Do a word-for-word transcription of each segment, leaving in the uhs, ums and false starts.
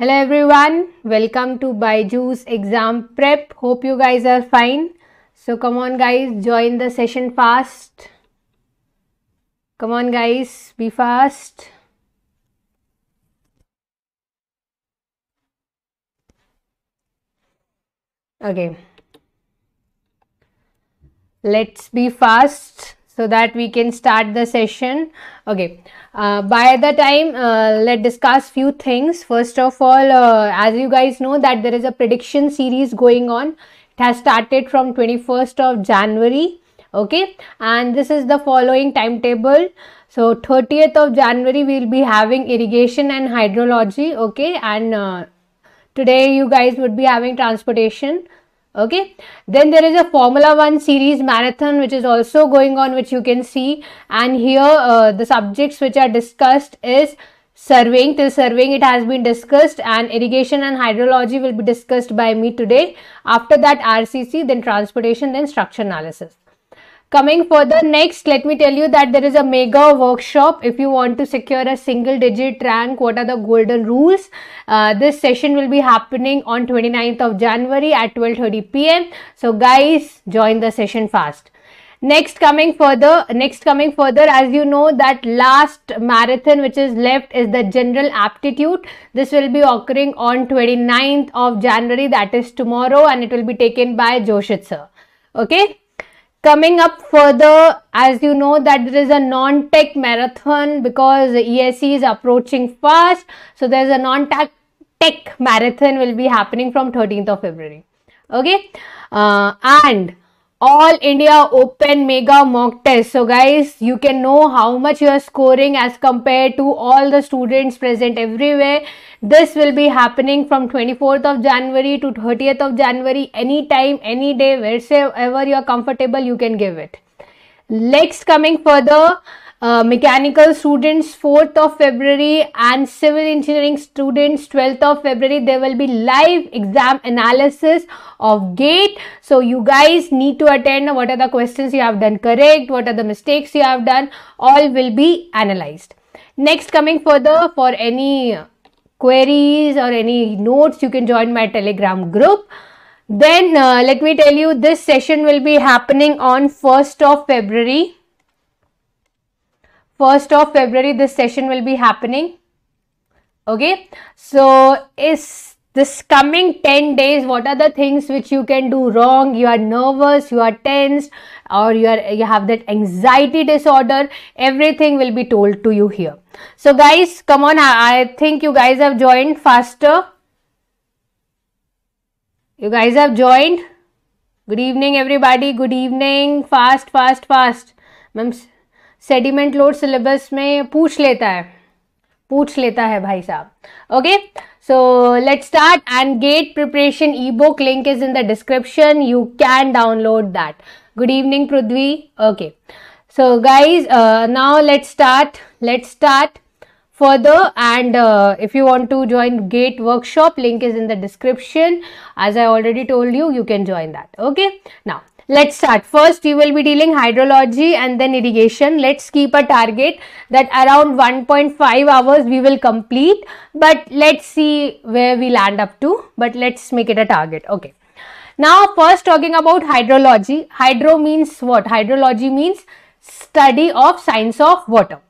Hello everyone, welcome to Byju's exam prep. Hope you guys are fine. So come on guys, join the session fast. Come on guys, be fast. Okay. Let's be fast so that we can start the session. Okay, uh, by the time uh, let's discuss few things. First of all, uh, as you guys know that there is a prediction series going on. It has started from twenty-first of January. Okay, and this is the following timetable. So thirtieth of January we will be having irrigation and hydrology. Okay, and uh, today you guys would be having transportation. Okay, then there is a Formula One series marathon which is also going on, which you can see, and here uh, the subjects which are discussed is surveying. Till surveying it has been discussed, and irrigation and hydrology will be discussed by me today. After that R C C, then transportation, then structure analysis. Coming further next, let me tell you that there is a mega workshop. If you want to secure a single digit rank, what are the golden rules? Uh, this session will be happening on twenty-ninth of January at twelve thirty p m So guys, join the session fast. Next coming further, next coming further, as you know that last marathon which is left is the general aptitude. This will be occurring on twenty-ninth of January, that is tomorrow, and it will be taken by Joshit sir. Okay. Coming up further, as you know that there is a non-tech marathon because the E S E is approaching fast. So there is a non-tech tech marathon will be happening from thirteenth of February. Okay, uh, and all India open mega mock test. So guys, you can know how much you are scoring as compared to all the students present everywhere. This will be happening from twenty-fourth of January to thirtieth of January, anytime, any day, wherever you are comfortable, you can give it. Next coming further, uh, mechanical students fourth of February and civil engineering students twelfth of February, there will be live exam analysis of GATE. So you guys need to attend. What are the questions you have done correct, what are the mistakes you have done, all will be analyzed. Next coming further, for any queries or any notes, you can join my Telegram group. Then uh, let me tell you, this session will be happening on first of February. first of February this session will be happening. Okay, so is this coming ten days, what are the things which you can do wrong? You are nervous, you are tense, or you are you have that anxiety disorder. Everything will be told to you here. So guys, come on, I think you guys have joined faster. You guys have joined. Good evening everybody, good evening. Fast fast fast. Ma'am, sediment load syllabus mein pooch leta hai, pooch leta hai bhai sahab. Okay, so let's start. And GATE preparation ebook link is in the description, you can download that. Good evening Prudhvi. Okay, so guys, uh, now let's start. Let's start further, and uh, if you want to join GATE workshop, link is in the description. As I already told you, you can join that. Okay, now let's start. First we will be dealing hydrology and then irrigation. Let's keep a target that around one point five hours we will complete, but let's see where we land up to, but let's make it a target. Okay, now first talking about hydrology. Hydro means what? Hydrology means study of science of water.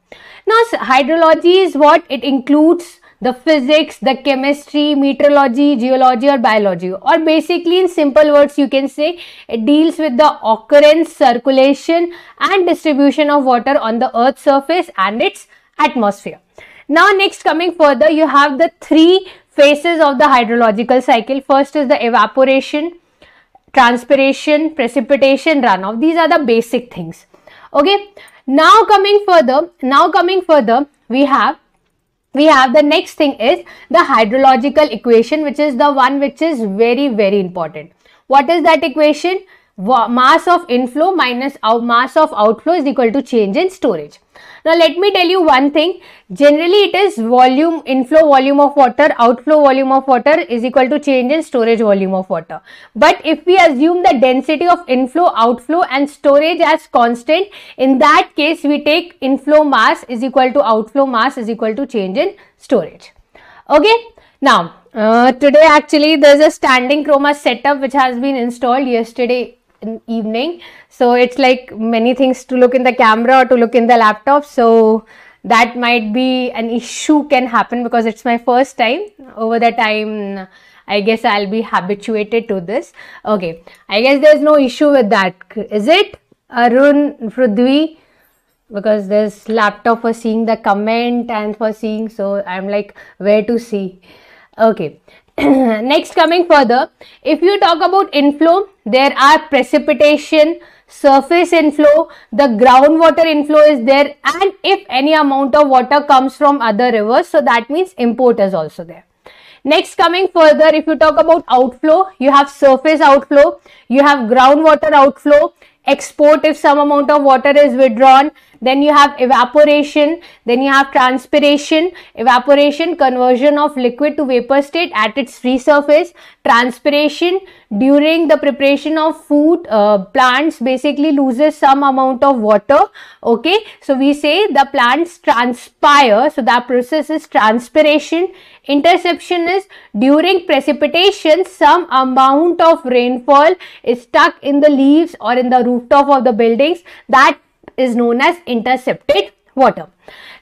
Now hydrology is what? It includes the physics, the chemistry, meteorology, geology or biology, or basically in simple words you can say it deals with the occurrence, circulation and distribution of water on the earth's surface and its atmosphere. Now next coming further, you have the three phases of the hydrological cycle. First is the evaporation, transpiration, precipitation, runoff. These are the basic things. Okay, now coming further, now coming further we have we have the next thing is the hydrological equation, which is the one which is very very important. What is that equation? Mass of inflow minus our mass of outflow is equal to change in storage. Now let me tell you one thing. Generally it is volume, inflow volume of water, outflow volume of water is equal to change in storage volume of water. But if we assume the density of inflow, outflow and storage as constant, in that case we take inflow mass is equal to outflow mass is equal to change in storage. Okay, Now, uh, today actually there's a standing chroma setup which has been installed yesterday in evening. So it's like many things to look in the camera or to look in the laptop. So that might be an issue can happen because it's my first time. Over the time, I guess I'll be habituated to this. Okay, I guess there's no issue with that. Is it? Arun, Prudhvi, because there's laptop for seeing the comment and for seeing, so I'm like where to see. Okay, next coming further, if you talk about inflow, there are precipitation, surface inflow, the groundwater inflow is there, and if any amount of water comes from other rivers, so that means import is also there. Next coming further, if you talk about outflow, you have surface outflow, you have groundwater outflow, export if some amount of water is withdrawn, then you have evaporation, then you have transpiration, evaporation, conversion of liquid to vapor state at its free surface, transpiration during the preparation of food, uh, plants basically loses some amount of water, okay, so we say the plants transpire, so that process is transpiration. Interception is during precipitation, some amount of rainfall is stuck in the leaves or in the rooftop of the buildings, that is known as intercepted water.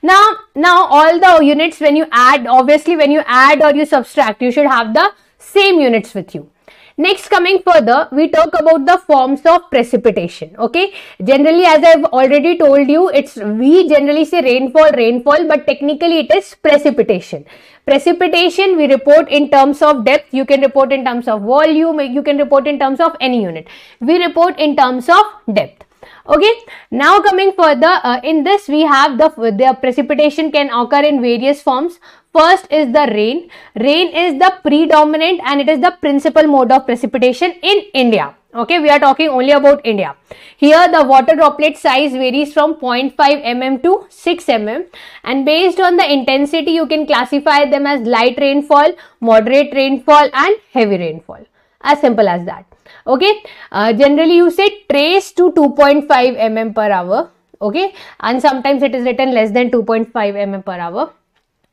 Now, now all the units when you add, obviously when you add or you subtract, you should have the same units with you. Next coming further, we talk about the forms of precipitation, okay. Generally, as I have already told you, it's we generally say rainfall, rainfall, but technically it is precipitation. Precipitation we report in terms of depth, you can report in terms of volume, you can report in terms of any unit. We report in terms of depth. Okay, now coming further, uh, in this we have the, the precipitation can occur in various forms. First is the rain. Rain is the predominant and it is the principal mode of precipitation in India. Okay, we are talking only about India. Here the water droplet size varies from zero point five millimeters to six millimeters, and based on the intensity you can classify them as light rainfall, moderate rainfall and heavy rainfall. As simple as that. Okay, uh, generally you say trace to two point five millimeters per hour, okay, and sometimes it is written less than two point five millimeters per hour.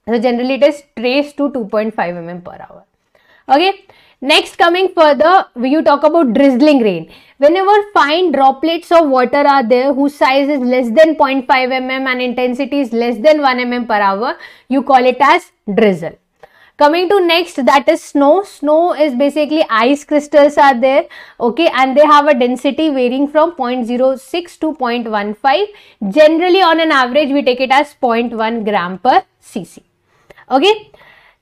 So generally it is trace to two point five millimeters per hour. Okay, next coming further, you talk about drizzling rain. Whenever fine droplets of water are there whose size is less than zero point five millimeters and intensity is less than one millimeter per hour, you call it as drizzle. Coming to next, that is snow. Snow is basically ice crystals are there, okay, and they have a density varying from zero point zero six to zero point one five. Generally on an average we take it as zero point one gram per cc. Okay,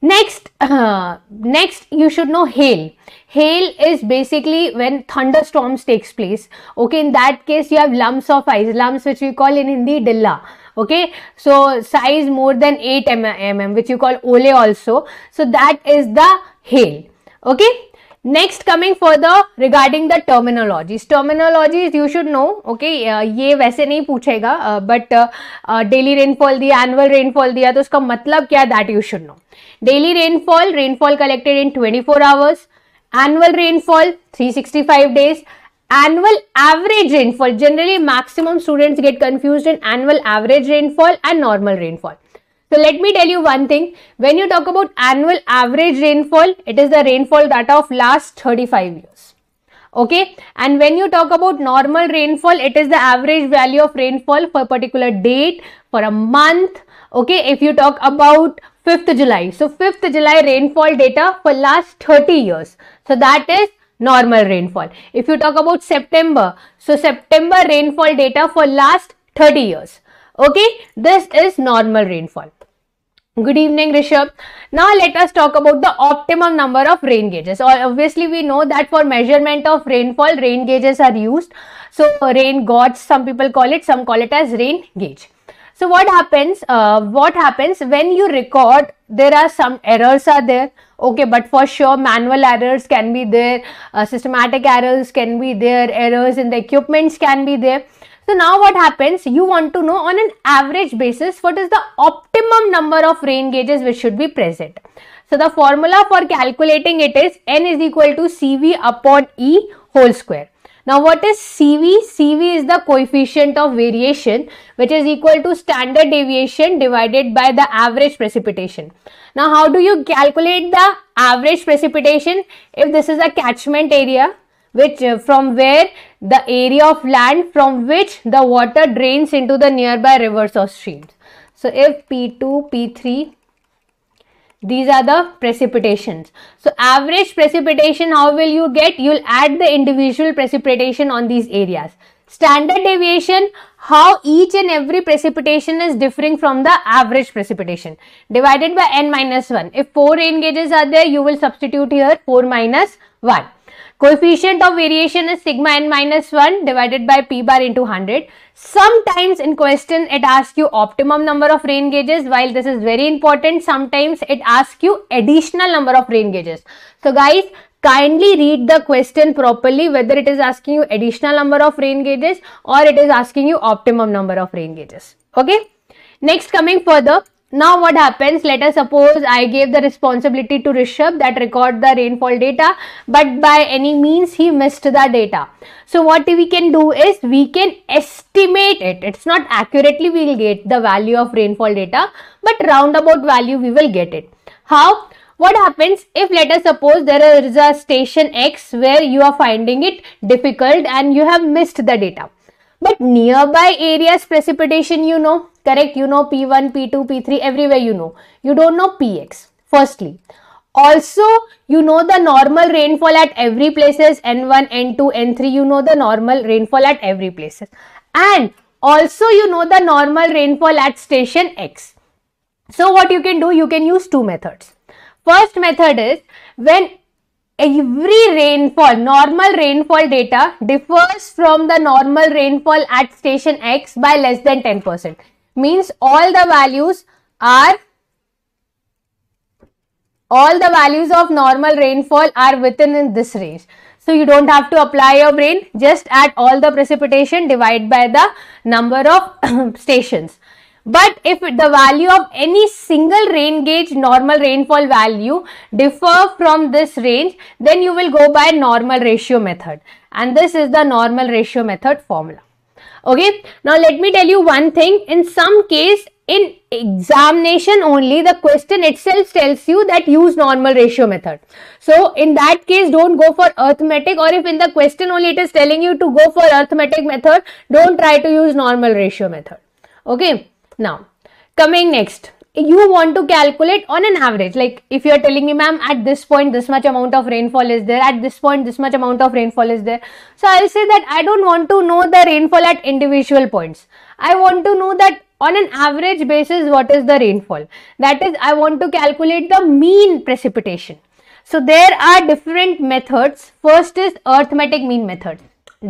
next uh, next you should know hail. Hail is basically when thunderstorms takes place, okay. In that case you have lumps of ice, lumps which we call in Hindi dilla. Okay, so size more than eight millimeters, which you call ole also. So that is the hail. Okay, next coming further regarding the terminologies. Terminologies you should know. Okay, uh, ये वैसे नहीं पूछेगा, uh, but uh, uh, daily rainfall दिया, annual rainfall दिया, तो उसका मतलब क्या? That you should know. Daily rainfall, rainfall collected in twenty-four hours. Annual rainfall, three hundred sixty-five days. Annual average rainfall, generally maximum students get confused in annual average rainfall and normal rainfall. So let me tell you one thing, when you talk about annual average rainfall, it is the rainfall data of last thirty-five years. Okay, and when you talk about normal rainfall, it is the average value of rainfall for a particular date, for a month. Okay, if you talk about fifth July, so fifth July rainfall data for last thirty years. So that is normal rainfall. If you talk about September, so September rainfall data for last thirty years. Okay, this is normal rainfall. Good evening, Rishabh. Now let us talk about the optimum number of rain gauges. Obviously, we know that for measurement of rainfall, rain gauges are used. So rain gauge, some people call it, some call it as rain gauge. So what happens, uh, what happens when you record, there are some errors are there, okay, but for sure manual errors can be there, uh, systematic errors can be there, errors in the equipments can be there. So now what happens, you want to know on an average basis what is the optimum number of rain gauges which should be present. So the formula for calculating it is N is equal to C V upon E whole square. Now what is C V? C V is the coefficient of variation, which is equal to standard deviation divided by the average precipitation. Now how do you calculate the average precipitation? If this is a catchment area, which uh, from where the area of land from which the water drains into the nearby rivers or streams. So if P two, P three, these are the precipitations. So average precipitation, how will you get? You will add the individual precipitation on these areas. Standard deviation, how each and every precipitation is differing from the average precipitation, divided by n minus one. If four rain gauges are there, you will substitute here four minus one. Coefficient of variation is sigma n minus one divided by p bar into one hundred. Sometimes in question it asks you optimum number of rain gauges, while this is very important. Sometimes it asks you additional number of rain gauges. So guys, kindly read the question properly, whether it is asking you additional number of rain gauges or it is asking you optimum number of rain gauges. Okay. Next, coming further. Now what happens, let us suppose I gave the responsibility to Rishabh that record the rainfall data, but by any means he missed the data. So what we can do is we can estimate it. It's not accurately we will get the value of rainfall data, but roundabout value we will get it. How? What happens if, let us suppose there is a station X where you are finding it difficult and you have missed the data. But nearby areas precipitation you know, correct? You know P one, P two, P three, everywhere you know. You don't know P X, firstly. Also, you know the normal rainfall at every places, N one, N two, N three, you know the normal rainfall at every places. And also you know the normal rainfall at station X. So what you can do, you can use two methods. First method is when every rainfall, normal rainfall data differs from the normal rainfall at station X by less than ten percent. Means all the values are, all the values of normal rainfall are within in this range. So you don't have to apply your brain, just add all the precipitation, divide by the number of stations. But if the value of any single rain gauge normal rainfall value differ from this range, then you will go by normal ratio method, and this is the normal ratio method formula. Okay, now let me tell you one thing. In some case, in examination only, the question itself tells you that use normal ratio method. So in that case, don't go for arithmetic, or if in the question only it is telling you to go for arithmetic method, don't try to use normal ratio method. Okay. Now, coming next, you want to calculate on an average. Like if you are telling me, ma'am, at this point, this much amount of rainfall is there. At this point, this much amount of rainfall is there. So I'll say that I don't want to know the rainfall at individual points. I want to know that on an average basis, what is the rainfall? That is, I want to calculate the mean precipitation. So there are different methods. First is arithmetic mean method.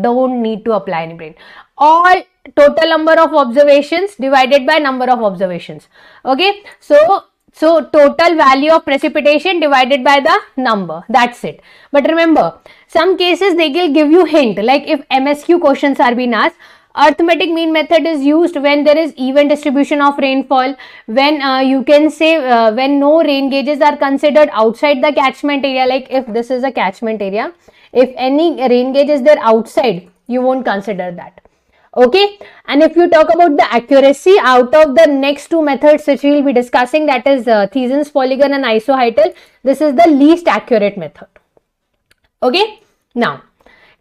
Don't need to apply any brain. All total number of observations divided by number of observations. Okay, so so total value of precipitation divided by the number, that's it. But remember, some cases they will give you hint, like if M S Q questions are being asked, arithmetic mean method is used when there is even distribution of rainfall, when uh, you can say uh, when no rain gauges are considered outside the catchment area. Like if this is a catchment area, if any rain gauge is there outside, you won't consider that. Okay, and if you talk about the accuracy, out of the next two methods which we will be discussing, that is uh, Thiesen's polygon and isohyetal, this is the least accurate method. Okay, now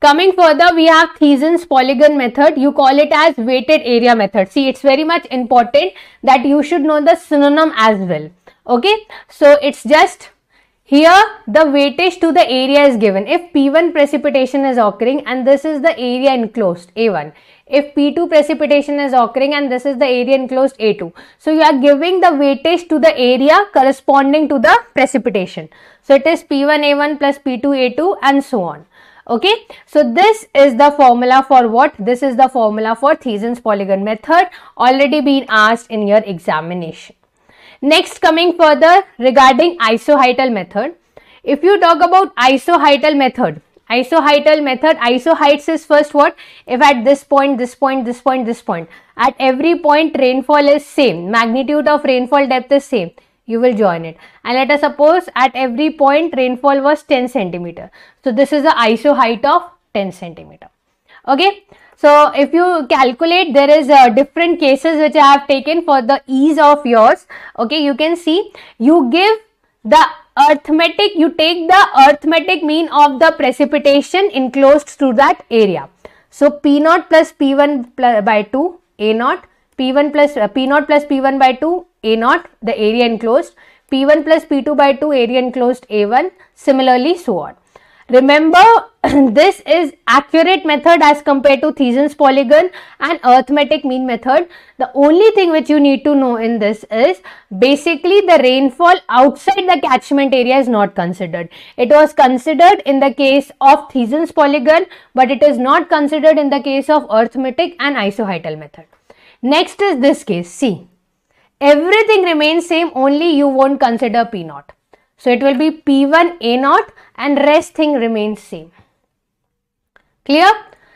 coming further, we have Thiesen's polygon method. You call it as weighted area method. See, it's very much important that you should know the synonym as well. Okay, so it's just here the weightage to the area is given. If P one precipitation is occurring and this is the area enclosed, A one. If P two precipitation is occurring and this is the area enclosed, A two. So you are giving the weightage to the area corresponding to the precipitation. So it is P one A one plus P two A two and so on. Okay, so this is the formula for what? This is the formula for Thiesen's polygon method, already been asked in your examination. Next, coming further regarding isohyetal method. If you talk about isohyetal method, isohyetal method, isoheights is first what? If at this point, this point, this point, this point, at every point rainfall is same, magnitude of rainfall depth is same, you will join it. And let us suppose at every point rainfall was ten centimeter. So this is the isoheight of ten centimeter. Okay, so if you calculate, there is uh, different cases which I have taken for the ease of yours. Okay, you can see you give the arithmetic, you take the arithmetic mean of the precipitation enclosed through that area. So P zero plus P one by two, A zero, P one plus uh, P zero plus P one by two, A zero, the area enclosed, P one plus P two by two, area enclosed, A one, similarly so on. Remember, this is accurate method as compared to Thiesen's polygon and arithmetic mean method. The only thing which you need to know in this is basically the rainfall outside the catchment area is not considered. It was considered in the case of Thiesen's polygon, but it is not considered in the case of arithmetic and isohyetal method. Next is this case, see. Everything remains same, only you won't consider P zero. So it will be P one A zero and rest thing remains same. Clear?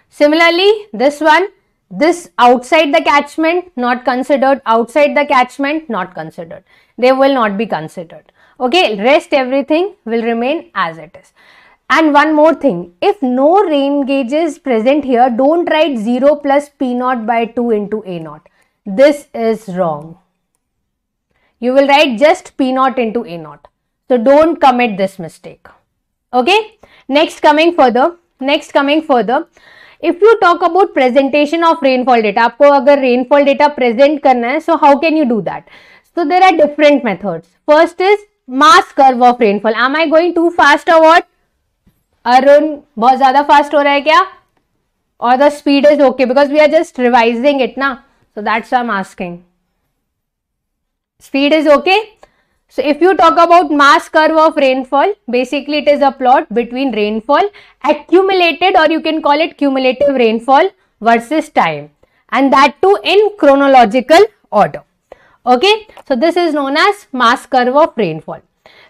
Similarly, this one, this outside the catchment not considered, outside the catchment not considered. They will not be considered. Okay, rest everything will remain as it is. And one more thing, if no rain gauge is present here, don't write zero plus P zero by two into A zero. This is wrong. You will write just P zero into A zero. So don't commit this mistake. Okay, next coming further, next coming further, if you talk about presentation of rainfall data, आपको अगर rainfall data present करना है, so how can you do that? So there are different methods. First is mass curve of rainfall. Am I going too fast or what? Arun, बहुत ज़्यादा fast हो रहा है क्या? Or the speed is okay because we are just revising it ना, so that's why I'm asking. Speed is okay. So if you talk about mass curve of rainfall, basically it is a plot between rainfall, accumulated or you can call it cumulative rainfall versus time, and that too in chronological order. Okay, so this is known as mass curve of rainfall.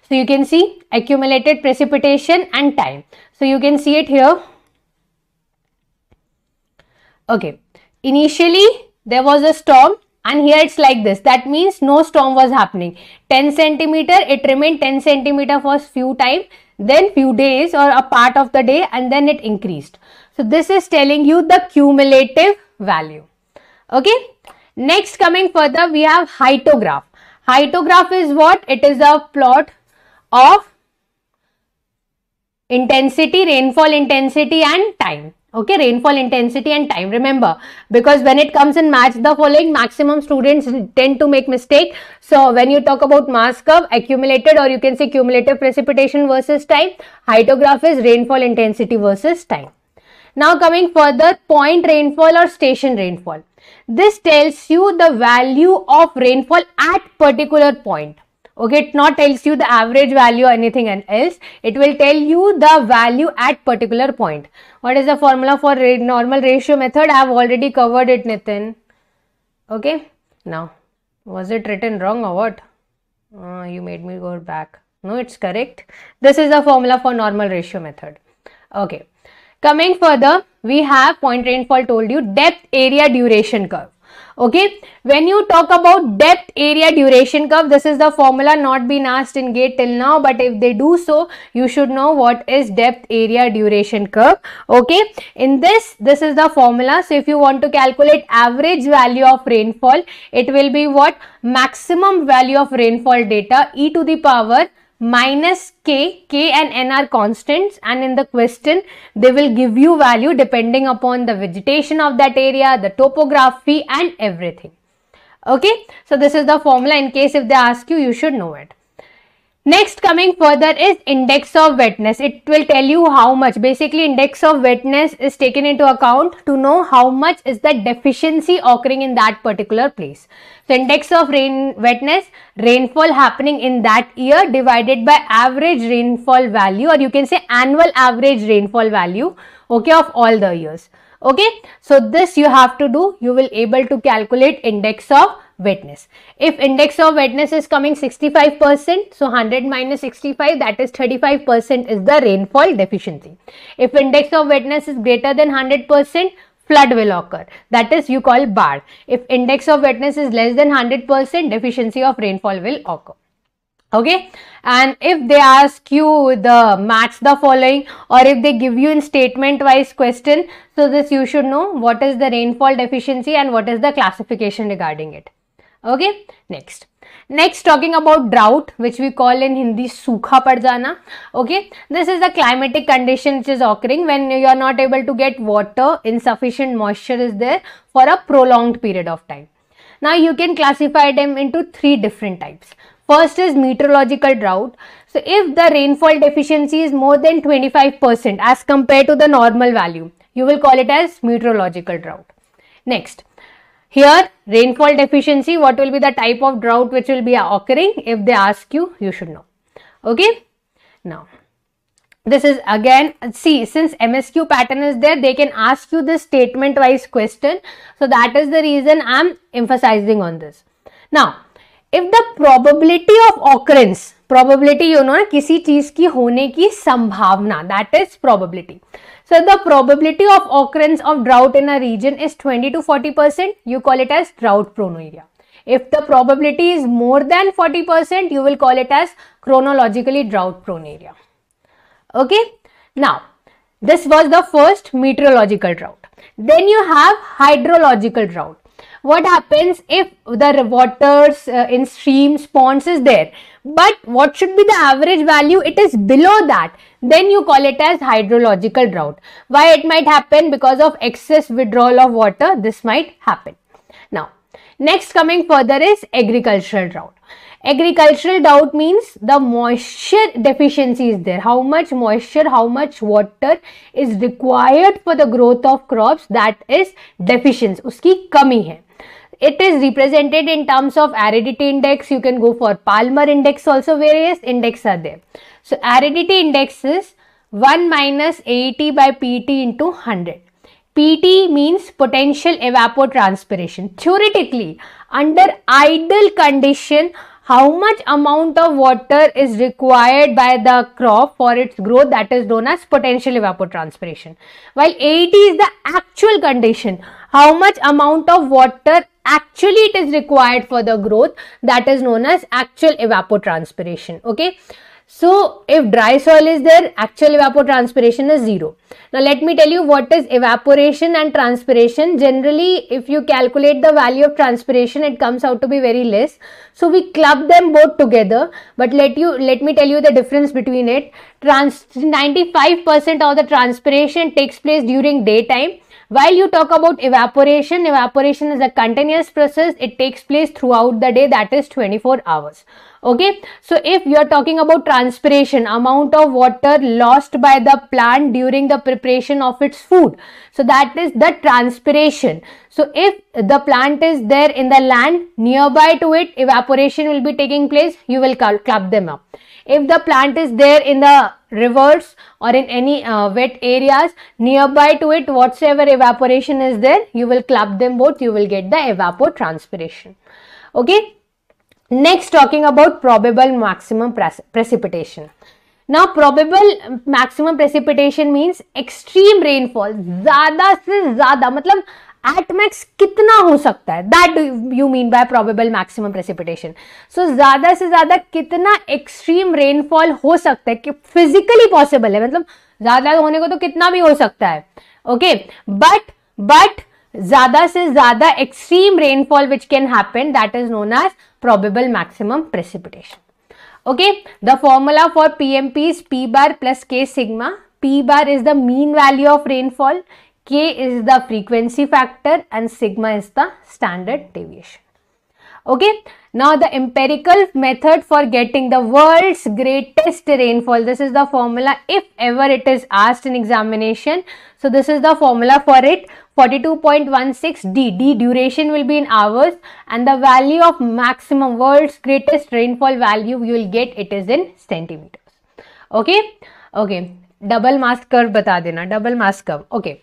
So you can see accumulated precipitation and time. So you can see it here. Okay, initially there was a storm. And here it's like this, that means no storm was happening. ten centimeter, it remained ten centimeter for few time, then few days or a part of the day, and then it increased. So this is telling you the cumulative value. Okay, next coming further, we have hytograph. Hytograph is what? It is a plot of intensity, rainfall intensity and time. Okay, rainfall intensity and time. Remember, because when it comes in match the following, maximum students tend to make mistake. So when you talk about mass curve, accumulated or you can say cumulative precipitation versus time, hytograph is rainfall intensity versus time. Now coming further, point rainfall or station rainfall. This tells you the value of rainfall at particular point. Okay, it not tells you the average value or anything else. It will tell you the value at particular point. What is the formula for normal ratio method? I have already covered it, Nitin. Okay, now was it written wrong or what? Uh, you made me go back. No, it's correct. This is the formula for normal ratio method. Okay, coming further, we have point rainfall told you, depth area duration curve. Okay, when you talk about depth area duration curve, this is the formula not been asked in GATE till now, but if they do so, you should know what is depth area duration curve. Okay, in this, this is the formula. So if you want to calculate average value of rainfall, it will be what? Maximum value of rainfall data, e to the power minus k, k and n are constants, and in the question they will give you value depending upon the vegetation of that area, the topography and everything. Okay, so this is the formula. In case if they ask you, you should know it. Next coming further is index of wetness. It will tell you how much. Basically index of wetness is taken into account to know how much is the deficiency occurring in that particular place. So index of rain wetness, rainfall happening in that year divided by average rainfall value, or you can say annual average rainfall value, okay, of all the years. Okay, so this you have to do. You will able to calculate index of wetness. If index of wetness is coming sixty-five percent, so one hundred minus sixty-five, that is thirty-five percent is the rainfall deficiency. If index of wetness is greater than one hundred percent, flood will occur, that is you call bar. If index of wetness is less than one hundred percent, deficiency of rainfall will occur. Okay, and if they ask you the match the following, or if they give you in statement wise question, so this you should know what is the rainfall deficiency and what is the classification regarding it. Okay, next. Next, talking about drought, which we call in Hindi सूखा पड़ जाना. Okay, this is the climatic condition which is occurring when you are not able to get water, insufficient moisture is there for a prolonged period of time. Now you can classify them into three different types. First is meteorological drought. So if the rainfall deficiency is more than twenty-five percent as compared to the normal value, you will call it as meteorological drought. Next, here rainfall deficiency, what will be the type of drought which will be occurring? If they ask you, you should know. Okay, now this is again, see, since M S Q pattern is there, they can ask you this statement wise question. So that is the reason I am emphasizing on this. Now, if the probability of occurrence, probability you know किसी चीज की होने की संभावना, that is probability. So the probability of occurrence of drought in a region is twenty to forty percent, you call it as drought prone area. If the probability is more than forty percent, you will call it as chronologically drought prone area. Okay, now this was the first meteorological drought. Then you have hydrological drought. What happens if the waters uh, in streams, ponds is there, but what should be the average value, it is below that, then you call it as hydrological drought. Why it might happen? Because of excess withdrawal of water, this might happen. Now, next coming further is agricultural drought. Agricultural drought means the moisture deficiency is there. How much moisture, how much water is required for the growth of crops, that is deficiency, uski kami hai. It is represented in terms of aridity index. You can go for Palmer index also, various index are there. So aridity index is one minus A E T by P T into one hundred. P T means potential evapotranspiration. Theoretically, under ideal condition, how much amount of water is required by the crop for its growth, that is known as potential evapotranspiration. While A E T is the actual condition, how much amount of water actually it is required for the growth, that is known as actual evapotranspiration. Okay, so if dry soil is there, actual evapotranspiration is zero. Now let me tell you what is evaporation and transpiration. Generally, if you calculate the value of transpiration, it comes out to be very less. So we club them both together, but let you let me tell you the difference between it. Trans ninety-five percent of the transpiration takes place during daytime. While you talk about evaporation, evaporation is a continuous process. It takes place throughout the day, that is twenty-four hours. Okay, so if you are talking about transpiration, amount of water lost by the plant during the preparation of its food, so that is the transpiration. So if the plant is there in the land, nearby to it evaporation will be taking place, you will club them up. If the plant is there in the rivers or in any uh, wet areas, nearby to it whatsoever evaporation is there, you will club them both, you will get the evapotranspiration. Okay, next talking about probable maximum precipitation. Now probable maximum precipitation means extreme rainfall, ज़्यादा से ज़्यादा, मतलब at max कितना हो सकता है, that you mean by probable maximum precipitation. So ज़्यादा से ज़्यादा कितना extreme rainfall हो सकता है, कि physically possible है, मतलब ज़्यादा होने को तो कितना भी हो सकता है. Okay, but but ज़्यादा से ज़्यादा extreme rainfall which can happen, that is known as probable maximum precipitation. Okay, the formula for P M P is P bar plus K sigma. P bar is the mean value of rainfall, K is the frequency factor, and sigma is the standard deviation. Okay, now the empirical method for getting the world's greatest rainfall, this is the formula if ever it is asked in examination. So this is the formula for it. Forty-two point one six D, D duration will be in hours, and the value of maximum world's greatest rainfall value you will get, it is in centimeters. Okay, okay, double mass curve bata dena, double mass curve. Okay,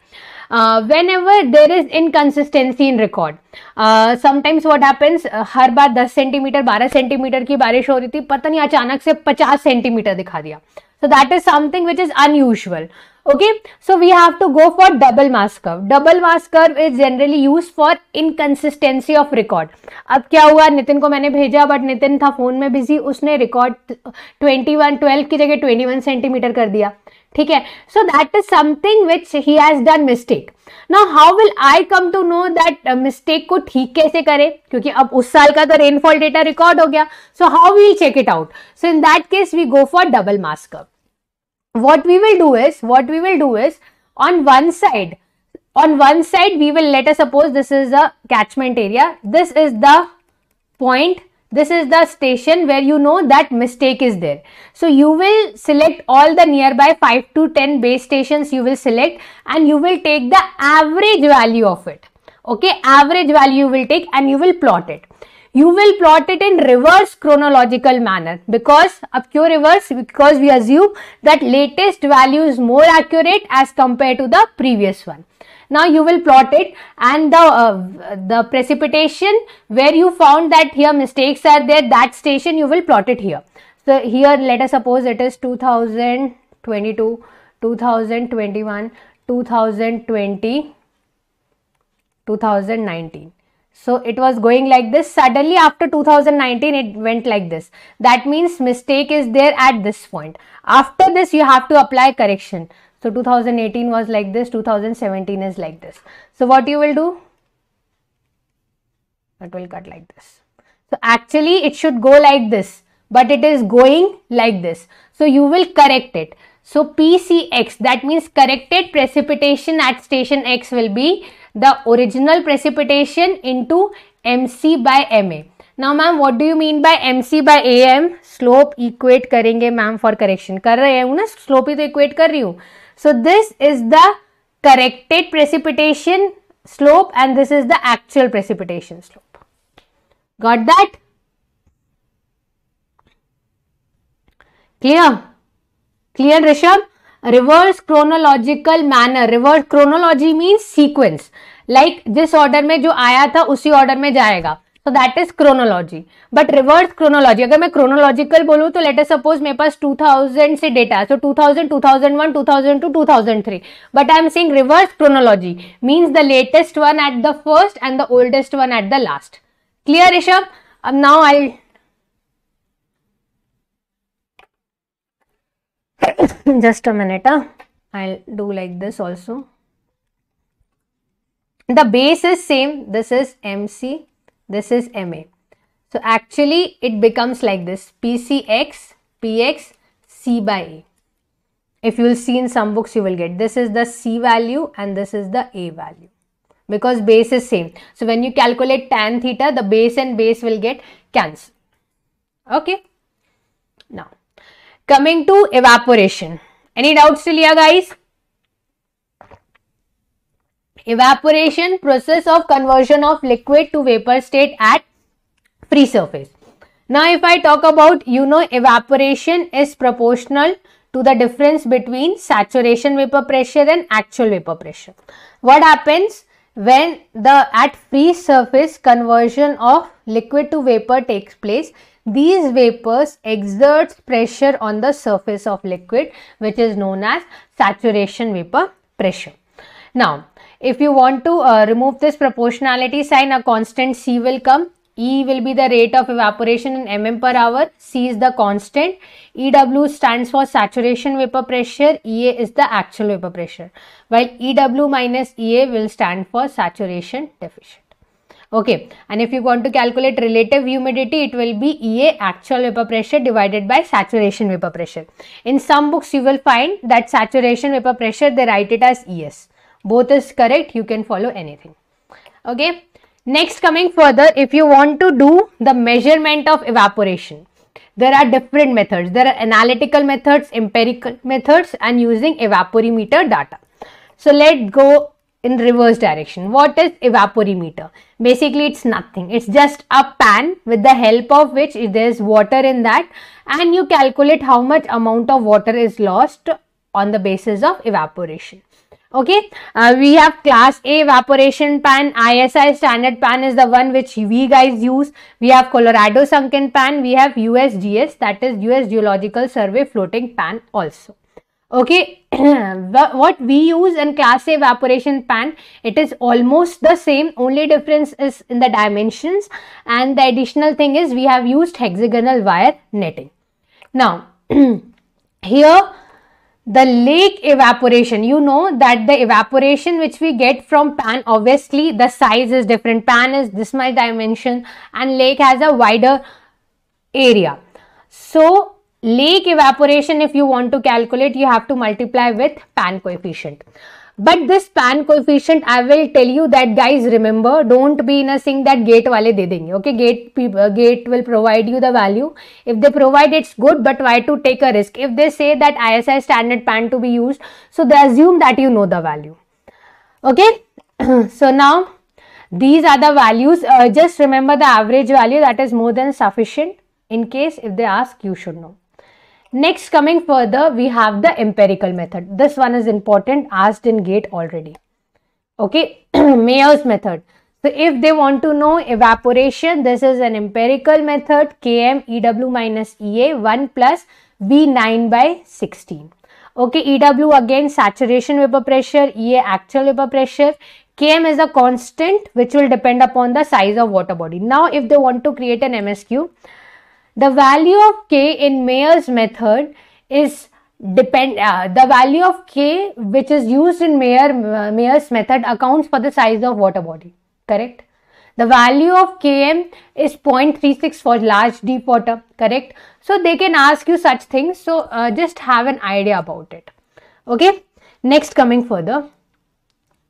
uh, whenever there is inconsistency in record, uh, sometimes what happens, uh, her bar ten centimeter, twelve centimeter की बारिश हो रही थी, पता नहीं अचानक से fifty centimeter दिखा दिया. So that is something which is unusual. Okay, so we have to go for double mass curve. Double mass curve is generally used for inconsistency of record. अब क्या हुआ, नितिन को मैंने भेजा बट नितिन था फोन में बिजी, उसने रिकॉर्ड इक्कीस, बारह की जगह इक्कीस सेंटीमीटर कर दिया. ठीक है, so that is something which he has done mistake. Now how will I come to know that mistake को ठीक कैसे करें, क्योंकि अब उस साल का तो रेनफॉल डेटा रिकॉर्ड हो गया. So how we will check it out. So in that case we go for double mass curve. What we will do is, what we will do is, on one side, on one side we will, let us suppose this is the catchment area. This is the point. This is the station where you know that mistake is there. So you will select all the nearby five to ten base stations. You will select and you will take the average value of it. Okay, average value you will take and you will plot it. You will plot it in reverse chronological manner because ab kyun reverse, because we assume that latest value is more accurate as compared to the previous one. Now you will plot it and the uh, the precipitation where you found that here mistakes are there, that station you will plot it here. So here let us suppose it is two thousand twenty-two, two thousand twenty-one, two thousand twenty, two thousand nineteen. So it was going like this. Suddenly after two thousand nineteen it went like this. That means mistake is there at this point. After this you have to apply correction. So two thousand eighteen was like this, two thousand seventeen is like this. So what you will do, it will cut like this. So actually it should go like this, but it is going like this. So you will correct it. So P C X, that means corrected precipitation at station X will be the original precipitation into M C by M A. Now ma'am, what do you mean by M C by A M? Slope equate करेंगे ma'am for correction. कर रहे हूँ ना, slope ही तो equate कर रही हूँ. So this is the corrected precipitation slope and this is the actual precipitation slope. Got that? Clear? Clear, Rishabh? Reverse chronological manner. Reverse chronology means sequence. Like जिस order में जो आया था उसी order में जाएगा. So that is chronology. But reverse chronology, अगर मैं chronological बोलूँ तो let us suppose मेरे पास two thousand से data. So two thousand, two thousand one, two thousand two, two thousand three. But I am saying reverse chronology means the latest one at the first and the oldest one at the last. Clear, Rishabh? अब now I'll just a minute, huh? I'll do like this also. The base is same. This is M C. This is M A. So actually it becomes like this. P C X, P X, C by A. If you will see in some books you will get. This is the C value and this is the A value. Because base is same. So when you calculate tan theta, the base and base will get cancelled. Okay. Now. Coming to evaporation. Any doubts till here, guys? Evaporation, process of conversion of liquid to vapor state at free surface. Now, if I talk about, you know, evaporation is proportional to the difference between saturation vapor pressure and actual vapor pressure. What happens when the at free surface conversion of liquid to vapor takes place? These vapors exerts pressure on the surface of liquid, which is known as saturation vapor pressure. Now, if you want to uh, remove this proportionality sign, a constant C will come. E will be the rate of evaporation in mm per hour. C is the constant. E W stands for saturation vapor pressure. E A is the actual vapor pressure. While E W minus E A will stand for saturation deficient. Okay, and if you want to calculate relative humidity, it will be E A, actual vapor pressure, divided by saturation vapor pressure. In some books, you will find that saturation vapor pressure, they write it as E S. Both is correct. You can follow anything. Okay, next coming further, if you want to do the measurement of evaporation, there are different methods. There are analytical methods, empirical methods, and using evaporimeter data. So, let's go in reverse direction. What is evaporimeter? Basically it's nothing, it's just a pan with the help of which there is water in that, and you calculate how much amount of water is lost on the basis of evaporation. Okay, uh, we have class A evaporation pan. I S I standard pan is the one which we guys use. We have Colorado sunken pan, we have U S G S, that is U S Geological Survey floating pan also. Okay, what we use in class A evaporation pan, it is almost the same, only difference is in the dimensions, and the additional thing is we have used hexagonal wire netting. Now, here the lake evaporation, you know that the evaporation which we get from pan, obviously the size is different, pan is this much dimension and lake has a wider area. So, lake evaporation, if you want to calculate, you have to multiply with pan coefficient. But this pan coefficient, I will tell you that guys, remember, don't be in a sink that gate wale de denge. Okay, gate gate will provide you the value. If they provide, it's good, but why to take a risk? If they say that I S I standard pan to be used, so they assume that you know the value. Okay, so now these are the values. Uh, just remember the average value, that is more than sufficient in case if they ask, you should know. Next, coming further, we have the empirical method. This one is important, asked in GATE already. Okay, Meyer's method. So, if they want to know evaporation, this is an empirical method, Km E W minus E A, one plus V nine by sixteen. Okay, E W again saturation vapor pressure, E A actual vapor pressure. Km is a constant which will depend upon the size of water body. Now, if they want to create an M S Q, the value of K in Meyer's method is depend. Uh, the value of K which is used in Meyer, uh, Meyer's method accounts for the size of water body. Correct. The value of Km is zero point three six for large deep water. Correct. So they can ask you such things. So uh, just have an idea about it. Okay. Next coming further.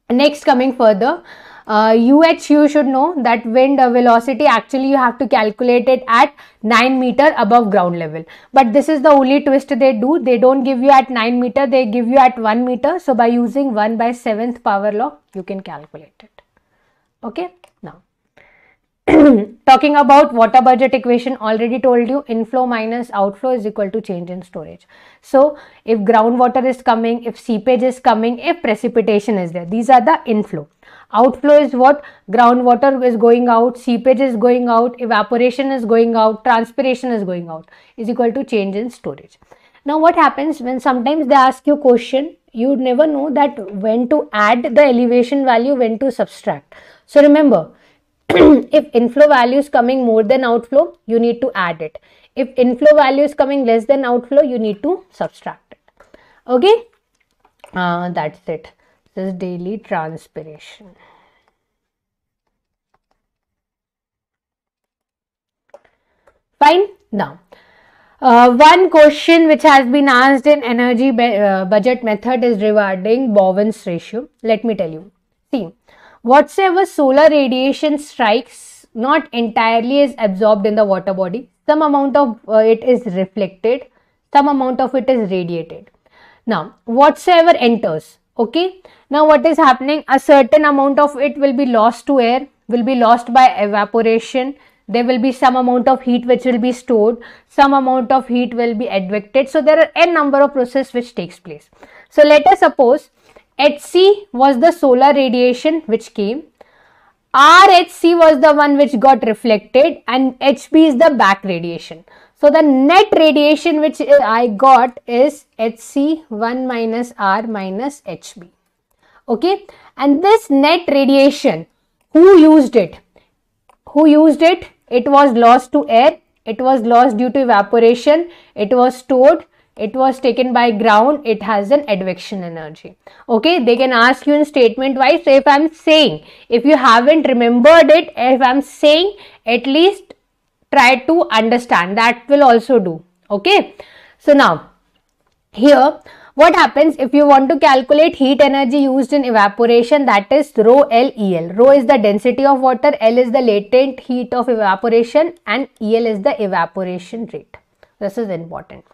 Next coming further. Uh, U H, you should know that wind velocity, actually you have to calculate it at nine meter above ground level, but this is the only twist they do. They don't give you at nine meter, they give you at one meter. So by using one by seventh power law, you can calculate it. Okay, now talking about water budget equation, already told you inflow minus outflow is equal to change in storage. So if groundwater is coming, if seepage is coming, if precipitation is there, these are the inflow. Outflow is what? Groundwater is going out, seepage is going out, evaporation is going out, transpiration is going out, is equal to change in storage. Now what happens when sometimes they ask you question, you never know that when to add the elevation value, when to subtract. So remember, if inflow value is coming more than outflow, you need to add it. If inflow value is coming less than outflow, you need to subtract it. Okay, uh, that's it. This is daily transpiration. Fine. Now, uh, one question which has been asked in energy uh, budget method is regarding Bowen's ratio. Let me tell you. See, whatsoever solar radiation strikes, not entirely is absorbed in the water body. Some amount of uh, it is reflected, some amount of it is radiated. Now, whatsoever enters, okay, now what is happening, a certain amount of it will be lost to air, will be lost by evaporation. There will be some amount of heat which will be stored, some amount of heat will be advected. So there are n number of processes which takes place. So let us suppose H C was the solar radiation which came, R H C was the one which got reflected, and H B is the back radiation. So the net radiation which I got is H C one minus R minus H B. Okay, and this net radiation, who used it? Who used it? It was lost to air, it was lost due to evaporation, it was stored, it was taken by ground, it has an advection energy. Okay, they can ask you in statement wise. So if I am saying, if you haven't remembered it, if I am saying, at least try to understand, that will also do. Okay, so now here what happens, if you want to calculate heat energy used in evaporation, that is rho L E L. Rho is the density of water, L is the latent heat of evaporation, and E L is the evaporation rate. This is important.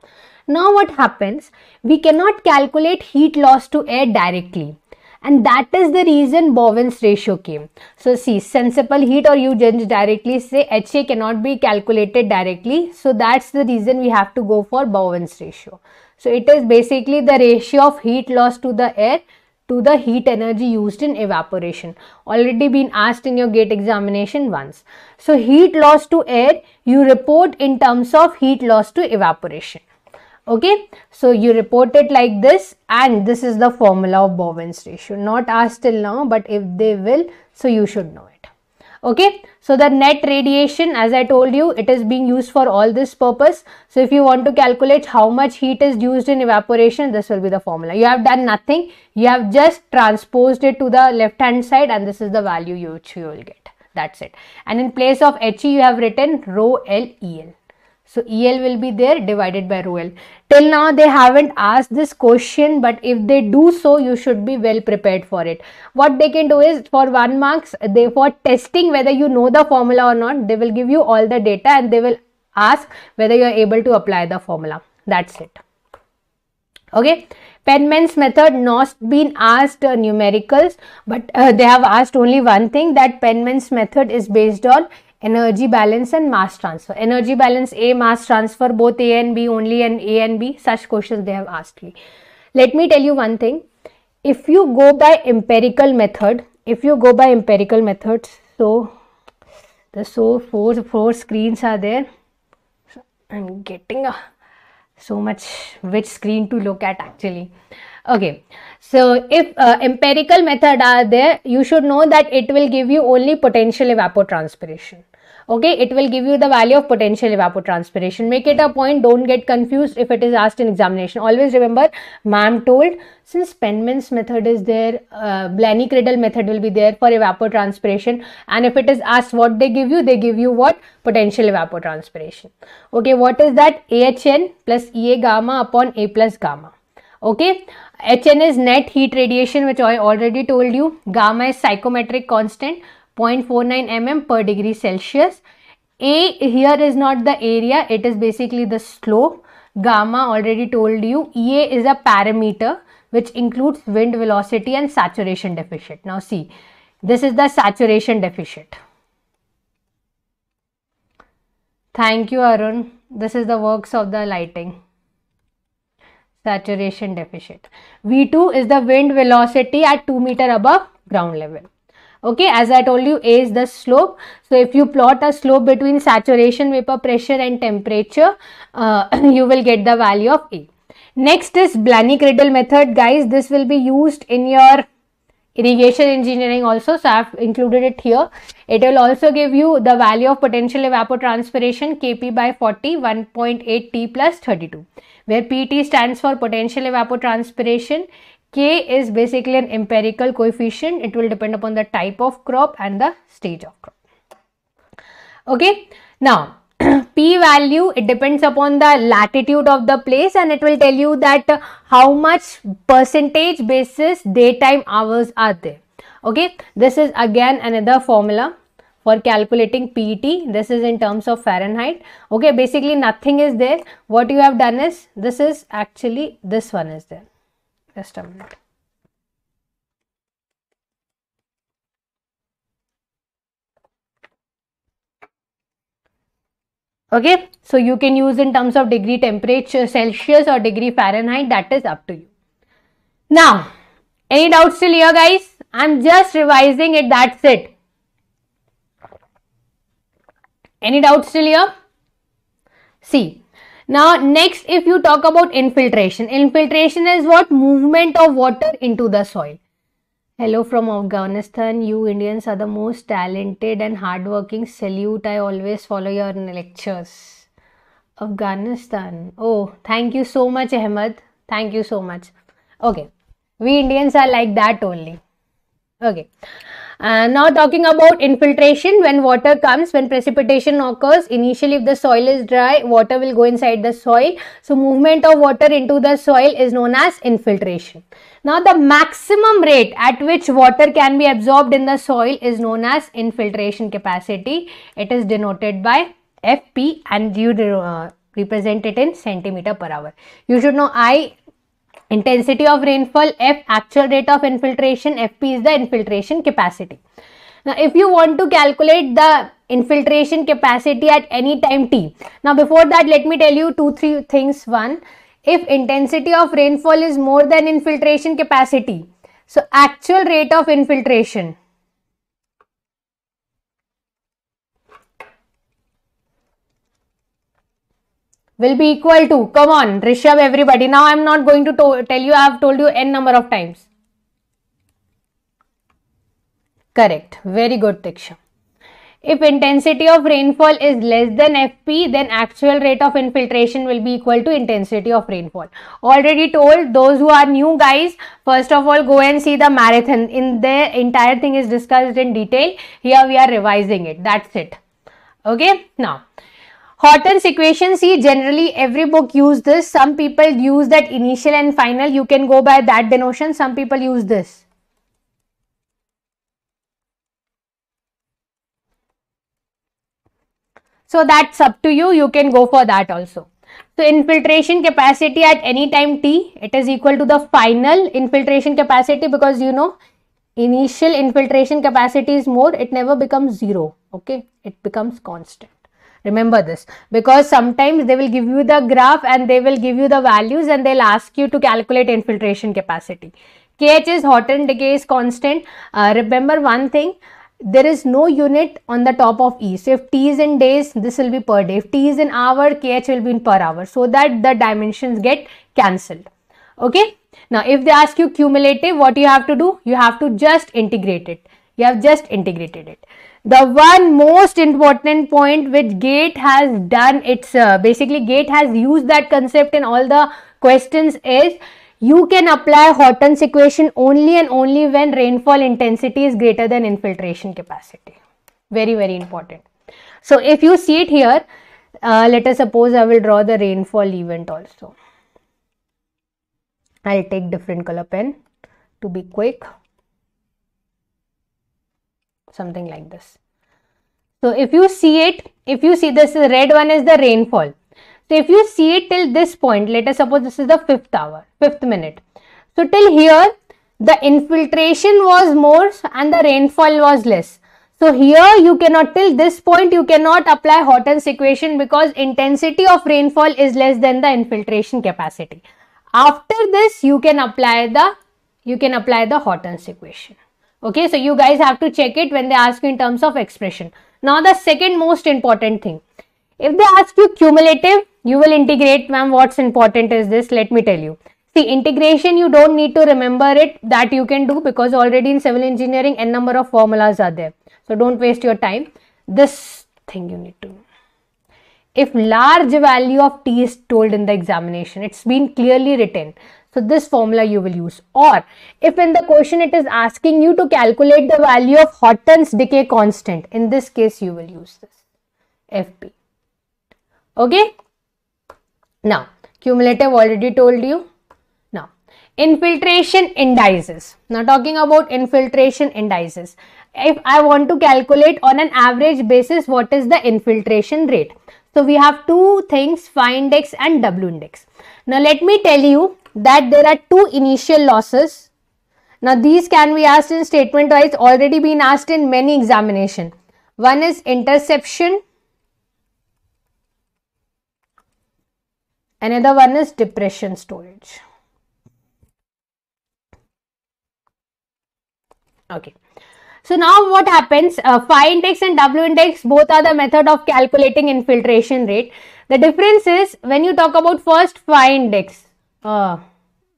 Now what happens, we cannot calculate heat loss to air directly, and that is the reason Bowen's ratio came. So see, sensible heat or you just directly say H A cannot be calculated directly. So that's the reason we have to go for Bowen's ratio. So it is basically the ratio of heat loss to the air to the heat energy used in evaporation, already been asked in your GATE examination once. So heat loss to air you report in terms of heat loss to evaporation. Okay, so you report it like this, and this is the formula of Bowen's ratio. Not asked till now, but if they will, so you should know it. Okay, so the net radiation, as I told you, it is being used for all this purpose. So if you want to calculate how much heat is used in evaporation, this will be the formula. You have done nothing. You have just transposed it to the left hand side, and this is the value you which you will get. That's it. And in place of H E, you have written rho L E L. So E L will be there divided by rho L. Till now they haven't asked this question, but if they do so, you should be well prepared for it. What they can do is, for one marks, they for testing whether you know the formula or not, they will give you all the data and they will ask whether you are able to apply the formula. That's it. Okay. Penman's method not been asked uh, numericals, but uh, they have asked only one thing, that Penman's method is based on energy balance and mass transfer. Energy balance A, mass transfer both A and B only, and A and B, such questions they have asked me. Let me tell you one thing. If you go by empirical method, if you go by empirical methods, so the so four four screens are there. So I'm getting a, so much which screen to look at actually. Okay, so if uh, empirical method are there, you should know that it will give you only potential evapotranspiration. Okay, it will give you the value of potential evapotranspiration. Make it a point, don't get confused if it is asked in examination. Always remember, ma'am told, since Penman's method is there, uh, Blaney-Cradle method will be there for evapotranspiration, and if it is asked what they give you, they give you what? Potential evapotranspiration. Okay, what is that? A H N plus E A gamma upon A plus gamma. Okay, H N is net heat radiation, which I already told you. Gamma is psychometric constant, zero point four nine millimeters per degree Celsius. A here is not the area, it is basically the slope. Gamma already told you. E A is a parameter which includes wind velocity and saturation deficient. Now see, this is the saturation deficient. Thank you, Arun. This is the works of the lighting. Saturation deficient. V two is the wind velocity at two meters above ground level. Okay, as I told you, A is the slope. So if you plot a slope between saturation, vapor pressure and temperature, uh, you will get the value of A. Next is Blaney-Cradle method, guys. This will be used in your irrigation engineering also, so I have included it here. It will also give you the value of potential evapotranspiration, K P by forty, one point eight T plus thirty-two, where P T stands for potential evapotranspiration. K is basically an empirical coefficient. It will depend upon the type of crop and the stage of crop. Okay, now P value, it depends upon the latitude of the place, and it will tell you that uh, how much percentage basis daytime hours are there. Okay, this is again another formula for calculating P T. This is in terms of Fahrenheit. Okay, basically nothing is there. What you have done is, this is actually, this one is there. Just a minute. Okay, so you can use in terms of degree temperature Celsius or degree Fahrenheit, that is up to you. Now, any doubts still here, guys? I'm just revising it, that's it. Any doubts still here? See, now next, if you talk about infiltration, infiltration is what? Movement of water into the soil. Hello from Afghanistan. You Indians are the most talented and hardworking. Salute. I always follow your lectures. Afghanistan. Oh, thank you so much, Ahmed. Thank you so much. Okay. We Indians are like that only. Okay. Uh, now talking about infiltration, when water comes, when precipitation occurs, initially if the soil is dry, water will go inside the soil. So movement of water into the soil is known as infiltration. Now the maximum rate at which water can be absorbed in the soil is known as infiltration capacity. It is denoted by F P, and you uh, represent it in centimeter per hour. You should know I, intensity of rainfall, F actual rate of infiltration, F P is the infiltration capacity. Now if you want to calculate the infiltration capacity at any time T. Now before that, let me tell you two, three things. One, if intensity of rainfall is more than infiltration capacity, so actual rate of infiltration will be equal to, come on Rishabh everybody, now I am not going to, to tell you, I have told you n number of times. Correct, very good Diksha. If intensity of rainfall is less than F P, then actual rate of infiltration will be equal to intensity of rainfall. Already told, those who are new guys, first of all go and see the marathon. In there, entire thing is discussed in detail. Here we are revising it. That's it. Okay. Now, Horton's equation, see generally every book use this. Some people use that initial and final. You can go by that denotation. Some people use this. So that's up to you, you can go for that also. So infiltration capacity at any time t, it is equal to the final infiltration capacity, because you know initial infiltration capacity is more, it never becomes zero, okay, it becomes constant. Remember this, because sometimes they will give you the graph and they will give you the values and they'll ask you to calculate infiltration capacity. K H is hot and decay is constant. Uh, remember one thing, there is no unit on the top of E. So if T is in days, this will be per day. If T is in hour, K H will be in per hour, so that the dimensions get cancelled. Okay. Now if they ask you cumulative, what you have to do? You have to just integrate it. You have just integrated it. The one most important point which GATE has done, it's uh, basically GATE has used that concept in all the questions, is you can apply Horton's equation only and only when rainfall intensity is greater than infiltration capacity. Very, very important. So if you see it here, uh, let us suppose I will draw the rainfall event also. I'll take different color pen to be quick. Something like this. So if you see it, if you see this red one is the rainfall. So if you see it till this point, let us suppose this is the fifth hour, fifth minute. So till here, the infiltration was more and the rainfall was less. So here you cannot, till this point, you cannot apply Horton's equation because intensity of rainfall is less than the infiltration capacity. After this, you can apply the, you can apply the Horton's equation. Okay, so you guys have to check it when they ask you in terms of expression. Now the second most important thing. If they ask you cumulative, you will integrate. Ma'am, what's important is this, let me tell you. See, integration you don't need to remember it, that you can do, because already in civil engineering n number of formulas are there. So don't waste your time. This thing you need to know. If large value of t is told in the examination, it's been clearly written. So this formula you will use. Or if in the question it is asking you to calculate the value of Horton's decay constant, in this case you will use this F P. Okay, now cumulative already told you. Now infiltration indices, now talking about infiltration indices, if I want to calculate on an average basis what is the infiltration rate, so we have two things, phi index and W index. Now let me tell you that there are two initial losses. Now these can be asked in statement wise, already been asked in many examination. One is interception, another one is depression storage. Okay, so now what happens, uh, phi index and W index both are the method of calculating infiltration rate. The difference is, when you talk about first phi index, uh,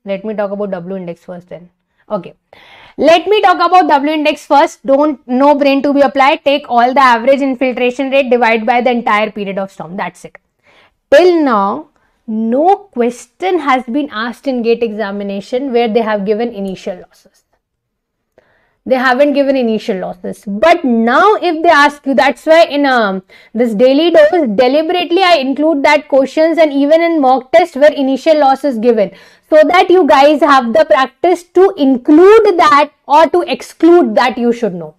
let me talk about W index first then. Okay, let me talk about W index first. Don't, no brain to be applied, take all the average infiltration rate divided by the entire period of storm, that's it. Till now no question has been asked in GATE examination where they have given initial losses. They haven't given initial losses. But now if they ask you, that's why in um, this daily dose, deliberately I include that questions and even in mock test where initial loss is given, so that you guys have the practice to include that or to exclude that you should know.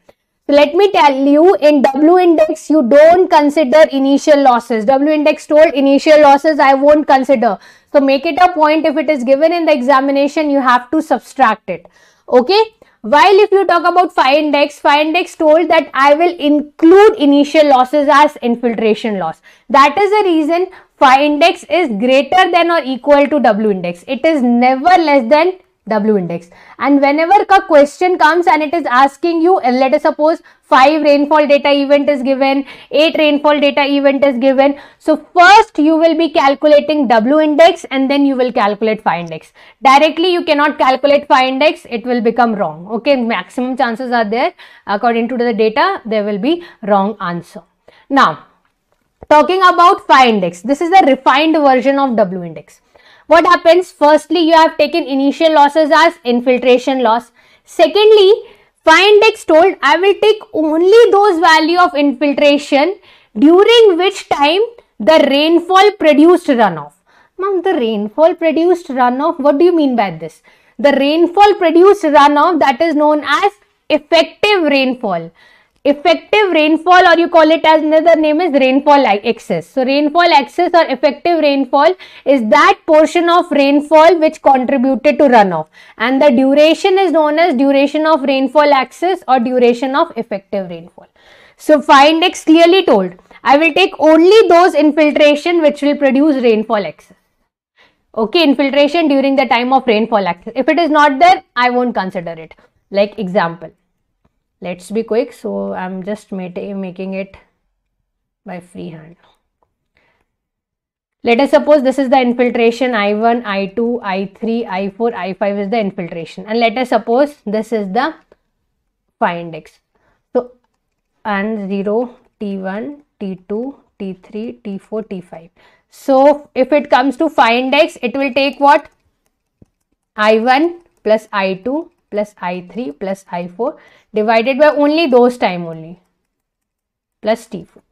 Let me tell you, in W index you don't consider initial losses. W index told initial losses I won't consider. So make it a point, if it is given in the examination you have to subtract it. Okay, while if you talk about phi index, phi index told that I will include initial losses as infiltration loss. That is the reason phi index is greater than or equal to W index. It is never less than W index. And whenever a question comes and it is asking you, let us suppose five rainfall data event is given, eight rainfall data event is given. So first you will be calculating W index and then you will calculate phi index. Directly you cannot calculate phi index, it will become wrong. Okay, maximum chances are there according to the data there will be wrong answer. Now talking about phi index, this is the refined version of W index. What happens? Firstly, you have taken initial losses as infiltration loss. Secondly, phi index told I will take only those value of infiltration during which time the rainfall produced runoff. Ma'am, the rainfall produced runoff, what do you mean by this? The rainfall produced runoff, that is known as effective rainfall. Effective rainfall, or you call it as another name is rainfall excess. So rainfall excess or effective rainfall is that portion of rainfall which contributed to runoff, and the duration is known as duration of rainfall excess or duration of effective rainfall. So phi index clearly told I will take only those infiltration which will produce rainfall excess. Okay, infiltration during the time of rainfall excess. If it is not there, I won't consider it. Like example, let's be quick, so I'm just making it by freehand. Let us suppose this is the infiltration I one, I two, I three, I four, I five is the infiltration, and let us suppose this is the phi index. So and zero, T one, T two, T three, T four, T five. So if it comes to phi index, it will take what? I one plus I two plus I three plus I four divided by only those time only, plus T four.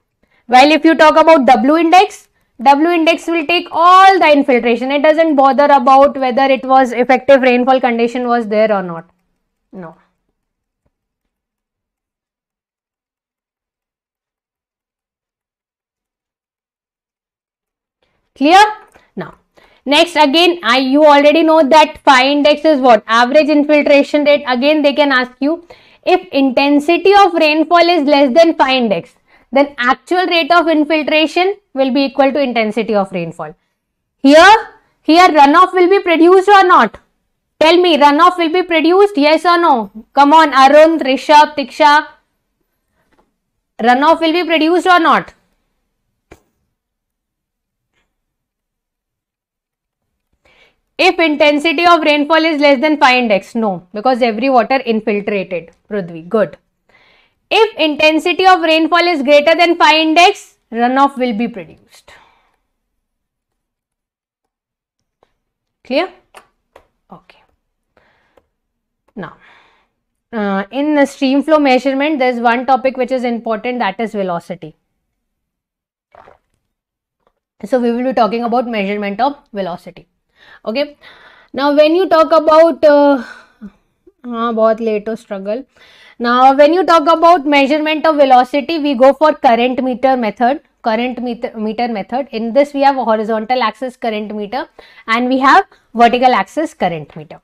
While if you talk about W index, W index will take all the infiltration. It doesn't bother about whether it was effective rainfall condition was there or not. No. Clear? Now, next, again, I, you already know that phi index is what? Average infiltration rate. Again, they can ask you, if intensity of rainfall is less than phi index, then actual rate of infiltration will be equal to intensity of rainfall. Here, here runoff will be produced or not? Tell me, runoff will be produced, yes or no? Come on, Arun, Rishabh, Tiksha. Runoff will be produced or not? If intensity of rainfall is less than phi index, no, because every water infiltrated. Prudhvi, good. If intensity of rainfall is greater than phi index, runoff will be produced. Clear? Okay. Now, uh, in the stream flow measurement, there is one topic which is important, that is velocity. So, we will be talking about measurement of velocity. Okay, now when you talk about uh, uh, bahut late to struggle. Now when you talk about measurement of velocity, we go for current meter method. Current meter, meter method. In this we have a horizontal axis current meter and we have vertical axis current meter.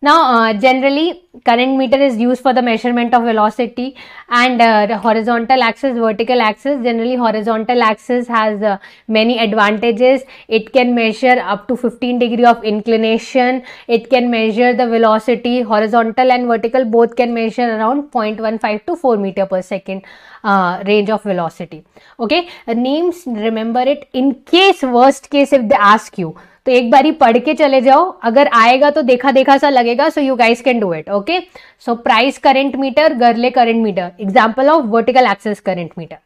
Now uh, generally current meter is used for the measurement of velocity, and uh, the horizontal axis, vertical axis, generally horizontal axis has uh, many advantages. It can measure up to fifteen degree of inclination, it can measure the velocity. Horizontal and vertical both can measure around zero point one five to four meter per second uh, range of velocity. Okay, uh, names remember it in case worst case if they ask you. तो एक बारी पढ़ के चले जाओ, अगर आएगा तो देखा देखा सा लगेगा. So you guys can do it. Okay, so price current meter, Gurley current meter, example of vertical axis current meter.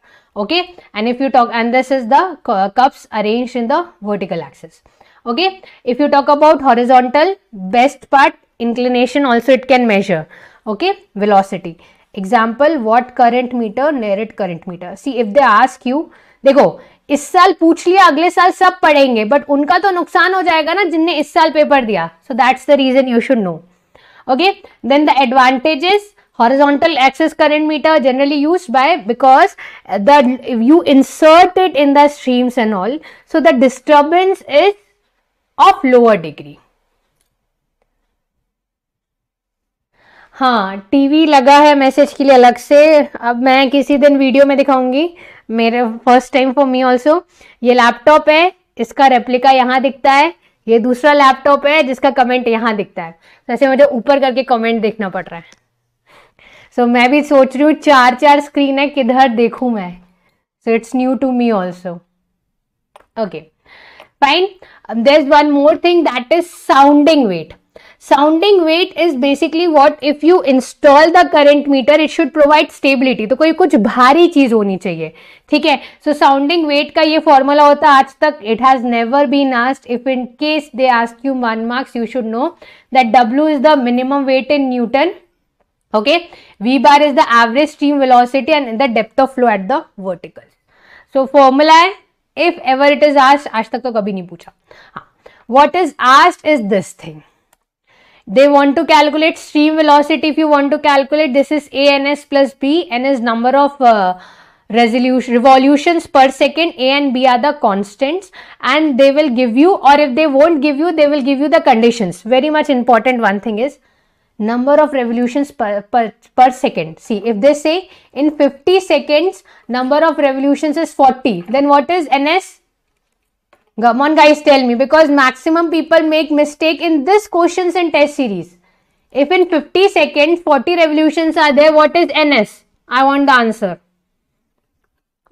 Okay, and if you talk, and this is the cups arranged in the vertical axis. Okay, if you talk about horizontal, best part inclination also it can measure. Okay, velocity. Example, what current meter, narrate current meter. See if they ask you, देखो इस साल पूछ लिया, अगले साल सब पढ़ेंगे, but उनका तो नुकसान हो जाएगा ना जिनने इस साल पेपर दिया. So that's the reason you should know. Okay, then the advantages. Horizontal axis current meter generally used by, because the you insert it in the streams and all, so the disturbance is of lower degree. हाँ, TV लगा है message के लिए अलग से, अब मैं किसी दिन वीडियो में दिखाऊंगी. मेरे first time for me also. ये लैपटॉप है, इसका रेप्लिका यहाँ दिखता है, ये दूसरा लैपटॉप है जिसका कमेंट यहाँ दिखता है, जैसे मुझे ऊपर करके कमेंट देखना पड़ रहा है। सो so, मैं भी सोच रही हूँ चार चार स्क्रीन है, किधर देखूँ मैं। So it's new to me also. Okay fine, there is one more thing that is sounding weight. Sounding weight is basically what if you install the current meter, it should provide stability. तो कोई कुछ भारी चीज होनी चाहिए, ठीक है। सो sounding weight का ये फॉर्मूला होता है आज तक, it has never been asked. If in case they ask you one marks, you should know that W is the minimum weight in Newton. Okay, V bar is the average stream velocity and the depth of flow at the vertical. So formula है, if ever it is asked, आज तक तो कभी नहीं पूछा। हाँ, what is asked is this thing. They want to calculate stream velocity. If you want to calculate, this is A N S plus B. N is number of uh, resolution revolutions per second. A and B are the constants, and they will give you. Or if they won't give you, they will give you the conditions. Very much important. One thing is number of revolutions per per per second. See, if they say in fifty seconds number of revolutions is forty, then what is N S? Come on guys, tell me, because maximum people make mistake in this questions and test series. If in fifty seconds forty revolutions are there, what is N S? I want the answer.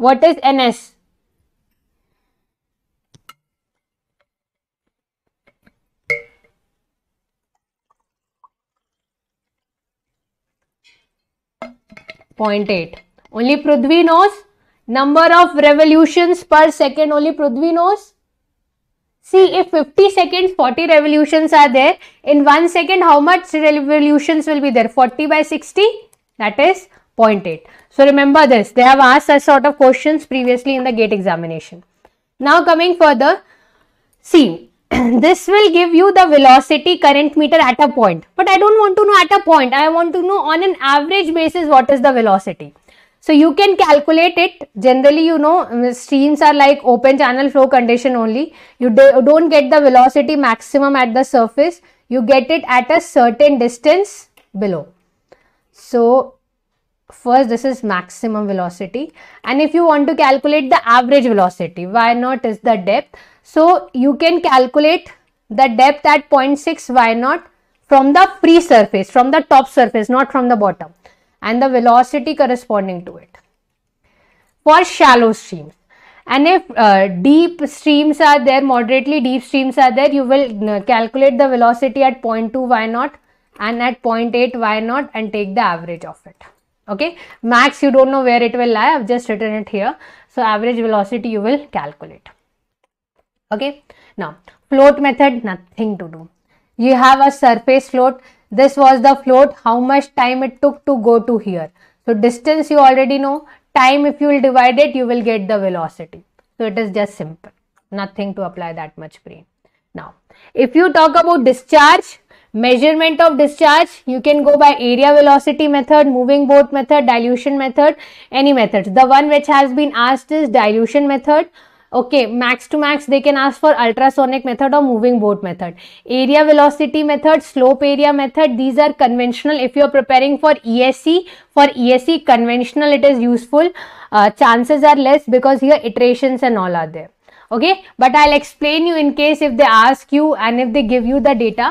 What is N S? zero point eight. Only Prithvi knows number of revolutions per second. Only Prithvi knows. See, if fifty seconds forty revolutions are there, in one second how much revolutions will be there? forty by sixty, that is zero point eight. So remember this. They have asked such sort of questions previously in the GATE examination. Now coming further, see, this will give you the velocity current meter at a point. But I don't want to know at a point. I want to know on an average basis what is the velocity. So you can calculate it. Generally, you know, streams are like open channel flow condition only. You don't get the velocity maximum at the surface. You get it at a certain distance below. So first, this is maximum velocity. And if you want to calculate the average velocity, y naught is the depth. So you can calculate the depth at zero point six y naught from the free surface, from the top surface, not from the bottom. And the velocity corresponding to it for shallow streams. And if uh, deep streams are there, moderately deep streams are there, you will calculate the velocity at zero point two y naught and at zero point eight y naught and take the average of it. Okay, max you don't know where it will lie. I've just written it here. So average velocity you will calculate. Okay, now float method, nothing to do. You have a surface float. This was the float, how much time it took to go to here. So distance you already know, time if you will divide it, you will get the velocity. So it is just simple, nothing to apply that much brain. Now, if you talk about discharge, measurement of discharge, you can go by area velocity method, moving boat method, dilution method, any method. The one which has been asked is dilution method. Okay, max to max they can ask for ultrasonic method or moving boat method. Area velocity method, slope area method, these are conventional. If you are preparing for E S E, for E S E conventional it is useful. Uh, chances are less because here iterations and all are there. Okay, but I'll explain you in case if they ask you and if they give you the data.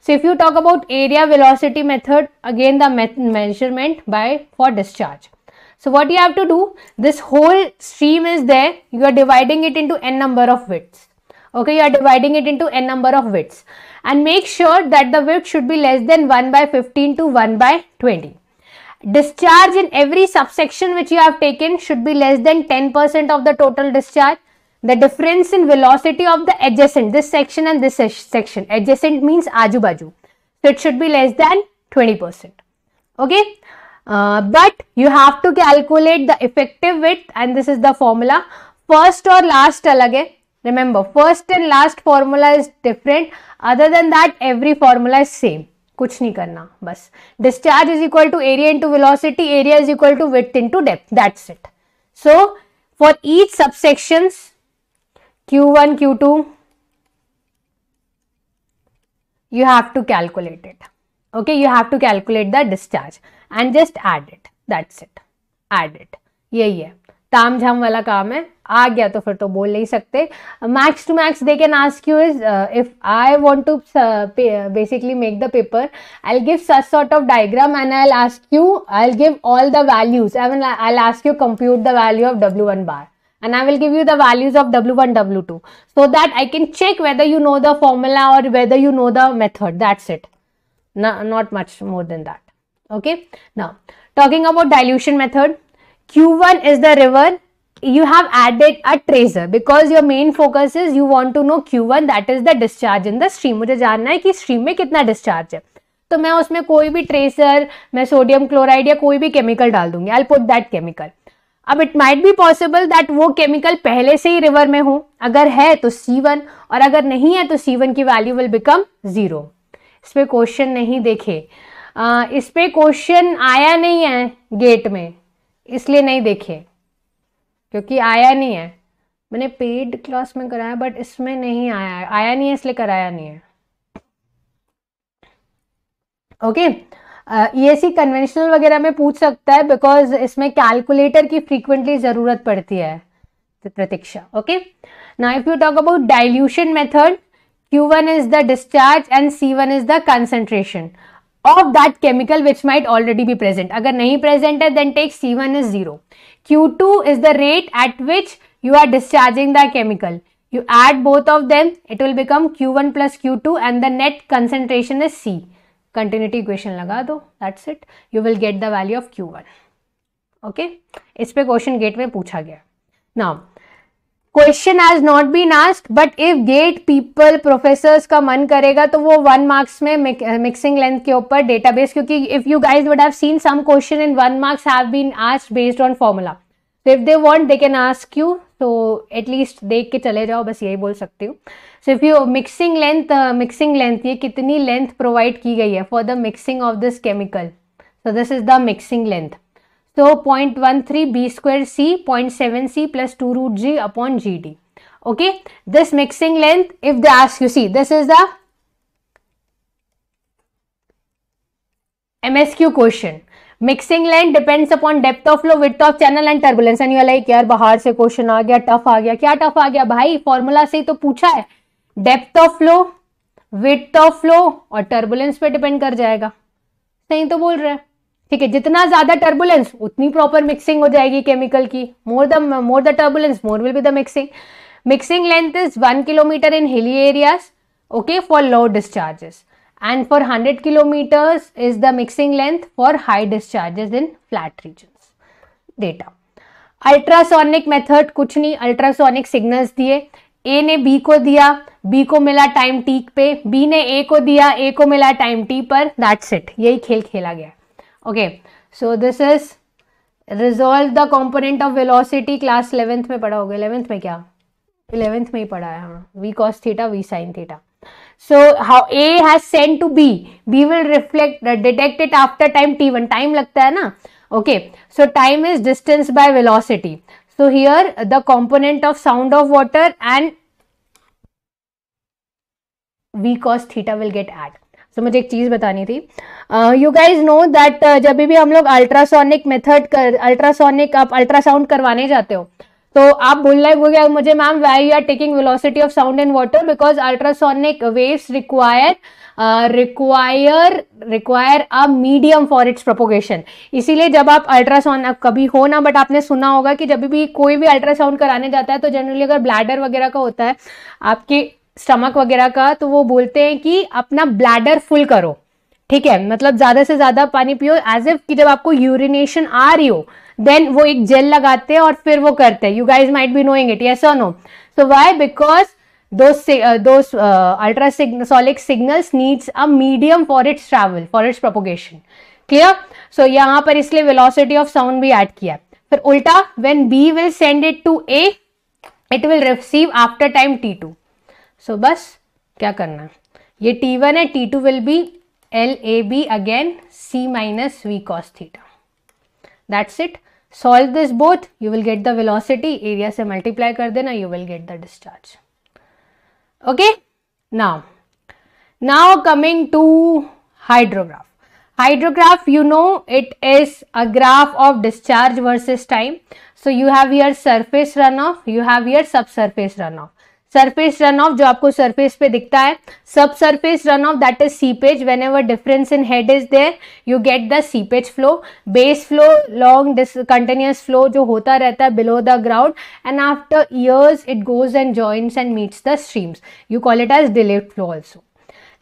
So if you talk about area velocity method, again the me- measurement by for discharge. So what you have to do, this whole stream is there, you are dividing it into n number of widths. Okay, you are dividing it into n number of widths and make sure that the width should be less than one by fifteen to one by twenty. Discharge in every subsection which you have taken should be less than ten percent of the total discharge. The difference in velocity of the adjacent, this section and this section, adjacent means aaju baju, so it should be less than twenty percent. Okay. Uh, but you have to calculate the effective width and this is the formula. First or last alag hai. Remember, first and last formula is different. Other than that, every formula is same. Kuch nahi karna, bas. Discharge is equal to area into velocity. Area is equal to width into depth. That's it. So, for each subsections, Q one, Q two, you have to calculate it. Okay, you have to calculate the discharge and just add it. That's it. Add it. Yehi hai. ताम झाम वाला काम है, आ गया तो फिर तो बोल नहीं सकते. Max to max they can ask you is if I want to basically make the paper, I will give such sort of diagram and I will ask you, I will give all the values. I mean I will ask you compute the value of W one bar and I will give you the values of W one, W two so that I can check whether you know the formula or whether you know the method. That's it. No, not much more than that. Okay. Now, talking about dilution method, Q one is the river. You have added a tracer because your main focus is you want to know Q one, that is the discharge in the stream. मुझे जानना है कि stream में कितना discharge है. तो मैं उसमें कोई भी tracer, मैं sodium chloride या कोई भी chemical डाल दूँगी. I'll put that chemical. अब it might be possible that वो केमिकल पहले से ही रिवर में हो, अगर है तो सी वन और अगर नहीं है तो सी वन की वैल्यू विल बिकम जीरो. इस पर क्वेश्चन नहीं देखे, uh, इस पर क्वेश्चन आया नहीं है गेट में, इसलिए नहीं देखे क्योंकि आया नहीं है. मैंने पेड क्लास में कराया बट इसमें नहीं आया, आया नहीं है इसलिए कराया नहीं है. Okay okay? E S E conventional वगैरह में पूछ सकता है बिकॉज इसमें कैलकुलेटर की फ्रीक्वेंटली ज़रूरत पड़ती है. प्रतीक्षा. Okay. Now if you talk about dilution method, Q one is the discharge and C one is the concentration of that chemical which might already be present. अगर नहीं प्रेजेंट है then take C one is zero. Q two is the rate at which you are discharging the chemical. You add both of them, it will become Q one plus Q two and the net concentration is C. Continuity equation लगा दो, that's it. You will get the value of Q one. Okay. इस पे question GATE में पूछा गया. Now question has not been asked but if GATE people professors का मन करेगा तो वो वन मार्क्स में मिक्सिंग लेंथ के ऊपर डेटाबेस, क्योंकि if you guys would have seen some question in one marks have been asked based on formula. So if they want they can ask you, तो एटलीस्ट देख के चले जाओ, बस यही बोल सकती हूँ. So if you mixing length, mixing length ये कितनी लेंथ प्रोवाइड की गई है for the mixing of this chemical. So this is the mixing length. So point one three B square C point seven C plus two root G upon G D. Okay. This mixing length if they ask you, see this is the M S Q question. Mixing length depends upon depth of flow, width of channel and turbulence. And you are like यार बाहर से question आ गया, tough आ गया. क्या tough आ गया भाई, formula से ही तो पूछा है. Depth of flow, width of flow और टर्बुलेंस पे डिपेंड कर जाएगा. सही तो बोल रहे हैं. ठीक है, जितना ज्यादा टर्बुलेंस उतनी प्रॉपर मिक्सिंग हो जाएगी केमिकल की. More the more the turbulence more will be the mixing. Mixing length is one kilometre in hilly areas. Okay, for low discharges. And for one hundred kilometers is the mixing length for high discharges in flat regions. Data. Ultrasonic method कुछ नहीं, ultrasonic signals दिए. A ने B को दिया, B को मिला time T पे, B ने A को दिया, A को मिला time T पर. That's it. यही खेल खेला गया. Okay. So this is resolve the component of velocity. Class eleventh में पढ़ा होगा. eleventh में क्या? eleventh में ही पढ़ा है हाँ. V cos theta, V sin theta. So how A has sent to B, B will reflect uh, detect it after time T one. Time लगता है ना. Okay. So time is distance by velocity. So here the component of sound of water and V cos theta will get add. So मुझे एक चीज बतानी थी. Uh, you guys know that uh, जब भी हम लोग ultrasonic method कर ultrasonic आप ultrasound करवाने जाते हो तो आप बोलना है बोलिए मुझे ma'am why you are taking velocity of sound and water because ultrasonic waves require require require a medium for its propagation. इसीलिए जब आप अल्ट्रासाउंड कभी हो ना, बट आपने सुना होगा कि जब भी कोई भी अल्ट्रासाउंड कराने जाता है तो जनरली अगर ब्लैडर वगैरह का होता है, आपके स्टमक वगैरह का, तो वो बोलते हैं कि अपना ब्लैडर फुल करो. ठीक है, मतलब ज़्यादा से ज़्यादा पानी पियो एज इफ कि जब आपको यूरिनेशन आ रही हो देन वो एक जेल लगाते हैं और फिर वो करते हैं. You guys might be knowing it, yes और no. So why? Because those ultrasonic signals needs a medium for its travel, for its propagation. Clear? So यहाँ पर इसलिए वेलोसिटी ऑफ साउंड भी ऐड किया. फिर उल्टा, when B will send it to A, it will receive after time T two. So बस क्या करना है, ये टी वन है, T two will be L A B again C minus V cos theta. That's it. Solve this both, you will get the velocity. Area से multiply कर देना, you will get the discharge. Okay? Now, now coming to hydrograph. Hydrograph, you know, it is a graph of discharge versus time. So you have here surface runoff, you have here subsurface runoff. Surface runoff जो आपको surface पे दिखता है, subsurface runoff that is seepage. Whenever difference in head is there, you get the seepage flow. Base flow, long continuous flow जो होता रहता है below the ground, and after years it goes and joins and meets the streams. You call it as delete flow also.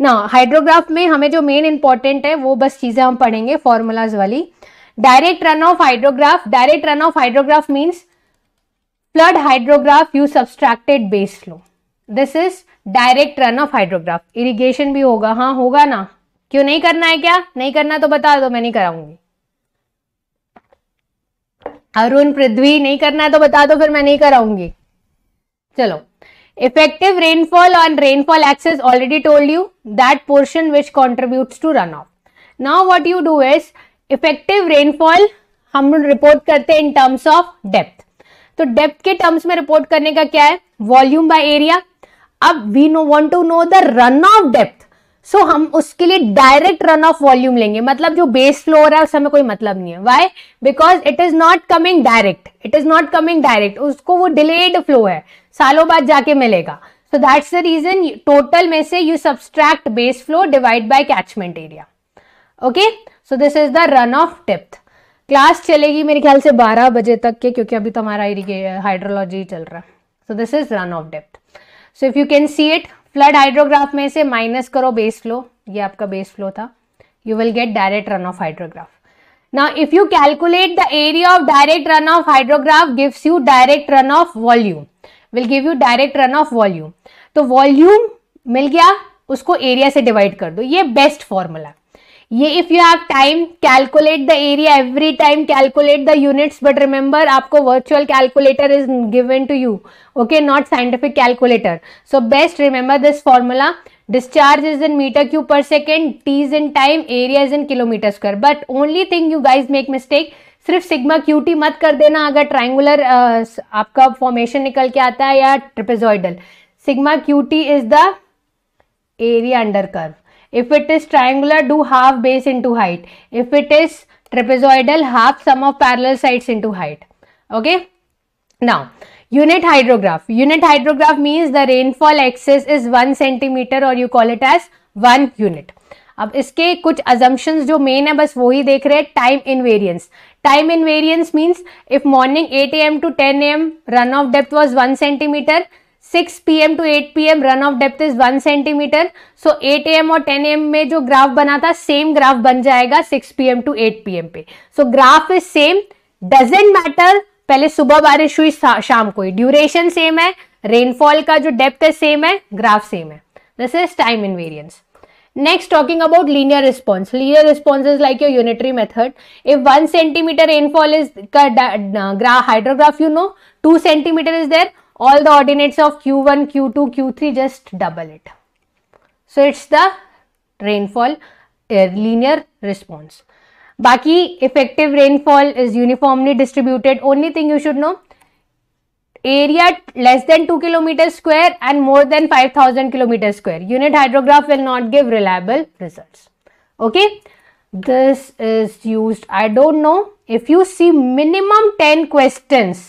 ना hydrograph में हमें जो main important है वो बस चीजें हम पढ़ेंगे फॉर्मूलाज वाली. Direct run of hydrograph, direct run of hydrograph means flood hydrograph you subtracted base flow. This is direct run of hydrograph. Irrigation भी होगा, हाँ होगा ना, क्यों नहीं करना है, क्या नहीं करना तो बता दो, मैं नहीं कराऊंगी. अरुण पृथ्वी नहीं करना है तो बता दो, फिर मैं नहीं कराऊंगी. चलो, effective rainfall on rainfall axis, already told you that portion which contributes to runoff. Now what you do is effective rainfall हम report करते हैं in terms of depth. तो depth के terms में report करने का क्या है, volume by area. अब we want to know the runoff depth, so हम उसके लिए direct runoff volume लेंगे. मतलब जो base flow हो रहा है उससे हमें कोई मतलब नहीं है. Why? Because it is not coming direct. It is not coming direct. उसको वो delayed flow है, सालों बाद जाके मिलेगा. So that's the reason total में से you subtract base flow divide by catchment area. Okay, so this is the run of depth. Class चलेगी मेरे ख्याल से बारह बजे तक के, क्योंकि अभी तो हमारा हाइड्रोलॉजी चल रहा है. So this is run of depth. So if you can see it, flood hydrograph में से माइनस करो बेस फ्लो, ये आपका बेस फ्लो था, you will get direct run of hydrograph. Now if you calculate the area of direct run of hydrograph gives you direct run of volume, will give you direct runoff volume. तो volume मिल गया, उसको area से divide कर दो. ये best formula. ये if you have time calculate the area every time, calculate the units, but remember आपको virtual calculator is given to you, okay, not scientific calculator. So best remember this formula. Discharge is in meter cube per second, T is in time, area is in kilometer square. But only thing you guys make mistake, सिर्फ sigma QT मत कर देना अगर triangular आपका formation निकल के आता है या trapezoidal. Sigma QT is the area under curve. If it is triangular do half base into height, if it is trapezoidal half sum of parallel sides into height. Okay, now unit hydrograph. Unit hydrograph means the rainfall excess is one centimetre और you call it as one unit. अब इसके कुछ assumptions जो main है बस वही देख रहे हैं. Time invariance, time invariance means if morning eight A M to ten A M run of depth was one centimetre, six P M to eight P M run of depth is one centimetre. So eight A M और ten A M में जो graph बना था same graph बन जाएगा six P M to eight P M पे. So graph is same, doesn't matter पहले सुबह बारिश हुई शाम को, ड्यूरेशन सेम है, रेनफॉल का जो डेप्थ है सेम है, ग्राफ सेम है. This is time invariance. Next, talking about linear response. Linear response is like your unitary method. If one centimeter rainfall is hydrograph, you know, two centimeter is there, all the ordinates of Q one, Q two, Q three just double it. So it's the rainfall linear response. Baki effective rainfall is uniformly distributed. Only thing you should know, area less than two kilometers square and more than five thousand kilometers square, unit hydrograph will not give reliable results. Okay, this is used. I don't know if you see minimum ten questions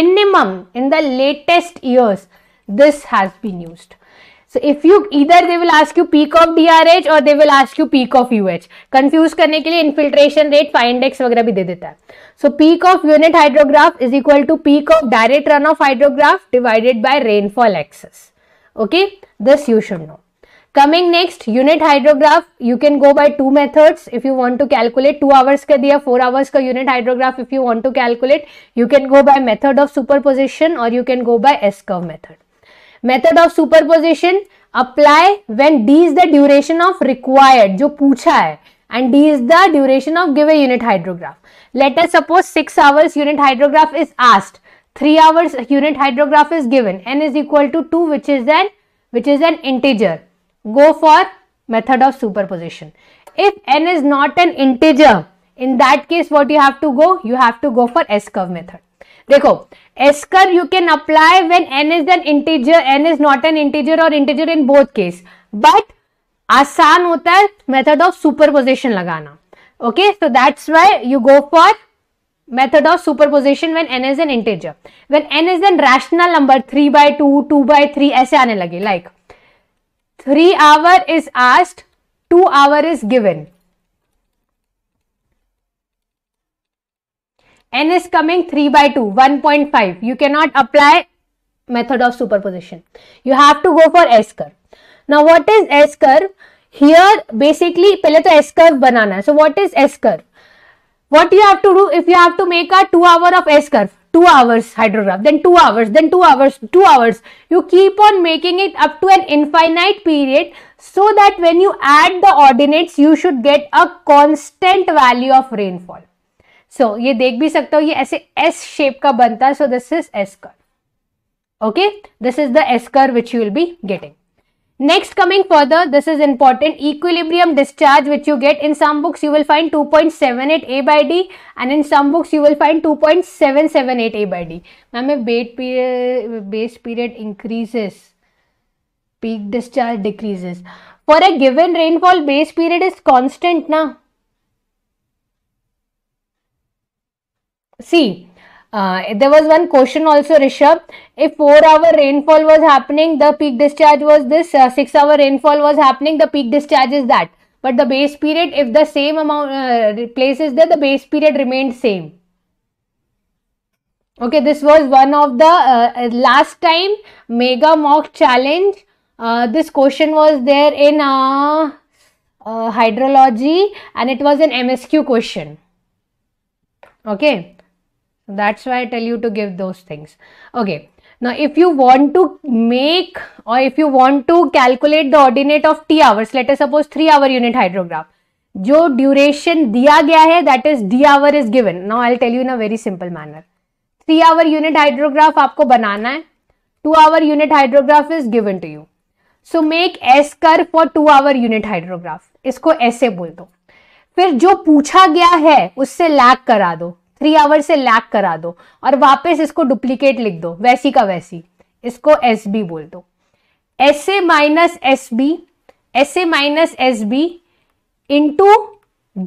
minimum in the latest years this has been used. So if you either they will ask you peak of D R H or they will ask you peak of U H. Confuse करने के लिए infiltration rate, phi index वगैरह भी दे देता है. So peak of unit hydrograph is equal to peak of direct runoff hydrograph divided by rainfall axis. Okay, this you should know. Coming next, unit hydrograph you can go by two methods if you want to calculate. Two hours का दिया, four hours का unit hydrograph if you want to calculate. You can go by method of superposition or you can go by S curve method. Method of superposition apply when D is the duration of required जो पूछा है and D is the duration of given unit hydrograph. Let us suppose six hours unit hydrograph is asked, three hours unit hydrograph is given, N is equal to two which is an which is an integer. Go for method of superposition. If N is not an integer in that case what you have to go, you have to go for S curve method. देखो S curve you can apply when n is an integer, n is not an integer or integer in both case. But आसान होता है method of superposition लगाना. Okay, so that's why you go for method of superposition when n is an integer. When n is an rational number, three by two, two by three ऐसे आने लगे. Like three hour is asked, two hour is given. N is coming three by two, one point five. You cannot apply method of superposition. You have to go for S curve. Now what is S curve? Here basically पहले तो S curve बनाना है. So what is S curve? What you have to do if you have to make a two hour of S curve? Two hours hydrograph, then two hours, then two hours, two hours. You keep on making it up to an infinite period so that when you add the ordinates, you should get a constant value of rainfall. So ये देख भी सकते हो, ये ऐसे S shape का बनता है. So this is S curve. Okay, this is the S curve which you will be getting. Next, coming further, this is important, equilibrium discharge which you get. In some books you will find two point seven eight A by D and in some books you will find two point seven seven eight A by D. Ma'am, if base period, base period increases, peak discharge decreases. For a given rainfall, base period is constant na. See, Uh, there was one question also, Rishabh. If four hour rainfall was happening, the peak discharge was this. Uh, six hour rainfall was happening, the peak discharge is that. But the base period, if the same amount uh, places there, the base period remained same. Okay, this was one of the uh, last time mega mock challenge. Uh, this question was there in uh, uh, hydrology and it was an M S Q question. Okay. That's why I tell you to give those things. Okay, now if you want to make or if you want to calculate the ordinate of T hours, let us suppose three hour unit hydrograph, jo duration diya gaya hai, that is D hour is given. Now I'll tell you in a very simple manner. three hour unit hydrograph aapko banana hai, two hour unit hydrograph is given to you. So make S curve for two hour unit hydrograph. Isko aise bol do. Phir jo pucha gaya hai, usse lag kara do. Three hour से lag करा दो और वापस इसको duplicate लिख दो, वैसी का वैसी. इसको एस बी बोल दो. S A minus S B, S A minus S B into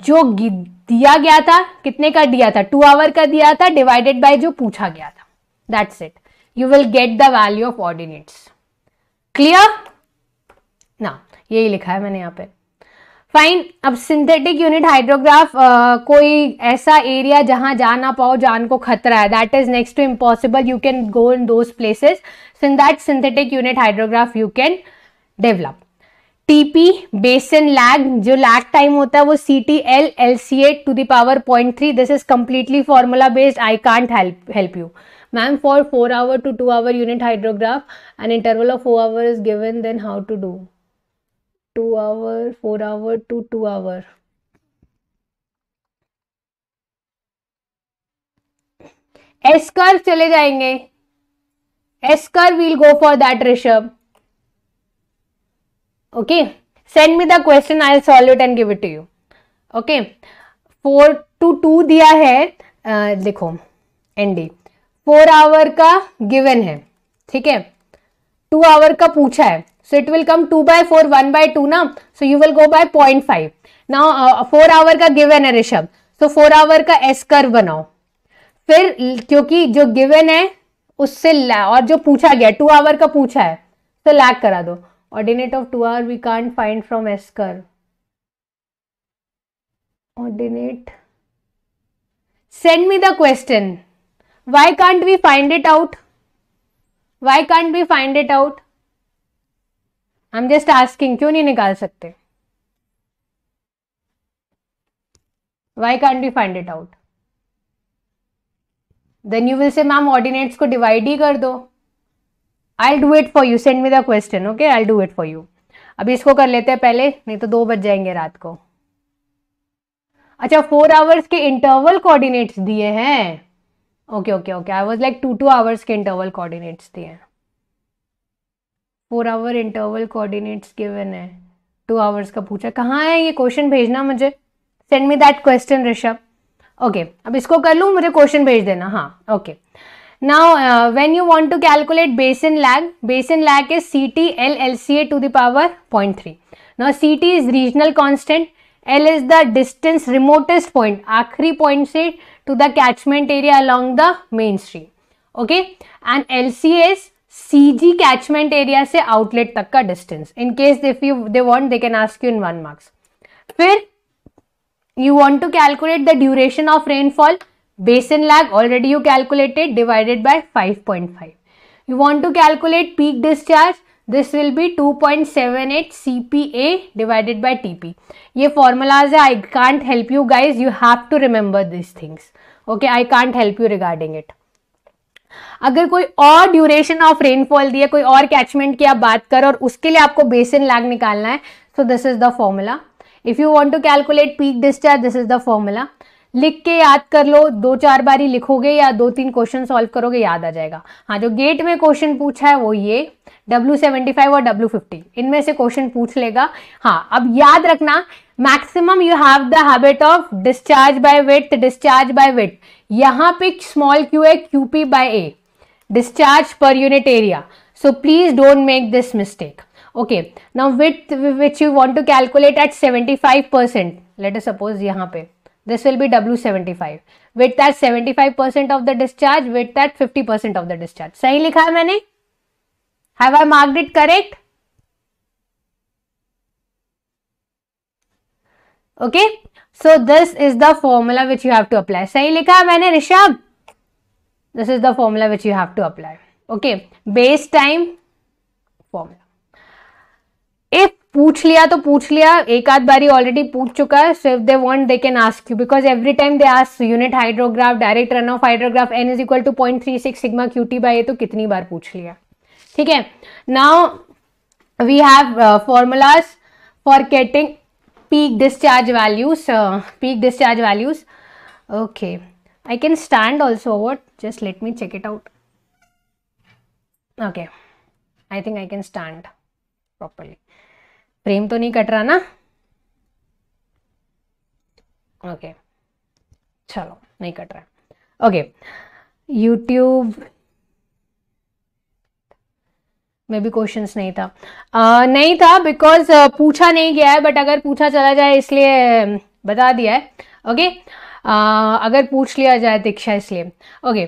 जो दिया गया था, कितने का दिया था, टू आवर का दिया था, डिवाइडेड बाय जो पूछा गया था. That's it. You will get the value of ordinates. Clear ना? यही लिखा है मैंने यहाँ पे. फाइन. अब सिंथेटिक यूनिट हाइड्रोग्राफ, कोई ऐसा एरिया जहां जा ना पाओ, जान को खतरा है, that is next to impossible. You can go in those places. So in that synthetic unit hydrograph you can develop TP, basin lag, जो लैग टाइम होता है वो C T L L C A to the power point three. This is completely formula based. I can't help help you ma'am. For four hour to to our unit hydrograph an interval of four hour is given, then how to do two hour, four hour to two hour. S curve चले जाएंगे. S curve we'll go for that, Rishabh. Okay. Send me the question. I'll solve it and give it to you. Okay. Four to two दिया है. देखो. N D. Four hour का given है. ठीक है. Two hour का पूछा है. So it will come two by four, one by two na. So you will go by zero point five. Now uh, four hour का given है Rishabh. So four hour का S curve बनाओ. फिर क्योंकि जो given है उससे और जो पूछा गया two hour का पूछा है तो लैग करा दो. Ordinate of two hour we can't find from S curve. Ordinate. Send me the question. Why can't we find it out? Why can't we find it out? I am just asking. क्यों नहीं निकाल सकते? Why can't we find it out? Then you will say ma'am ordinates को divide ही कर दो. I do it for you. Send me the question. Okay, I do it for you. अभी इसको कर लेते हैं पहले, नहीं तो दो बज जाएंगे रात को. अच्छा, फोर आवर्स के इंटरवल कोऑर्डिनेट्स दिए हैं. Okay okay okay. I was like to two hours के इंटरवल कोऑर्डिनेट्स दिए हैं. Four hour interval coordinates given है, टू आवर्स का पूछा. कहाँ है ये क्वेश्चन? भेजना मुझे. Send me that question Rishabh. Okay, अब इसको कर लूँ, मुझे क्वेश्चन भेज देना. हाँ, okay. Now when you want to calculate basin lag, basin lag is C T L L C A to the power point three. Now C T is regional constant, L is the distance remotest point, आखिरी point से to the catchment area along the main stream, okay? And L C S C G catchment area से outlet तक का distance. In case if you they want, they can ask you in one marks. फिर you want to calculate the duration of rainfall, basin lag already you calculated, divided by five point five. You want to calculate peak discharge, this will be two point seven eight C P A divided by T P. ये formulas है, I can't help you guys, you have to remember these things, okay? I can't help you regarding it. अगर कोई और duration of rainfall दिया, कोई और catchment की आप बात करो और उसके लिए आपको बेसिन लैग निकालना है, so this is the formula. If you want to calculate peak discharge, this is the formula. लिख के याद कर लो, दो चार बारी लिखोगे या दो तीन क्वेश्चन सॉल्व करोगे याद आ जाएगा. हाँ, जो गेट में क्वेश्चन पूछा है वो ये डब्ल्यू सेवेंटी फाइव और डब्ल्यू फिफ्टी इनमें से क्वेश्चन पूछ लेगा. हाँ, अब याद रखना maximum you have the habit of discharge by width, discharge by width. यहाँ पे स्मॉल क्यू है, Q P by A, discharge per unit area. So please don't make this mistake, okay? Now width which you want to calculate at seventy five percent, let us suppose यहाँ पे this will be W seventy-five, width at seventy-five percent of the discharge, width at fifty percent of the discharge. सही लिखा है मैंने? Have I marked it correct? Okay, so this is the formula which you have to apply. सही लिखा है मैंने Rishabh? This is the formula which you have to apply. Okay, base time formula. If पूछ लिया तो पूछ लिया, एक आध बारी ऑलरेडी पूछ चुका है. So if they want they can ask you, because every time they ask unit hydrograph, direct run of hydrograph, N is equal to point three six sigma Q T by A, तो कितनी बार पूछ लिया, ठीक है? Now we have formulas for getting peak discharge values, peak discharge values. Okay, I can stand also, what? Just let me check it out. Okay, I think I can stand properly. Frame तो नहीं cut रहा ना? Okay, चलो नहीं cut रहा. Okay, YouTube में भी questions नहीं था, uh, नहीं था बिकॉज uh, पूछा नहीं गया है, बट अगर पूछा चला जाए इसलिए बता दिया है. Okay, okay? uh, अगर पूछ लिया जाए दीक्षा इसलिए. Okay,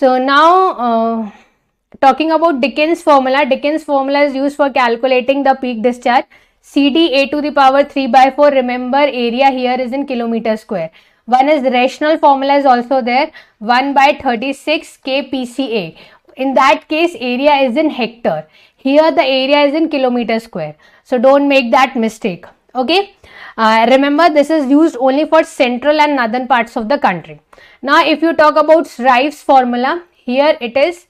so now talking about Dickens formula. Dickens formula is use for calculating the peak discharge. C D a to the power three by four. Remember, area here is in kilometer square. One is rational formula is also there. One by thirty six K P C A. In that case, area is in hectare. Here the area is in kilometer square. So don't make that mistake. Okay. Uh, remember, this is used only for central and northern parts of the country. Now, if you talk about Shrives's formula, here it is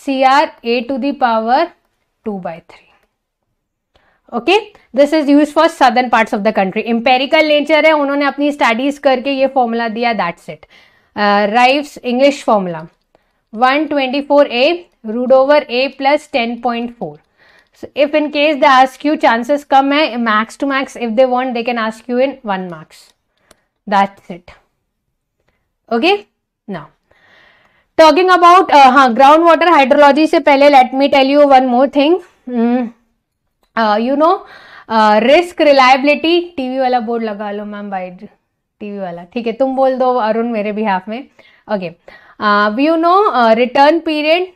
C R a to the power two by three. Okay, this is used for southern parts of the country. Empirical nature है, उन्होंने अपनी studies करके ये formula दिया, that's it. Uh, Rives English formula one twenty-four A root over A plus ten point four. So if in case they ask you, chances कम है, max to max if they want they can ask you in one marks. That's it. Okay, now talking about uh, हाँ ground water hydrology से पहले let me tell you one more thing. Hmm. You know risk reliability, TV वाला board लगा लो ma'am, buys TV वाला, ठीक है? तुम बोल दो अरुण मेरे बिहाफ में. Okay, you know return period,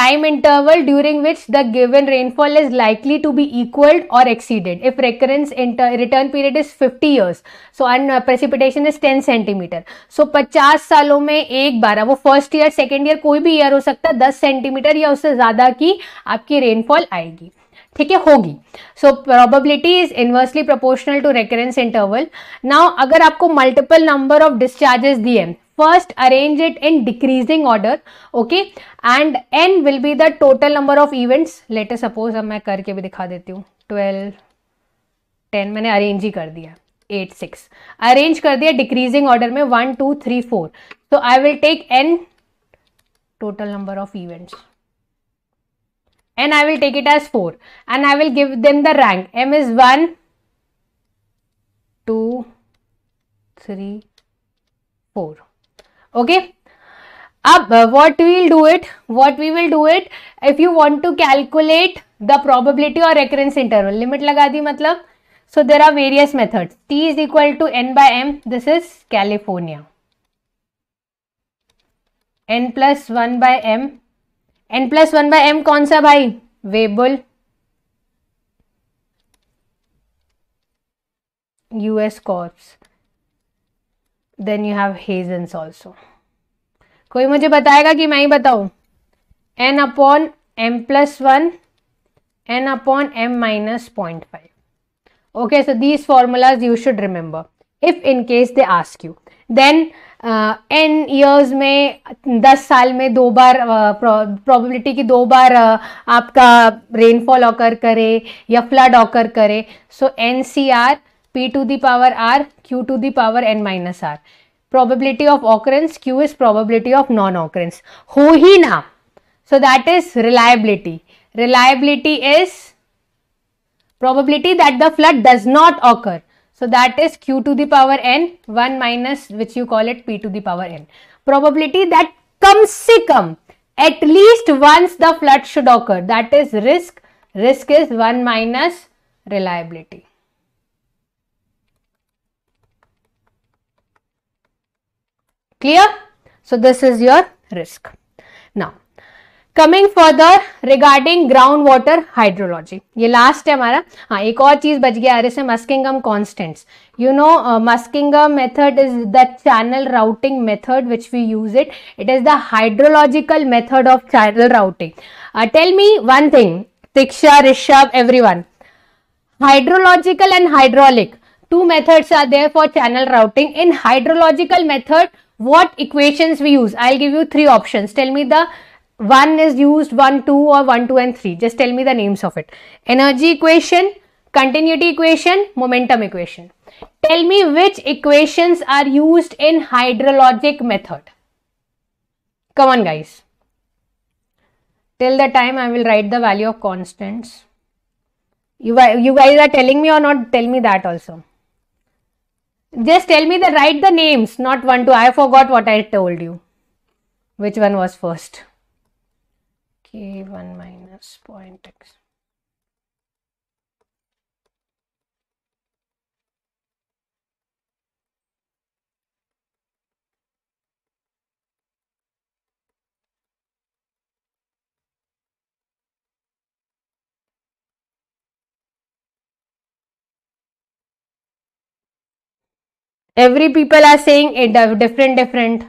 time interval during which the given rainfall is likely to be equalled और exceeded. If recurrence return period is fifty years so and precipitation is ten centimetre, so पचास सालों में एक बार, वो first year second year कोई भी year हो सकता है, दस सेंटीमीटर या उससे ज़्यादा की आपकी रेनफॉल आएगी, ठीक है? होगी. सो probability is inversely proportional to recurrence interval. Now अगर आपको मल्टीपल नंबर ऑफ डिस्चार्जेस दिए, first arrange it in decreasing order, okay? And N will be the total number of events. Let us suppose, अब मैं करके भी दिखा देती हूँ. ट्वेल्व टेन मैंने अरेंज ही कर दिया, एट सिक्स अरेंज कर दिया डिक्रीजिंग ऑर्डर में, one two three four. So I will take N total number of events and I will take it as four and I will give them the rank. M is one two three four, okay? Ab uh, what we will do it what we will do it if you want to calculate the probability or recurrence interval, limit laga di matlab So there are various methods. T is equal to N by M. This is California. N plus one by M. N plus one by M कौन सा भाई? वेबल, U S Corps. Then you have Hazen's also. कोई मुझे बताएगा कि मैं ही बताऊं? N upon M plus one, N upon M minus zero point five. Okay, so these formulas you should remember. If in case they ask you, then n years में दस साल में दो बार probability की दो बार आपका rainfall occur करे या flood occur करे, so N C R P to the power R, Q to the power N minus R. Probability of occurrence, Q is probability of non-occurrence. हो ही ना, so that is reliability. Reliability is probability that the flood does not occur. So that is Q to the power N, one minus which you call it P to the power N. Probability that कम से कम at least once the flood should occur. That is risk. Risk is one minus reliability. Clear? So this is your risk. Now coming further regarding groundwater hydrology. ये last है हमारा. हाँ, एक और चीज़ बच गया अरे से Muskingum constants. You know uh, Muskingum method is the channel routing method which we use it. It is the hydrological method of channel routing. Uh, tell me one thing, Tiksha, Rishabh, everyone. Hydrological and hydraulic, two methods are there for channel routing. In hydrological method, what equations we use? I'll give you three options. Tell me the one is used, one, two or one, two and three. Just tell me the names of it. Energy equation, continuity equation, momentum equation. Tell me which equations are used in hydrologic method. Come on guys. Till the time I will write the value of constants. You, you guys are telling me or not? Tell me that also. Just tell me the write the names, not one, two. I forgot what I told you. Which one was first? K one minus zero point x. Every people are saying it different, different.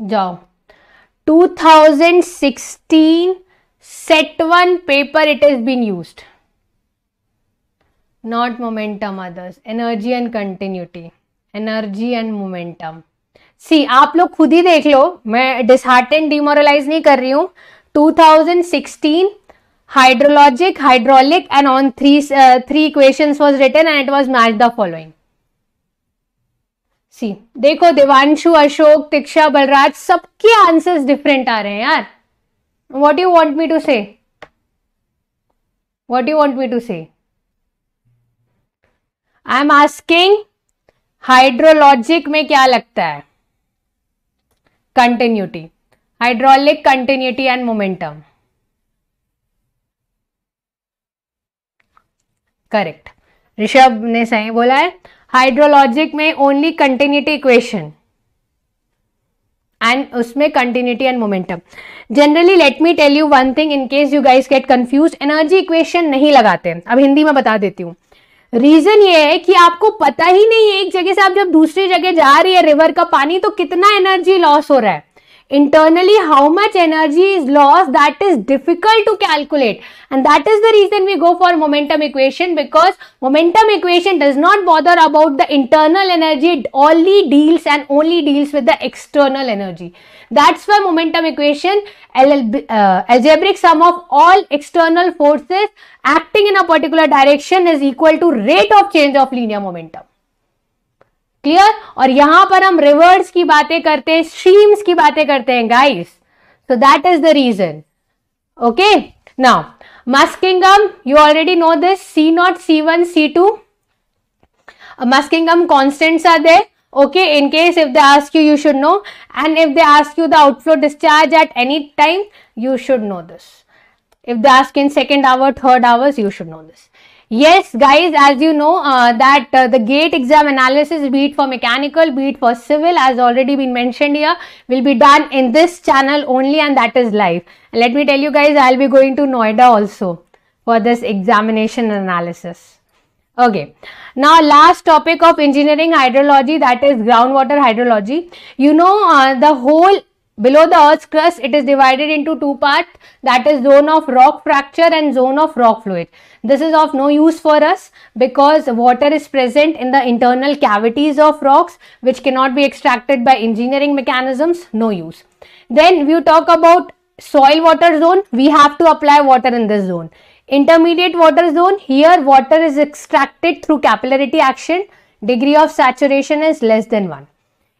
जाओ twenty sixteen set one paper it has been used, not momentum, others. Energy and continuity, energy and momentum. See, आप लोग खुद ही देख लो, मैं dishearten demoralize नहीं कर रही हूँ. twenty sixteen hydrologic, hydraulic and on three uh, three equations was written and it was matched the following. सी देखो देवांशु, अशोक, तिक्षा, बलराज, सबके आंसर्स डिफरेंट आ रहे हैं यार. What you want me to say? What you want me to say? I am asking hydrologic में क्या लगता है? Continuity, hydraulic continuity and momentum. Correct, Rishabh ने सही बोला है. हाइड्रोलॉजिक में ओनली कंटिन्यूटी इक्वेशन एंड उसमें continuity and momentum. Generally let me tell you one thing in case you guys get confuse, energy equation नहीं लगाते हैं. अब हिंदी में बता देती हूँ. रीजन ये है कि आपको पता ही नहीं है, एक जगह से आप जब दूसरी जगह जा रही है रिवर का पानी, तो कितना एनर्जी लॉस हो रहा है internally, how much energy is lost, that is difficult to calculate, and that is the reason we go for momentum equation, because momentum equation does not bother about the internal energy. It only deals and only deals with the external energy. That's why momentum equation, uh, algebraic sum of all external forces acting in a particular direction is equal to rate of change of linear momentum. Clear? और यहां पर हम reverse की बातें करते हैं, streams की बातें करते हैं guys. So that is the reason. Okay, now Muskingum, you already know this. C naught, C one, C two, Muskingum constants are there. Okay, in case if they ask you, you should know. And if they ask you the outflow discharge at any time, you should know this. If they ask in second hour, third hours, you should know this. Yes, guys, as you know uh, that uh, the GATE exam analysis, be it for mechanical, be it for civil, as already been mentioned here, will be done in this channel only, and that is live. And let me tell you guys, I'll be going to Noida also for this examination analysis. Okay, now last topic of engineering hydrology, that is groundwater hydrology. You know, uh, the whole below the earth's crust, it is divided into two parts, that is zone of rock fracture and zone of rock fluid. This is of no use for us because water is present in the internal cavities of rocks which cannot be extracted by engineering mechanisms, no use. Then we talk about soil water zone, we have to apply water in this zone. Intermediate water zone, here water is extracted through capillarity action, degree of saturation is less than one.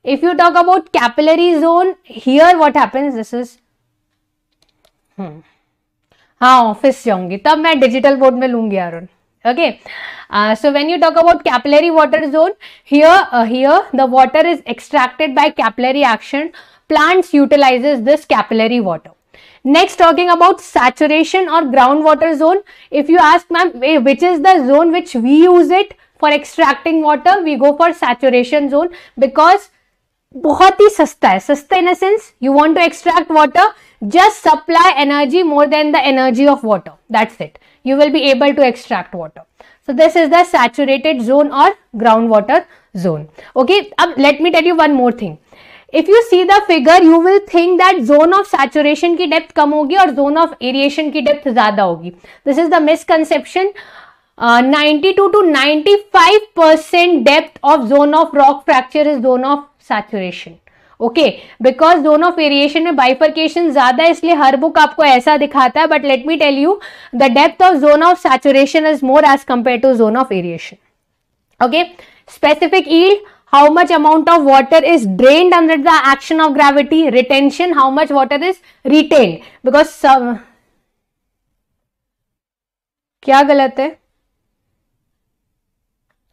If you talk about capillary zone, here what happens, this is hmm हाँ office जाऊंगी तब मैं digital board में लूंगी Arun. Okay, uh, so when you talk about capillary water zone, here uh, here the water is extracted by capillary action, plants utilizes this capillary water. Next, talking about saturation or groundwater zone, if you ask ma'am which is the zone which we use it for extracting water, we go for saturation zone because बहुत ही सस्ता है. सस्ता in a sense, you want to extract water, just supply energy more than the energy of water, that's it, you will be able to extract water. So this is the saturated zone or groundwater zone. Okay, अब let me tell you one more thing. If you see the figure, you will think that zone of saturation की depth कम होगी और zone of aeration की depth ज़्यादा होगी. This is the misconception. Uh, ninety-two to ninety-five percent depth of zone of rock fracture is zone of saturation. Okay, because zone of aeration में bifurcation ज़्यादा है इसलिए हर book आपको ऐसा दिखाता है. But let me tell you, the depth of zone of saturation is more as compared to zone of aeration. Okay, specific yield, how much amount of water is drained under the action of gravity. Retention, how much water is retained, because some क्या गलत है.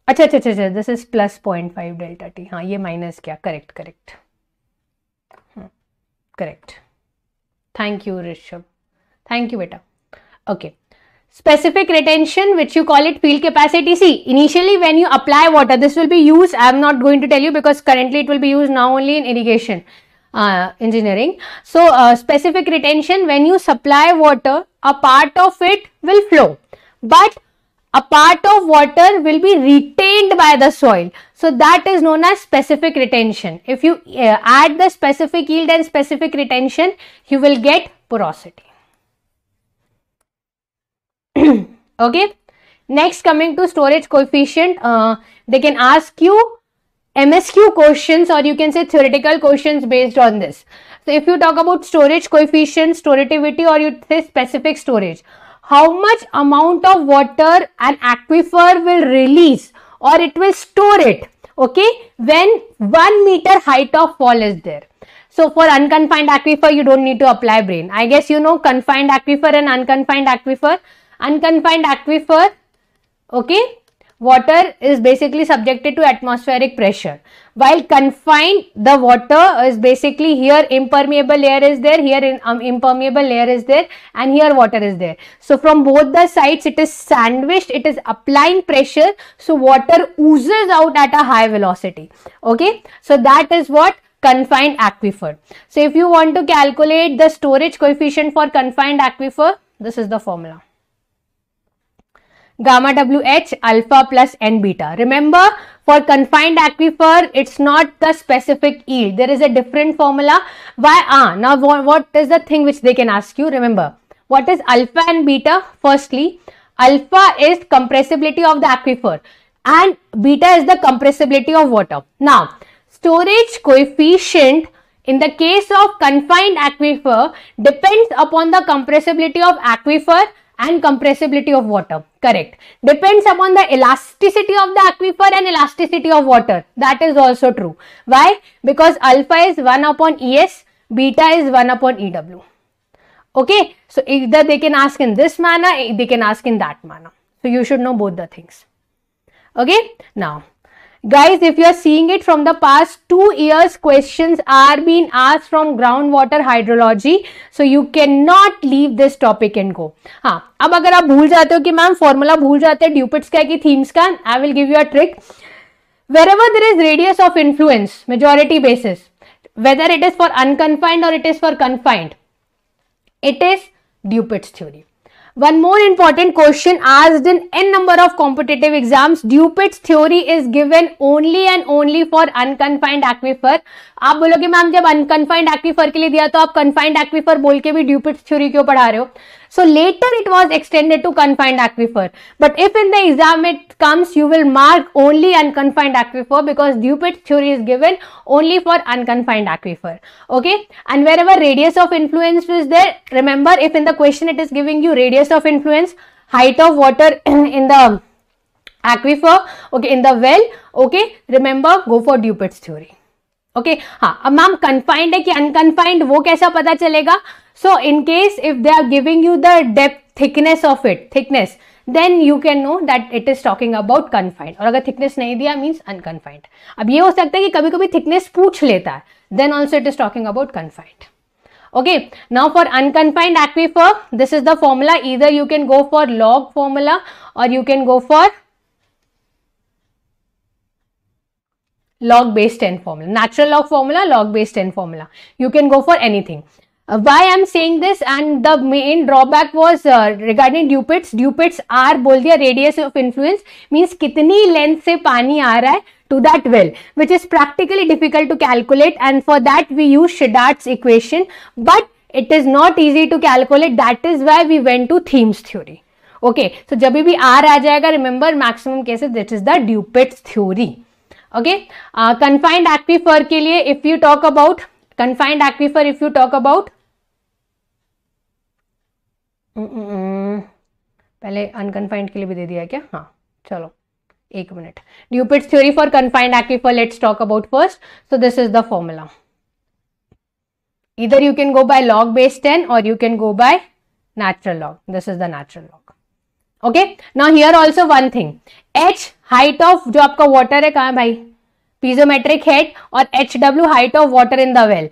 अच्छा अच्छा अच्छा this is plus point five delta T. हाँ ये minus क्या, correct correct correct. Thank you Rishabh, thank you बेटा. Okay, specific retention, which you call it field capacity. See, initially when you apply water, this will be used, I am not going to tell you because currently it will be used now only in irrigation uh, engineering. So uh, specific retention, when you supply water, a part of it will flow but a part of water will be retained by the soil, so that is known as specific retention. If you uh, add the specific yield and specific retention, you will get porosity. Okay, next, coming to storage coefficient, uh, they can ask you M S Q questions or you can say theoretical questions based on this. So if you talk about storage coefficient, storativity, or you say specific storage, how much amount of water an aquifer will release or it will store it, okay, when one meter height of fall is there. So for unconfined aquifer, you don't need to apply brain. I guess you know confined aquifer and unconfined aquifer. Unconfined aquifer, okay, water is basically subjected to atmospheric pressure, while confined, the water is basically here impermeable layer is there, here in, um, impermeable layer is there, and here water is there. So from both the sides it is sandwiched, it is applying pressure, so water oozes out at a high velocity. Okay, so that is what confined aquifer. So if you want to calculate the storage coefficient for confined aquifer, this is the formula. Gamma W H alpha plus N beta. Remember, for confined aquifer, it's not the specific yield. There is a different formula. Why? Ah, now what is the thing which they can ask you? Remember, what is alpha and beta? Firstly, alpha is compressibility of the aquifer and beta is the compressibility of water. Now, storage coefficient in the case of confined aquifer depends upon the compressibility of aquifer and compressibility of water, correct, depends upon the elasticity of the aquifer and elasticity of water, that is also true. Why? Because alpha is one upon E S, beta is one upon E W. Okay, so either they can ask in this manner, they can ask in that manner, so you should know both the things. Okay, now Guys, if you are seeing it from the past two years, questions are being asked from groundwater hydrology. So you cannot leave this topic and go. हाँ, अब अगर आप भूल जाते हो कि ma'am formula भूल जाते हैं ड्यूपिट्स का कि थीम्स का, I will give you a trick. Wherever there is radius of influence, majority basis, whether it is for unconfined or it is for confined, it is Dupit's theory. One more important question asked in n number of competitive exams. Dupit's theory is given only and only for unconfined aquifer. आप बोलोगे ma'am जब unconfined aquifer के लिए दिया तो आप confined aquifer बोल के भी Dupit's theory क्यों पढ़ा रहे हो? So later it was extended to confined aquifer. But if in the exam it comes, you will mark only unconfined aquifer because Dupit's theory is given only for unconfined aquifer. Okay? And wherever radius of influence is there, remember if in the question it is giving you radius of influence, height of water in the aquifer, okay, in the well, okay, remember, go for Dupit's theory. Okay okay, हाँ अब ma'am confined है कि unconfined वो कैसा पता चलेगा? So in case if they are giving you the depth thickness of it thickness then you can know that it is talking about confined. और अगर थिकनेस नहीं दिया मीन्स अनकन्फाइंड. अब ये हो सकता है कि कभी कभी थिकनेस पूछ लेता है, then also it is talking about confined. Okay, now for unconfined aquifer this is the formula. Either you can go for log formula और you can go for log base ten formula, natural log formula, log base ten formula. You can go for anything. Uh, why I am saying this and the main drawback was uh, regarding Dupit's. Dupit's R बोल दिया radius of influence means कितनी length से पानी आ रहा है to that well, which is practically difficult to calculate and for that we use Sheddart's equation, but it is not easy to calculate. That is why we went to themes theory. Okay, so जब भी R आ जाएगा remember maximum cases that is the Dupit's theory. Okay, confined aquifer के लिए if you talk about confined aquifer if you talk about पहले unconfined के लिए भी दे दिया क्या? हाँ चलो एक minute. ड्यूपिट्स theory for confined aquifer let's talk about first. So this is the formula. इधर you can go by log base ten और you can go by natural log. This is the natural log. Okay, now here also one thing, H height of जो आपका water है कहाँ भाई? Piezometric head. और H W height of water in the well.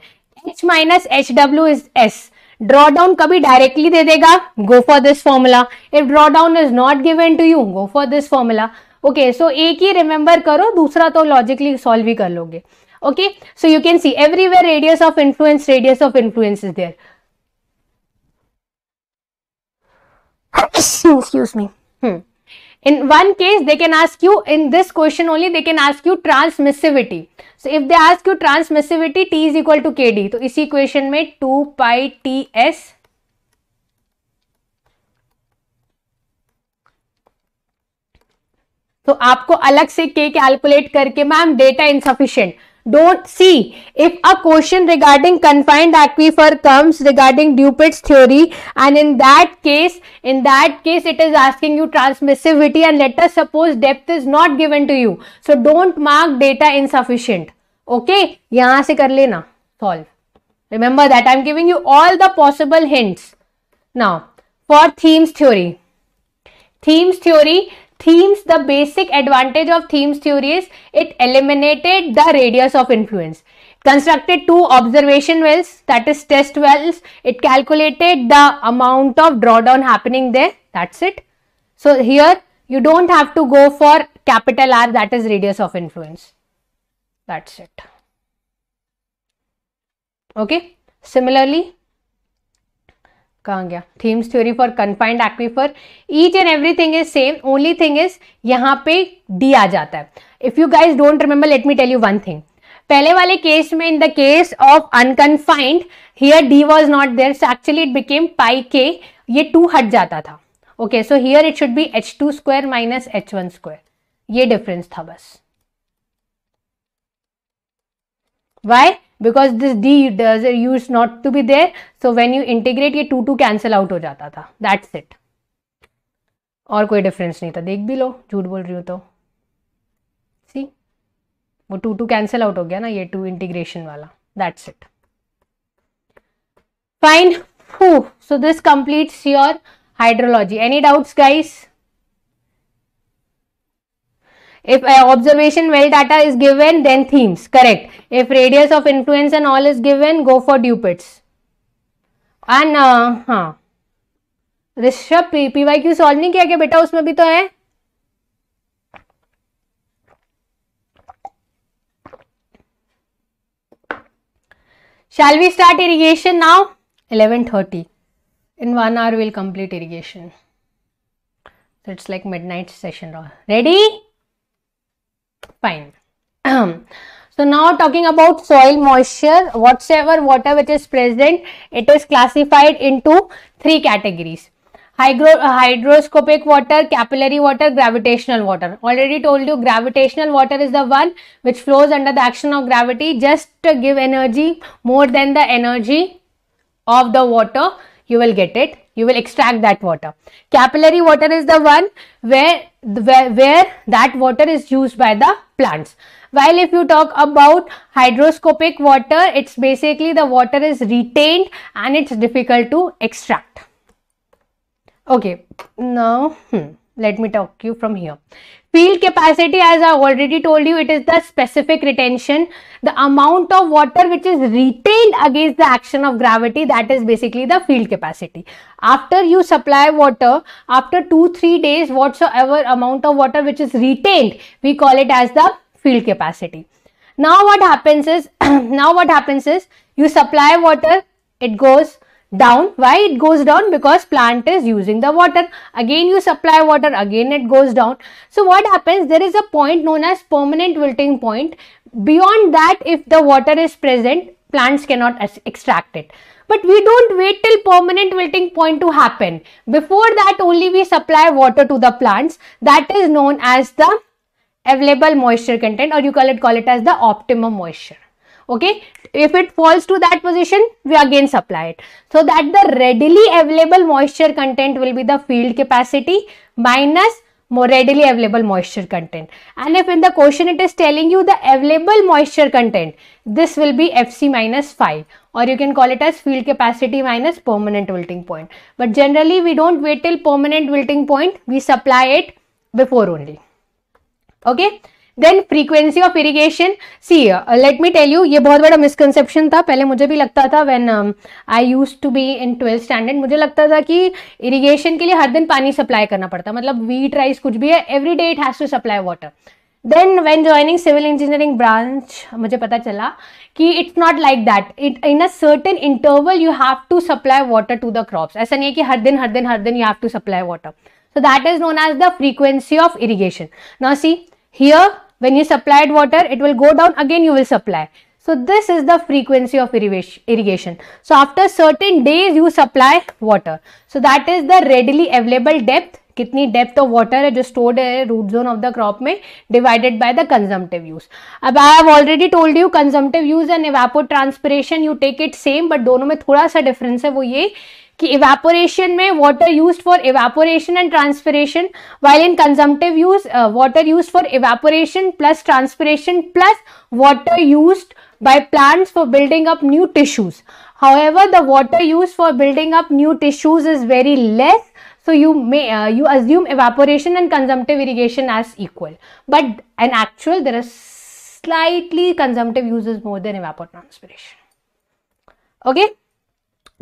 H minus H W is S. Draw down कभी directly दे देगा, go for this formula. If draw down is not given to you, go for this formula. Okay, so एक ही remember करो, दूसरा तो logically solve ही कर लोगे. Okay, so you can see everywhere radius of influence radius of influence is there. Excuse me. Hmm. In one case, they can ask you, in this question only, they can ask you transmissivity. So, if they ask you transmissivity, T is equal to K D. तो इसी question में two pi T S तो आपको अलग से K calculate करके ma'am data insufficient. Don't see if a question regarding confined aquifer comes regarding Dupit's theory, and in that case, in that case, it is asking you transmissivity, and let us suppose depth is not given to you. So don't mark data insufficient. Okay, यहाँ से कर लेना solve. Remember that I am giving you all the possible hints. Now for themes theory, themes theory. Themes, the basic advantage of themes theory is it eliminated the radius of influence, constructed two observation wells, that is test wells, it calculated the amount of drawdown happening there, that's it. So here you don't have to go for capital R, that is radius of influence, that's it. Okay, similarly कहाँ गया Thiem's theory for confined aquifer. Each and everything is same, only thing is यहाँ पे D आ जाता है. If you guys don't remember let me tell you one thing. पहले वाले case में in the case of unconfined here D was not there, so actually it became pi K, ये two हट जाता था. Okay, so here it should be H two square minus H one square. ये difference था बस. Why? Because this D use not to be there, so when you integrate ये two two cancel out हो जाता था. That's it, और कोई difference नहीं था. देख भी लो झूठ बोल रही हूँ तो. सी वो टू टू कैंसिल आउट हो गया ना, ये टू इंटीग्रेशन वाला. That's it, fine. So this completes your hydrology. Any doubts guys? If uh, observation well data is given, then themes. Correct. If radius of influence and all is given, go for Dupett's. And uh, हाँ, Rishabh P Y Q solve नहीं किया क्या बेटा? उसमें भी तो है. Shall we start irrigation now? eleven thirty. In one hour we'll complete irrigation. So it's like midnight session. Ready? Fine. So now talking about soil moisture, whatsoever water which is present, it is classified into three categories. Hydro, hydroscopic water, capillary water, gravitational water. Already told you, gravitational water is the one which flows under the action of gravity just to give energy more than the energy of the water. You will get it. You will extract that water. Capillary water is the one where, where, where that water is used by the plants. While if you talk about hydroscopic water, it's basically the water is retained and it's difficult to extract. Okay, now hmm, let me talk to you from here. Field capacity, as I already told you, it is the specific retention, the amount of water which is retained against the action of gravity, that is basically the field capacity. After you supply water, after two, three days, whatsoever amount of water which is retained, we call it as the field capacity. Now what happens is, now what happens is, you supply water, it goes down. Why it goes down? Because plant is using the water. Again you supply water, again it goes down. So what happens, there is a point known as permanent wilting point. Beyond that, if the water is present, plants cannot extract it. But we don't wait till permanent wilting point to happen. Before that only we supply water to the plants. That is known as the available moisture content, or you call it call it as the optimum moisture. Okay, if it falls to that position, we again supply it. So that the readily available moisture content will be the field capacity minus more readily available moisture content. And if in the question it is telling you the available moisture content, this will be F C minus five, or you can call it as field capacity minus permanent wilting point. But generally we don't wait till permanent wilting point, we supply it before only. Okay. Then frequency of irrigation. See, uh, let me tell you, ये बहुत बड़ा misconception था. पहले मुझे भी लगता था, when um, I used to be in twelfth standard, मुझे लगता था कि irrigation के लिए हर दिन पानी supply करना पड़ता, मतलब wheat, rice कुछ भी है, every day it has to supply water. Then when joining civil engineering branch, मुझे पता चला कि it's not like that. It in a certain interval you have to supply water to the crops. ऐसा नहीं है कि हर दिन हर दिन हर दिन you have to supply water. So that is known as the frequency of irrigation. Now see, here when you supplied water, it will go down, again you will supply. So this is the frequency of irrigation. So after certain days you supply water. So that is the readily available depth, कितनी depth of water है जो stored है root zone of the crop में, divided by the consumptive use. अब I have already told you, consumptive use and evapotranspiration, you take it same, but दोनों में थोड़ा सा difference है, वो ये कि इवेपोरेशन में water used for evaporation and transpiration, while in consumptive use water used for evaporation plus transpiration plus water used by plants for building up new tissues. However the water used for building up new tissues is very less. So you may uh, you assume evaporation and consumptive irrigation as equal, but in actual there is slightly consumptive uses more than evapotranspiration. Okay.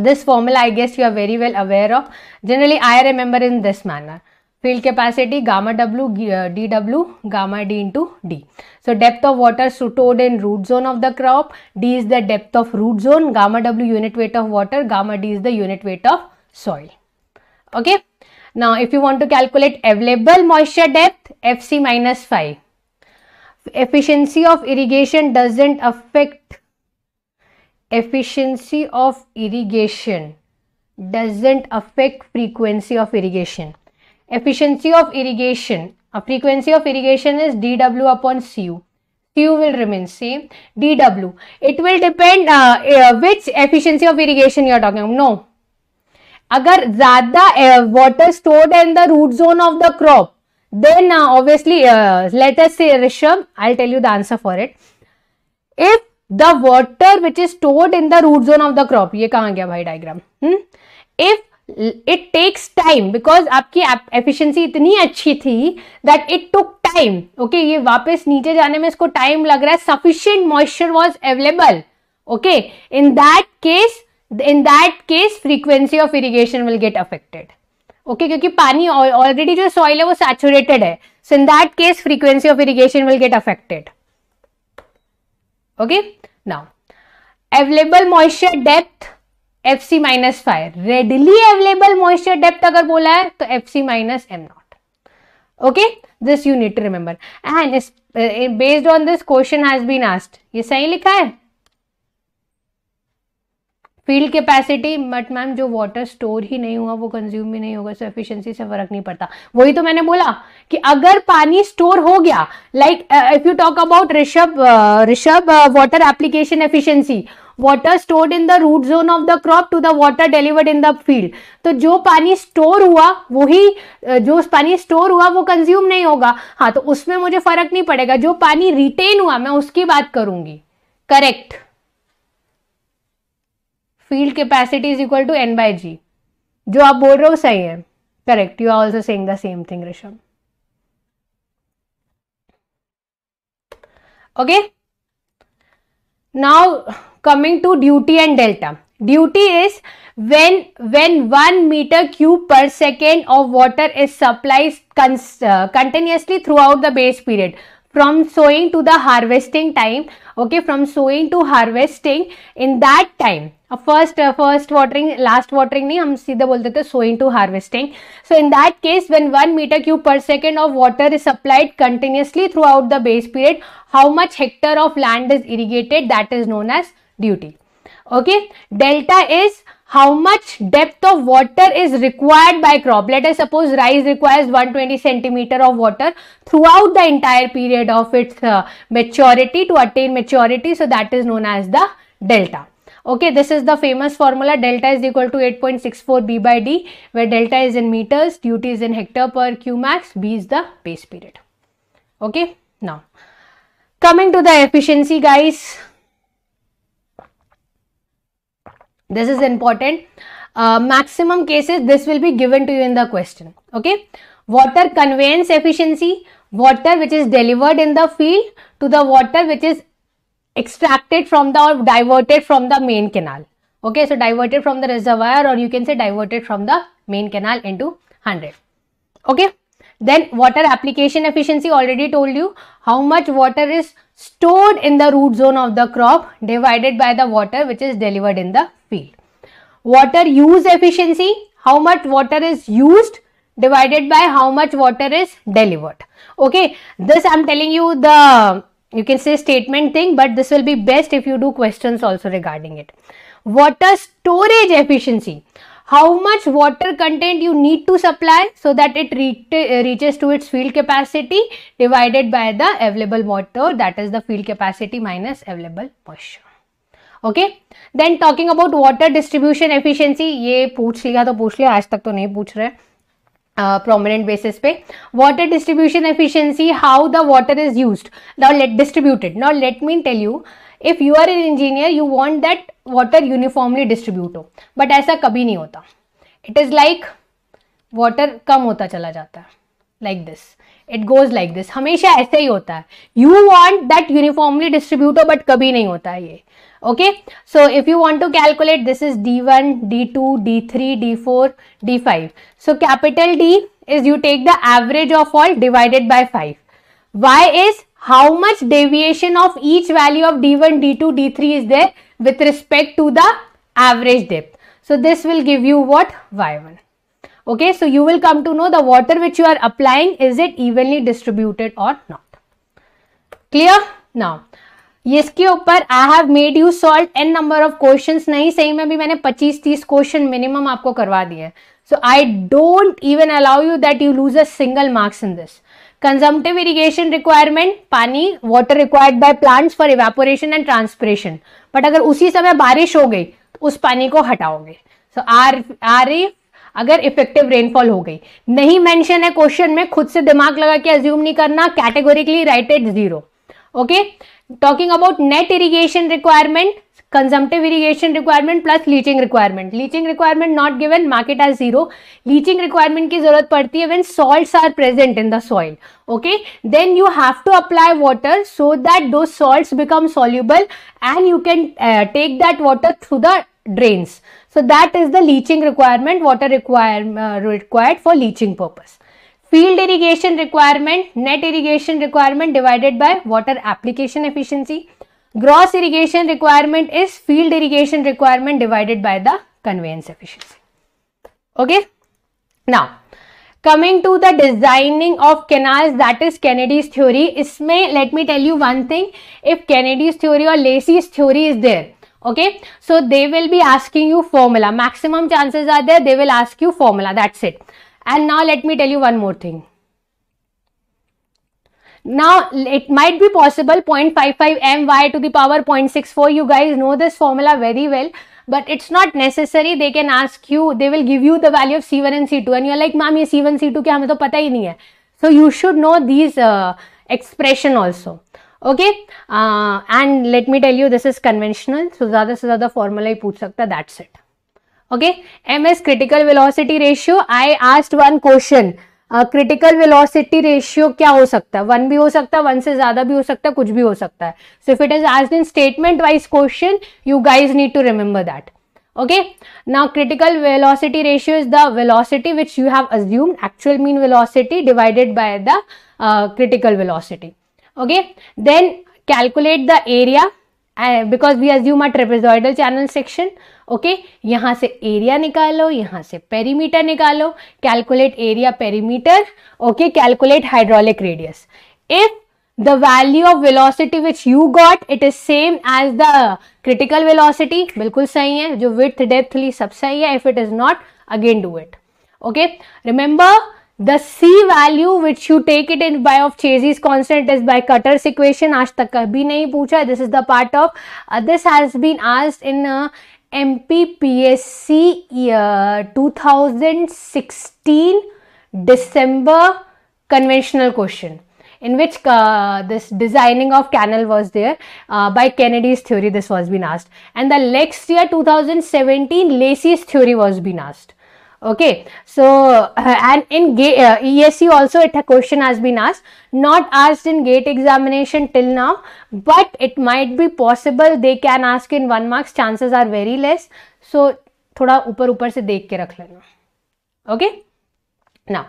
This formula, I guess you are very well aware of. Generally, I remember in this manner. Field capacity, gamma W, D W, gamma D into D. So, depth of water stored in root zone of the crop. D is the depth of root zone. Gamma W, unit weight of water. Gamma D is the unit weight of soil. Okay. Now, if you want to calculate available moisture depth, F C minus five. Efficiency of irrigation doesn't affect... efficiency of irrigation doesn't affect frequency of irrigation. Efficiency of irrigation, a frequency of irrigation is D W upon C U. Q will remain same. D W, it will depend uh, uh, which efficiency of irrigation you are talking about. No, agar zyada uh, water stored in the root zone of the crop, then uh, obviously uh, let us say, Rishabh, I'll tell you the answer for it. If the water which is stored in the root zone of the crop, ये कहाँ गया भाई diagram? If it takes time because आपकी efficiency इतनी अच्छी थी that it took time. Okay, ये वापस नीचे जाने में इसको टाइम लग रहा है. Sufficient moisture was available. Okay, in that case in that case frequency of irrigation will get affected. Okay, क्योंकि पानी ऑलरेडी जो सॉइल है वो सैचुरेटेड है, so in that case frequency of irrigation will get affected. Okay, now available moisture depth F C minus five, readily available moisture depth अगर बोला है तो F C minus M naught. Okay, this you need to remember and based on this question has been asked. ये सही लिखा है field capacity, but ma'am जो water store ही नहीं हुआ वो कंज्यूम भी नहीं होगा, सो एफिशिएंसी से फर्क नहीं पड़ता. वही तो मैंने बोला कि अगर पानी स्टोर हो गया, like if you talk about Rishabh Rishabh water application efficiency, water stored in the root zone of the crop to the water delivered in the field, तो जो पानी स्टोर हुआ वही जो पानी स्टोर हुआ वो कंज्यूम नहीं होगा. हाँ, तो उसमें मुझे फर्क नहीं पड़ेगा. जो पानी रिटेन हुआ मैं उसकी बात करूंगी. Correct, field capacity is equal to N by G, जो आप बोल रहे हो सही है. Correct, you are also saying the same thing Rishabh. Okay, now coming to duty and delta. Duty is when when one meter cube per second of water is supplied uh, continuously throughout the base period from sowing to the harvesting time. Okay, from sowing to harvesting in that time. First uh, first watering, last watering नहीं, हम सीधा बोलते थे sowing to harvesting. So in that case, when one meter cube per second of water is supplied continuously throughout the base period, how much hectare of land is irrigated? That is known as duty. Okay, delta is how much depth of water is required by crop. Let us suppose rice requires one hundred twenty centimetre of water throughout the entire period of its maturity to attain maturity, so that is known as the delta. Okay, this is the famous formula, delta is equal to eight point six four B by D, where delta is in metres, duty is in hectare per cumecs, B is the base period. Okay, now coming to the efficiency guys, this is important. Uh, maximum cases this will be given to you in the question. Okay, water conveyance efficiency, water which is delivered in the field to the water which is extracted from the or diverted from the main canal. Okay, so diverted from the reservoir, or you can say diverted from the main canal into one hundred. Okay, then water application efficiency, already told you how much water is stored in the root zone of the crop divided by the water which is delivered in the field. Water use efficiency, how much water is used divided by how much water is delivered. Okay, this I am telling you the, you can say statement thing, but this will be best if you do questions also regarding it. Water storage efficiency, how much water content you need to supply so that it re reaches to its field capacity divided by the available water, that is the field capacity minus available moisture. Okay, then talking about water distribution efficiency, ये पूछ लिया तो पूछ लिया, आज तक तो नहीं पूछ रहे prominent basis पे. Water distribution efficiency, how the water is used, now let distributed. Now let me tell you, if you are an engineer you want that water uniformly distribute हो, but ऐसा कभी नहीं होता. It is like water कम होता चला जाता है, like this, it goes like this, हमेशा ऐसा ही होता है. You want that uniformly distribute हो, but कभी नहीं होता है ये. Okay, so if you want to calculate, this is D one, D two, D three, D four, D five. So capital D is you take the average of all divided by five. Y is how much deviation of each value of D one, D two, D three is there with respect to the average depth. So this will give you what? Y one. Okay, so you will come to know the water which you are applying, is it evenly distributed or not. Clear? Now, इसके ऊपर I have made you solve N number of questions. नहीं, सही में भी मैंने पच्चीस तीस question minimum आपको करवा दिए हैं. So I don't even allow you that you lose a single marks in this. Consumptive irrigation requirement, पानी water required by plants for evaporation and transpiration, but अगर उसी समय बारिश हो गई तो उस पानी को हटाओगे. सो आर आर ए अगर इफेक्टिव रेनफॉल हो गई, नहीं मेंशन है क्वेश्चन में, खुद से दिमाग लगा के अज्यूम नहीं करना, categorically write it zero. Okay, talking about net irrigation requirement, consumptive irrigation requirement plus leaching requirement. Leaching requirement not given, mark it as zero. Leaching requirement की जरूरत पड़ती है when salts are present in the soil. Okay, then you have to apply water so that those salts become soluble and you can take that water through the drains. So that is the leaching requirement, water require, uh, required for leaching purpose. Field irrigation requirement, net irrigation requirement divided by water application efficiency. Gross irrigation requirement is field irrigation requirement divided by the conveyance efficiency. Okay. Now, coming to the designing of canals, that is Kennedy's theory. Isme, let me tell you one thing. If Kennedy's theory or Lacey's theory is there, okay, so they will be asking you formula. Maximum chances are there they will ask you formula, that's it. And now let me tell you one more thing. Now it might be possible zero point five five m y to the power zero point six four, you guys know this formula very well, but it's not necessary. They can ask you, they will give you the value of c one and c two and you are like, ma'am ye c one c two kya hame to pata hi nahi hai. So you should know these uh, expression also. Okay, uh, and let me tell you, this is conventional, so ज़्यादा से ज़्यादा formula ही पूछ सकता, that's it. Okay, M S critical velocity ratio. I asked one question, uh, critical velocity ratio क्या हो सकता है? One भी हो सकता है, वन से ज़्यादा भी हो सकता है, कुछ भी हो सकता है. So if it is asked in statement wise question, you guys need to remember that. Okay, now critical velocity ratio is the velocity which you have assumed, actual mean velocity divided by the uh, critical velocity. Okay, then calculate the area uh, because we assume a trapezoidal channel section. Okay, यहाँ से area निकालो, यहाँ से perimeter निकालो, calculate area perimeter. Okay, calculate hydraulic radius. If the value of velocity which you got it is same as the critical velocity, बिल्कुल सही है, जो width depth ली सब सही है. If it is not, again do it. Okay, remember, the c value which you take it in by of Chazie's constant is by Cutter's equation. आज तक कभी नहीं पूछा. This is the part of uh, this has been asked in uh, M P P S C year twenty sixteen December conventional question, in which uh, this designing of canal was there uh, by Kennedy's theory. This was been asked, and the next year twenty seventeen Lacey's theory was been asked. Okay, so uh, and in uh, E S E also it a question has been asked, not asked in GATE examination till now, but it might be possible they can ask in one marks. Chances are very less, so thoda upar upar se dekh ke rakh lena. Okay, now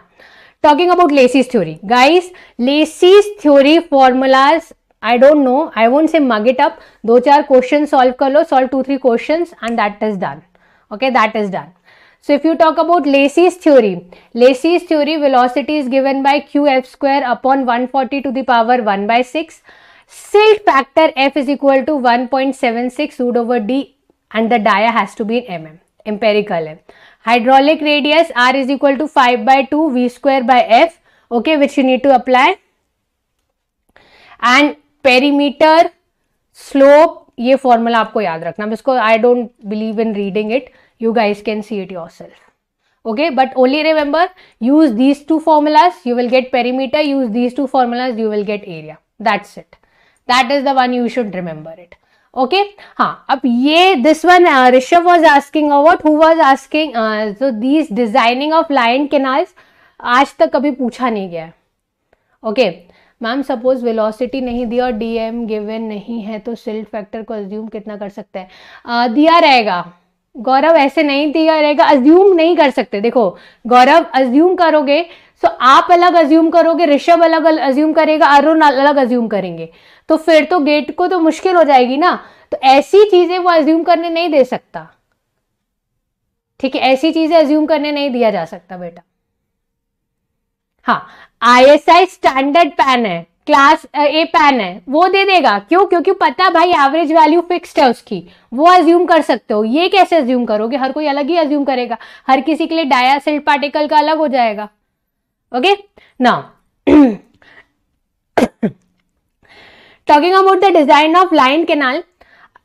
talking about Lacey's theory, guys, Lacey's theory formulas, I don't know, I won't say mug it up. Do char questions solve kar lo, solve two three questions and that is done. Okay, that is done. So if you talk about Lacey's theory, Lacey's theory, velocity is given by qf square upon one forty to the power one by six. Silt factor f is equal to one point seven six root over d and the dia has to be in mm, empirical m. Hydraulic radius r is equal to five by two v square by f, okay, which you need to apply. And perimeter slope, ये formula आपको याद रखना. इसको I don't believe in reading it. You guys can see it yourself. Okay, but only remember, use these two formulas, you will get perimeter. Use these two formulas, you will get area. That's it. That is the one you should remember it. Okay. Haan, ab ye, this one uh, Rishabh was asking about, who was asking. Uh, so these designing of line canals, आज तक कभी पूछा नहीं गया. Okay. Ma'am suppose velocity नहीं दी और DM given नहीं है तो सिल्ट फैक्टर को अज्यूम कितना कर सकते हैं? uh, दिया रहेगा गौरव, ऐसे नहीं दिया रहेगा, अज्यूम नहीं कर सकते. देखो गौरव, अज्यूम करोगे सो so आप अलग अज्यूम करोगे, ऋषभ अलग अज्यूम करेगा, अरुण अलग अज्यूम करेंगे, तो फिर तो गेट को तो मुश्किल हो जाएगी ना. तो ऐसी चीजें वो अज्यूम करने नहीं दे सकता. ठीक है, ऐसी चीजें अज्यूम करने नहीं दिया जा सकता बेटा. हाँ, I S I standard pan है, क्लास ए पैन है, वो दे देगा. क्यों? क्योंकि पता भाई एवरेज वैल्यू फिक्स्ड है उसकी, वो अज्यूम कर सकते हो. ये कैसे अज्यूम करोगे? हर कोई अलग ही अज्यूम करेगा, हर किसी के लिए डाया सिल्ट पार्टिकल का अलग हो जाएगा. Okay, now talking about the design of line canal,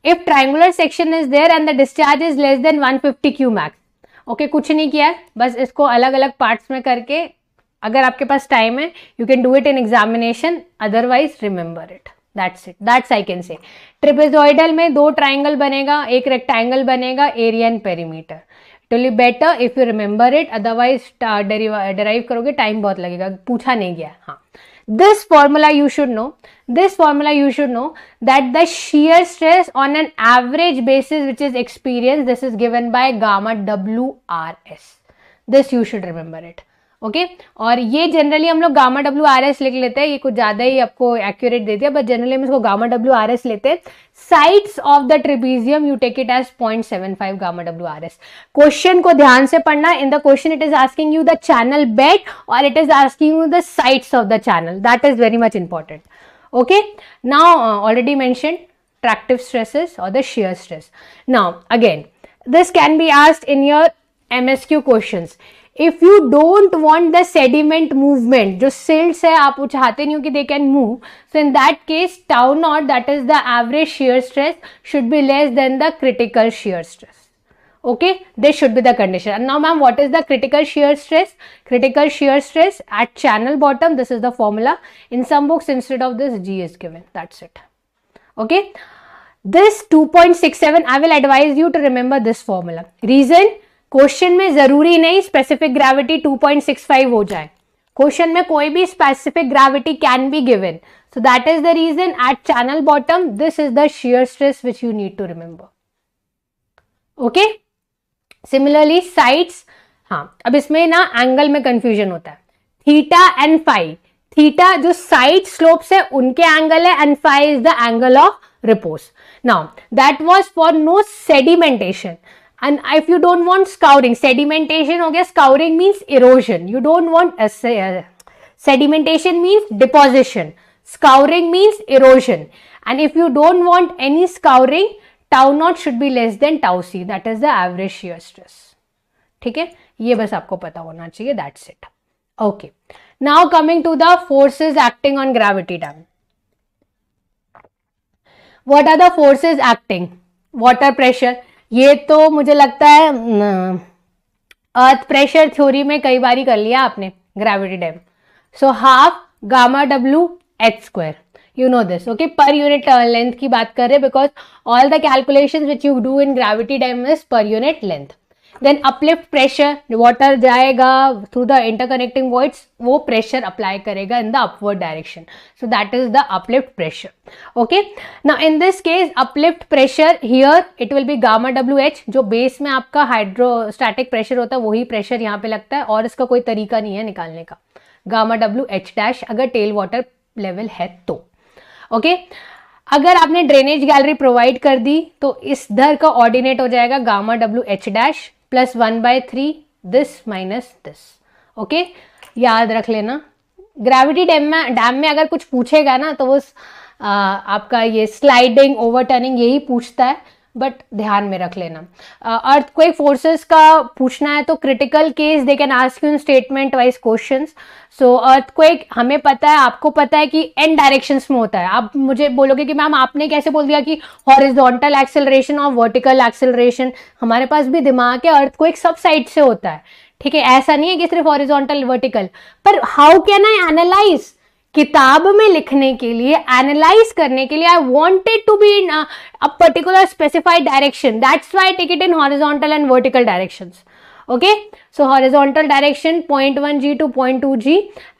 if triangular section is there and the discharge is less than one fifty cumecs. Okay, कुछ नहीं किया है, बस इसको अलग अलग पार्ट्स में करके, अगर आपके पास टाइम है you can do it in examination, otherwise remember it. That's it, that's I can say. Trapezoidal में दो ट्राइंगल बनेगा, एक रेक्टेंगल बनेगा, area and perimeter. It will better if you remember it, otherwise derive करोगे time बहुत लगेगा, पूछा नहीं गया। हाँ, this formula you should know, this formula you should know that the shear stress on an average basis which is experienced, this is given by gamma W R S, this you should remember it, okay। और ये generally हम लोग gamma W R S लिख लेते हैं, ये कुछ ज़्यादा ही आपको accurate दे दिया, बट generally हम इसको गामा W R S लेते हैं। Sides of the trapezium you take it as zero point seven five gamma W R S। Question को ध्यान से पढ़ना, in the question it is asking you the channel bed or it is asking you the sides of the channel, that is very much important, okay। Now uh, already mentioned tractive stresses or the shear stress। Now again this can be asked in your M S Q questions। If you don't want the sediment movement, जो silts है आप वो चाहते नहीं हो कि they can move, so in that case tau naught, that is the average shear stress, should be less than the critical shear stress, okay, this should be the condition। And now ma'am, what is the critical shear stress? Critical shear stress at channel bottom, this is the formula, in some books instead of this G is given, that's it, okay। This two point six seven I will advise you to remember this formula, reason question में जरूरी नहीं specific gravity two point six five हो जाए, question में कोई भी specific gravity can be given, so that is the reason at channel bottom, this is the shear stress which you need to remember, okay. Similarly sides, हाँ अब इसमें ना angle में कंफ्यूजन होता है, थीटा एंड फाई, थीटा जो side slopes है उनके एंगल है and phi is the angle of repose. Now that was for no sedimentation. And if you don't want scouring, sedimentation हो गया, scouring means erosion, you don't want uh, sedimentation means deposition, scouring means erosion, and if you don't want any scouring, tau naught should be less than tau c, that is the average shear stress, ठीक है, ये बस आपको पता होना चाहिए, that's it, okay। Now coming to the forces acting on gravity dam, what are the forces acting? Water pressure, ये तो मुझे लगता है अर्थ प्रेशर थ्योरी में कई बार कर लिया आपने gravity dam. So half gamma W H square, you know this, okay. Per unit length की बात कर रहे हैं, because all the calculations which you do in gravity dam is per unit length. Then uplift pressure, water जाएगा through the interconnecting voids, वो pressure apply करेगा in the upward direction, so that is the uplift pressure, okay. Now in this case uplift pressure here it will be gamma W H, जो base में आपका hydrostatic pressure होता है वही pressure यहाँ पे लगता है, और इसका कोई तरीका नहीं है निकालने का, गामा डब्ल्यू एच डैश, अगर टेल वाटर लेवल है तो, ओके okay? अगर आपने ड्रेनेज गैलरी प्रोवाइड कर दी तो इस धर का ऑर्डिनेट हो जाएगा gamma W H dash plus one by three this minus this, okay. याद रख लेना, ग्रेविटी डैम में डैम में अगर कुछ पूछेगा ना तो वो आ, आपका ये स्लाइडिंग ओवरटर्निंग यही पूछता है, बट ध्यान में रख लेना। अर्थक्वेक फोर्सेस का पूछना है तो critical case they can ask you in statement wise questions. So earthquake हमें पता है, आपको पता है कि एन डायरेक्शंस में होता है। आप मुझे बोलोगे कि मैम आपने कैसे बोल दिया कि हॉरिजॉन्टल एक्सेलरेशन और वर्टिकल एक्सेलरेशन, हमारे पास भी दिमाग है, अर्थक्वेक सब साइड से होता है, ठीक है, ऐसा नहीं है कि सिर्फ हॉरिजॉन्टल वर्टिकल। पर हाउ कैन आई एनालाइज, किताब में लिखने के लिए, एनालाइज करने के लिए I wanted to be in a particular specified direction, that's why I take it in horizontal and vertical directions, okay. So horizontal direction zero point one G to zero point two G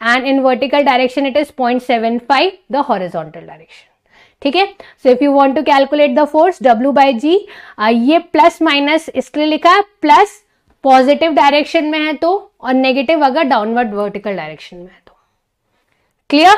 and in vertical direction it is zero point seven five the horizontal direction, ठीक है। So if you want to calculate the force W by G, ये plus minus इसलिए लिखा है, plus positive direction में है तो, और नेगेटिव अगर डाउनवर्ड वर्टिकल डायरेक्शन में है तो, क्लियर।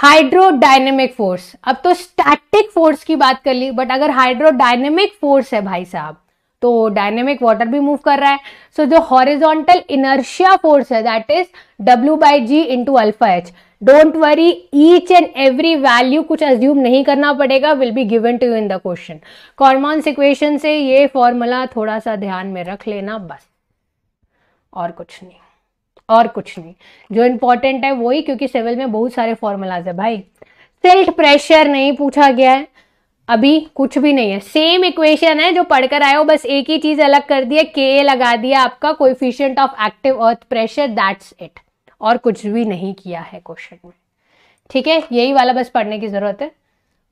हाइड्रोडायनेमिक फोर्स, अब तो स्टैटिक फोर्स की बात कर ली, बट अगर हाइड्रोडायनेमिक फोर्स है भाई साहब तो डायनेमिक वाटर भी मूव कर रहा है। सो so, जो हॉरिजॉन्टल इनर्शिया फोर्स है that is W by G into alpha H. Don't worry, each and every value कुछ अज्यूम नहीं करना पड़ेगा, will be given to you in the question. कॉर्मॉन्स equation से ये फॉर्मूला थोड़ा सा ध्यान में रख लेना, बस और कुछ नहीं, और कुछ नहीं, जो इम्पोर्टेंट है वही, क्योंकि सिविल में बहुत सारे फॉर्मूलाज है भाई। सिल्ट प्रेशर नहीं पूछा गया है, अभी कुछ भी नहीं है, सेम इक्वेशन है जो पढ़कर आए हो, बस एक ही चीज अलग कर दी है, के लगा दिया आपका coefficient of active earth pressure, that's it, और कुछ भी नहीं किया है क्वेश्चन में, ठीक है, यही वाला बस पढ़ने की जरूरत है.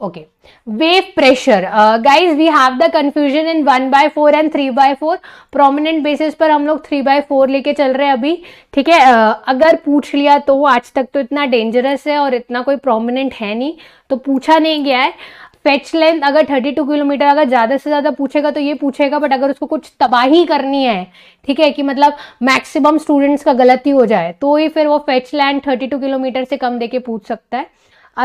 Okay, wave pressure guys we have the confusion in one by four and three by four. Prominent basis पर हम लोग थ्री बाय फोर लेके चल रहे हैं अभी. ठीक है, uh, अगर पूछ लिया तो आज तक तो इतना डेंजरस है और इतना कोई प्रोमिनेंट है नहीं तो पूछा नहीं गया है. फेच लेंथ अगर थर्टी टू किलोमीटर अगर ज़्यादा से ज़्यादा पूछेगा तो ये पूछेगा, बट अगर उसको कुछ तबाही करनी है, ठीक है, कि मतलब मैक्सिमम स्टूडेंट्स का गलती हो जाए तो ही फिर वो fetch length thirty two kilometre से कम देके पूछ सकता है.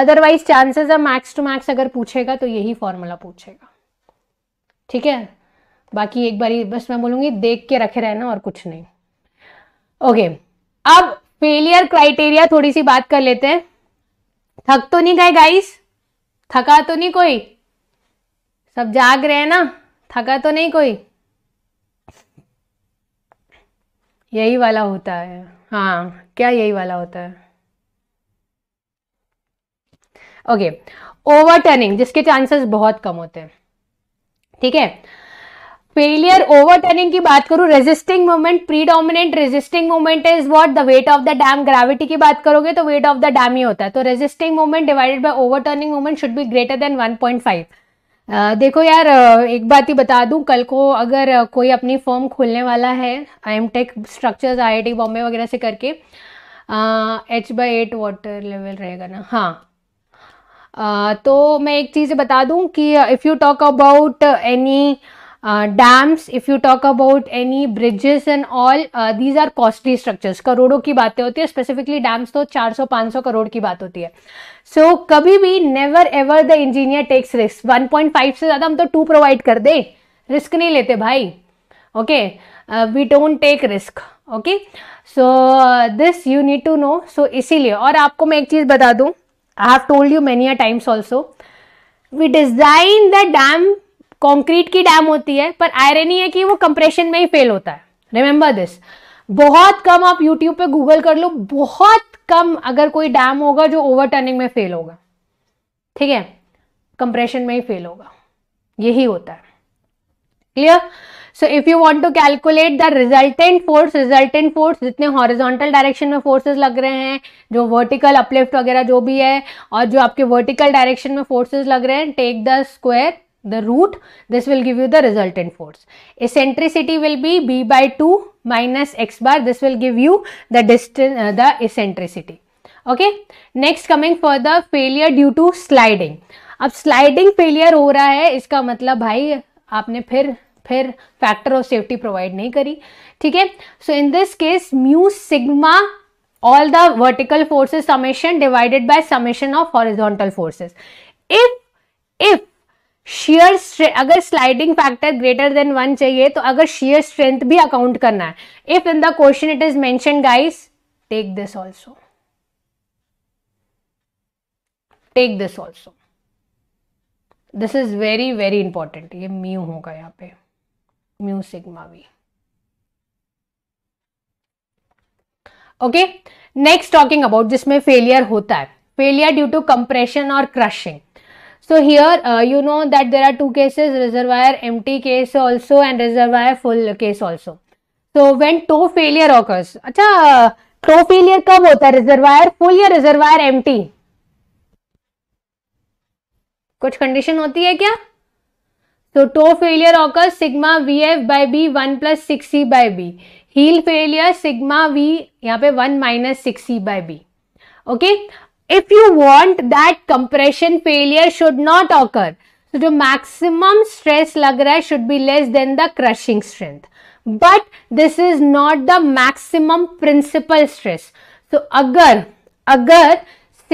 अदरवाइज चांसेस है मैक्स टू मैक्स अगर पूछेगा तो यही फॉर्मूला पूछेगा. ठीक है, बाकी एक बारी बस मैं बोलूँगी देख के रखे रहना और कुछ नहीं. ओके, अब फेलियर क्राइटेरिया थोड़ी सी बात कर लेते हैं. थक तो नहीं गए गाइस? थका तो नहीं कोई? सब जाग रहे हैं ना, थका तो नहीं कोई? यही वाला होता है. हाँ, क्या यही वाला होता है? ओके, ओवरटर्निंग जिसके चांसेस बहुत कम होते हैं. ठीक है, फेलियर ओवरटर्निंग की बात करूं, resisting moment predominant resisting moment is what the weight of the dam. Gravity की बात करोगे तो वेट ऑफ द डैम ही होता है. तो resisting moment divided by overturning moment should be greater than one point five. देखो यार, एक बात ही बता दूं, कल को अगर कोई अपनी फर्म खोलने वाला है, I M tech structures I I T Bombay वगैरह से करके, H by eight water level रहेगा ना. हाँ, uh, तो मैं एक चीज़ बता दूँ कि if you talk about any Uh, dams, if you talk about any bridges and all, uh, these are costly structures. करोड़ों की बातें होती है, स्पेसिफिकली डैम्स तो चार सौ पाँच सौ करोड़ की बात होती है. सो so, कभी भी never ever the engineer takes risk. One point five से ज़्यादा हम तो टू प्रोवाइड कर दे, रिस्क नहीं लेते भाई. Okay, we don't take risk. Okay, so this you need to know. So इसीलिए, और आपको मैं एक चीज़ बता दूँ, I have told you many a times also, we design the dam, concrete की डैम होती है, पर आयरनी है कि वो कंप्रेशन में ही फेल होता है. Remember this. बहुत कम, आप यूट्यूब पे गूगल कर लो, बहुत कम अगर कोई डैम होगा जो ओवरटर्निंग में फेल होगा. ठीक है, कंप्रेशन में ही फेल होगा, यही होता है. Clear? So if you want to calculate the resultant force, resultant force जितने हॉरिजॉन्टल डायरेक्शन में फोर्सेस लग रहे हैं, जो वर्टिकल अपलिफ्ट वगैरह जो भी है, और जो आपके वर्टिकल डायरेक्शन में फोर्सेस लग रहे हैं, take the square the root, this will give you the resultant force. Eccentricity will be b by two minus x bar. This will give you the distance, uh, the eccentricity. Okay. Next, coming for the failure due to sliding. अब sliding failure हो रहा है, इसका मतलब भाई आपने फिर फिर factor of safety provide नहीं करी. ठीक है. So in this case, mu sigma all the vertical forces summation divided by summation of horizontal forces. If if shear strength, अगर sliding factor greater than one चाहिए तो अगर शेयर स्ट्रेंथ भी account करना है, if in the question it is mention guys, take this also, take this also, this is very very important. ये mu होगा यहाँ पे, म्यू सिग्मा भी. ओके, नेक्स्ट टॉकिंग अबाउट जिसमें फेलियर होता है, फेलियर ड्यू टू कंप्रेशन और crushing. So here uh, you know that there are two cases, reservoir empty case also and reservoir full case also. So when toe failure occurs, अच्छा toe failure कब होता है, reservoir full या reservoir empty? कुछ condition होती है क्या? So toe failure occurs sigma vf by b one plus six c by b. Heel failure sigma v यहाँ पे one minus six c by b. Okay? If you want that compression failure should not occur, so the maximum stress lag raha should be less than the crushing strength. But this is not the maximum principal stress. So agar agar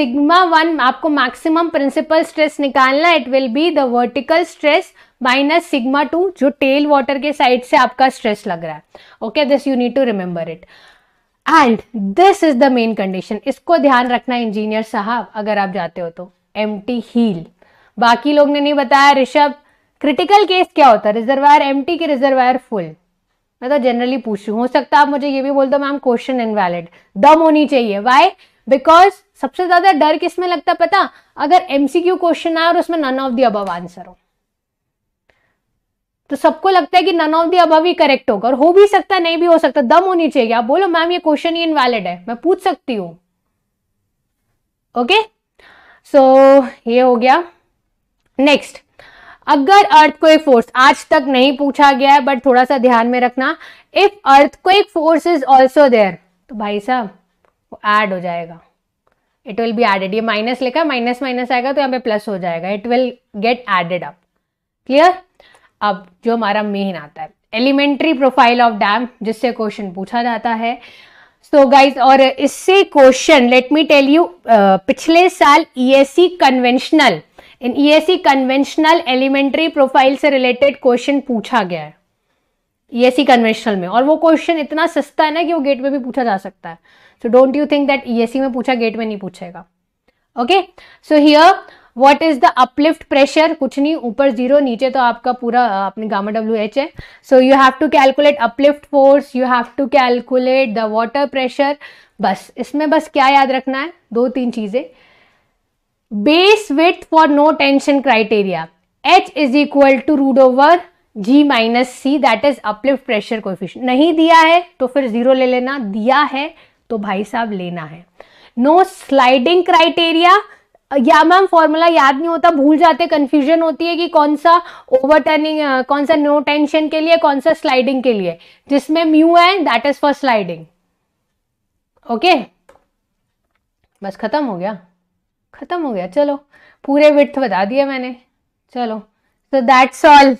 sigma one आपको maximum principal stress निकालना, it will be the vertical stress minus sigma two जो tail water के side से आपका stress लग रहा है. Okay, this you need to remember it. And this is the main condition, इसको ध्यान रखना इंजीनियर साहब अगर आप जाते हो तो. एम्प्टी हील बाकी लोग ने नहीं बताया. ऋषभ, क्रिटिकल केस क्या होता है, रिजर्वायर एम्प्टी के रिजर्वायर फुल? मैं तो जनरली पूछूं, हो सकता है आप मुझे ये भी बोल दो मैम क्वेश्चन इनवैलिड. दम होनी चाहिए. व्हाई? बिकॉज सबसे ज्यादा डर किस में लगता पता, अगर एमसीक्यू क्वेश्चन आए और उसमें none of the above answer हो तो सबको लगता है कि नन ऑफ द अबव ही करेक्ट होगा, और हो भी सकता नहीं भी हो सकता. दम होनी चाहिए, आप बोलो मैम ये क्वेश्चन ही इनवैलिड है, मैं पूछ सकती हूँ. ओके, सो so, ये हो गया। नेक्स्ट, अगर अर्थक्वेक फोर्स, आज तक नहीं पूछा गया है बट थोड़ा सा ध्यान में रखना, if earthquake force is also there, तो भाई साहब वो ऐड हो जाएगा, इट विल बी एडेड। ये माइनस लिखा, माइनस माइनस आएगा तो यहाँ पे प्लस हो जाएगा, it will get added up. Clear? अब जो हमारा मेन आता है एलिमेंट्री प्रोफाइल ऑफ डैम, जिससे क्वेश्चन पूछा जाता है। सो so गाइज, और इससे question let me tell you, पिछले साल ESE conventional in ESE conventional elementary profile से रिलेटेड क्वेश्चन पूछा गया है ईएसई कन्वेंशनल में, और वो क्वेश्चन इतना सस्ता है ना कि वो गेट में भी पूछा जा सकता है। So don't you think that ESE में पूछा, गेट में नहीं पूछेगा। Okay, so here what is the uplift pressure, कुछ नहीं, ऊपर जीरो, नीचे तो आपका पूरा अपने गामा डब्ल्यू एच है। So you have to calculate uplift force, you have to calculate the water pressure. बस इसमें बस क्या याद रखना है, दो तीन चीजें। Base width for no tension criteria, H is equal to root over G minus C, that is uplift pressure coefficient. नहीं दिया है तो फिर जीरो ले लेना, दिया है तो भाई साहब लेना है। नो स्लाइडिंग क्राइटेरिया, या मैम फॉर्मूला याद नहीं होता, भूल जाते, कंफ्यूजन होती है कि कौन सा ओवरटर्निंग, कौन सा नो टेंशन के लिए, कौन सा स्लाइडिंग के लिए। जिसमें म्यू है that is for sliding. Okay, बस खत्म हो गया, खत्म हो गया। चलो, पूरे विड्थ बता दिया मैंने। चलो, सो दैट्स ऑल।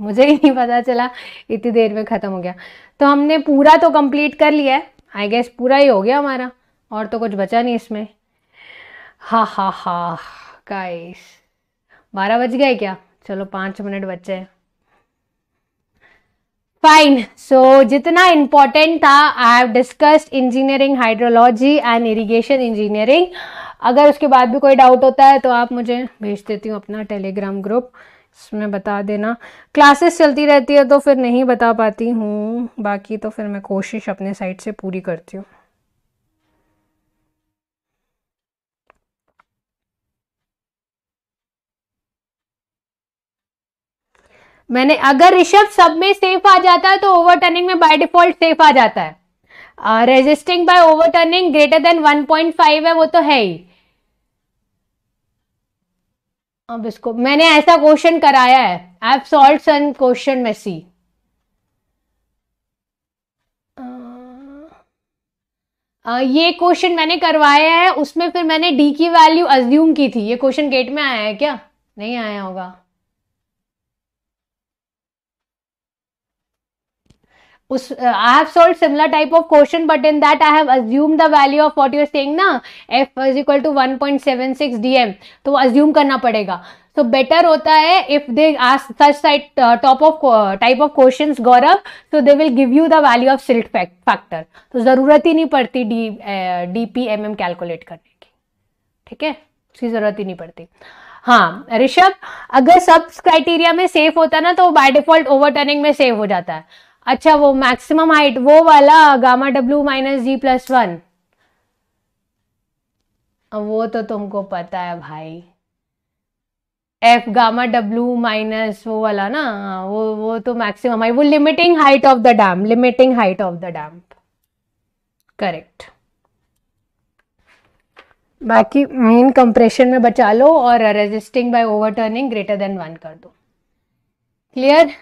मुझे ही नहीं पता चला, इतनी देर में खत्म हो गया। तो हमने पूरा तो कंप्लीट कर लिया है, आई गेस पूरा ही हो गया हमारा, और तो कुछ बचा नहीं इसमें। हा हा हा गाइस, बारह बज गए क्या? चलो पाँच मिनट बचे हैं, फाइन। सो जितना इम्पोर्टेंट था I have discussed engineering hydrology and irrigation engineering. अगर उसके बाद भी कोई डाउट होता है तो आप मुझे भेज देती हूँ अपना टेलीग्राम ग्रुप, इसमें बता देना। क्लासेस चलती रहती है तो फिर नहीं बता पाती हूँ, बाकी तो फिर मैं कोशिश अपने साइड से पूरी करती हूँ। मैंने, अगर ऋषभ सब में सेफ आ जाता है तो ओवरटर्निंग में बाय डिफॉल्ट सेफ आ जाता है। Resisting by overturning greater than one point five है, वो तो है ही। अब इसको मैंने ऐसा क्वेश्चन कराया है, I have solved some question में सी। ये क्वेश्चन मैंने करवाया है, उसमें फिर मैंने डी की वैल्यू अज्यूम की थी। ये क्वेश्चन गेट में आया है क्या? नहीं आया होगा। उस I have solve similar type of question but in that I have assume the value of what you are saying ना, F is equal to one point seven six DM, तो अज्यूम करना पड़ेगा। तो बेटर होता है if they ask such type of type of questions Gaurav, तो they will give you the value of silt factor, तो जरूरत ही नहीं पड़ती D D P M M calculate करने की। ठीक है, उसकी जरूरत ही नहीं पड़ती। हाँ ऋषभ, अगर सब क्राइटेरिया में सेफ होता ना तो बाय डिफॉल्ट ओवरटर्निंग में सेफ हो जाता है। अच्छा, वो मैक्सिमम हाइट, वो वाला gamma W minus G plus one, वो तो तुमको पता है भाई, एफ गामा डब्ल्यू माइनस वो वाला ना, वो वो तो मैक्सिमम हाइट, वो limiting height of the dam, limiting height of the dam, correct. बाकी मेन कंप्रेशन में बचा लो, और resisting by overturning greater than one कर दो। क्लियर?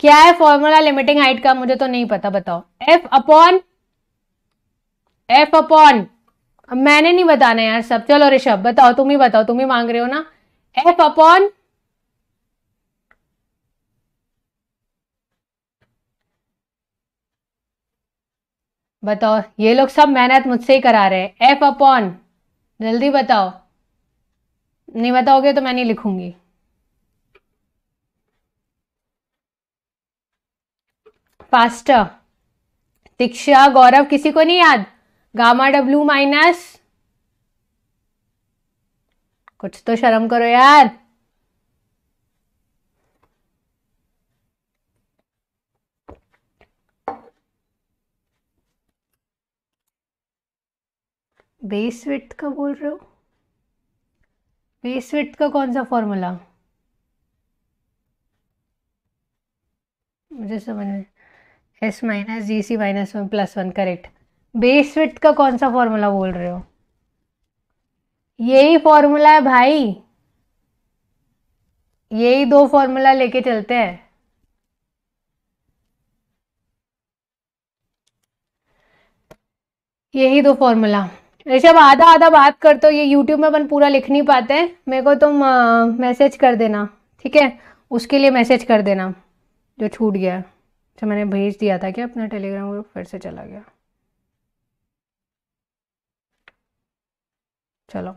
क्या है फॉर्मूला लिमिटिंग हाइट का? मुझे तो नहीं पता, बताओ। एफ अपॉन एफ अपॉन मैंने नहीं बताना यार सब। चलो ऋषभ बताओ, तुम ही बताओ, तुम ही मांग रहे हो ना। एफ अपॉन बताओ, ये लोग सब मेहनत मुझसे ही करा रहे हैं। एफ अपॉन, जल्दी बताओ, नहीं बताओगे तो मैं नहीं लिखूंगी। फास्टर, दीक्षा, गौरव, किसी को नहीं याद? गामा डब्ल्यू माइनस, कुछ तो शर्म करो यार। बेस विड्थ का बोल रहे हो? बेस विड्थ का कौन सा फॉर्मूला? मुझे समझ में, S minus G C minus one plus one, correct. Base width का कौन सा फॉर्मूला बोल रहे हो? यही फॉर्मूला है भाई, यही दो फॉर्मूला लेके चलते हैं। यही दो फॉर्मूला ऋषभ आधा आधा बात करते हो, ये यूट्यूब में अपन पूरा लिख नहीं पाते हैं। मेरे को तुम मैसेज कर देना, ठीक है? उसके लिए मैसेज कर देना जो छूट गया। अच्छा मैंने भेज दिया था क्या अपना टेलीग्राम ग्रुप? फिर से चला गया। चलो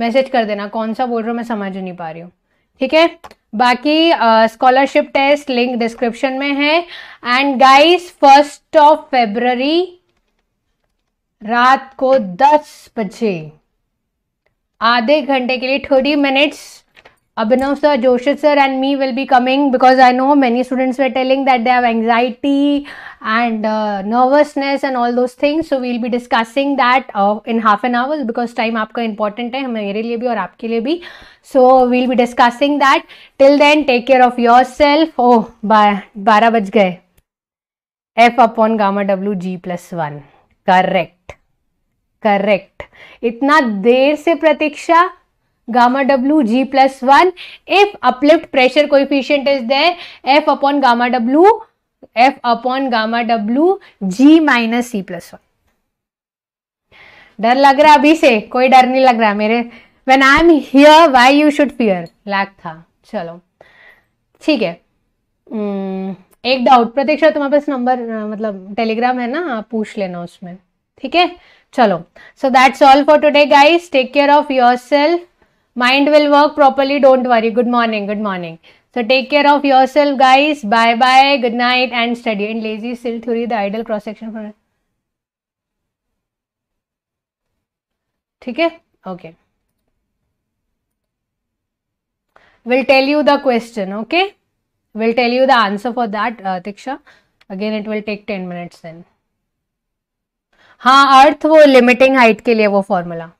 मैसेज कर देना, कौन सा बोल रहा हूँ मैं समझ नहीं पा रही हूँ, ठीक है? बाकी स्कॉलरशिप टेस्ट लिंक डिस्क्रिप्शन में है। And guys first of February रात को दस बजे आधे घंटे के लिए thirty minutes Abhinav sir, Joshit sir and me will be coming because I know many students were telling that they have anxiety and uh, nervousness and all those things. So we will be discussing that uh, in half an hour because time आपका important है, हमारे लिए भी और आपके लिए भी. So we will be discussing that. Till then take care of yourself. Oh, बारह बज गए. F upon gamma W G plus one. Correct. Correct. इतना देर से प्रतीक्षा. Gamma W G plus one if uplift pressure coefficient is there F upon gamma W F upon gamma W G minus C plus one. डर लग रहा? अभी से कोई डर नहीं लग रहा मेरे. When I am here why you should fear lack था. चलो ठीक है. एक डाउट प्रतीक्षा, तुम्हारे पास नंबर मतलब टेलीग्राम है ना, आप पूछ लेना उसमें, ठीक है? चलो so that's all for today guys. Take care of yourself. Mind will work properly, don't worry. Good morning, good morning. So take care of yourself guys. Bye bye, good night and study. In lazy cell theory the ideal cross section for, ठीक है? Okay, we'll tell you the question, okay? We'll tell you the answer for that, uh, Tiksha. Again it will take ten minutes then. हाँ अर्थ वो limiting height के लिए वो formula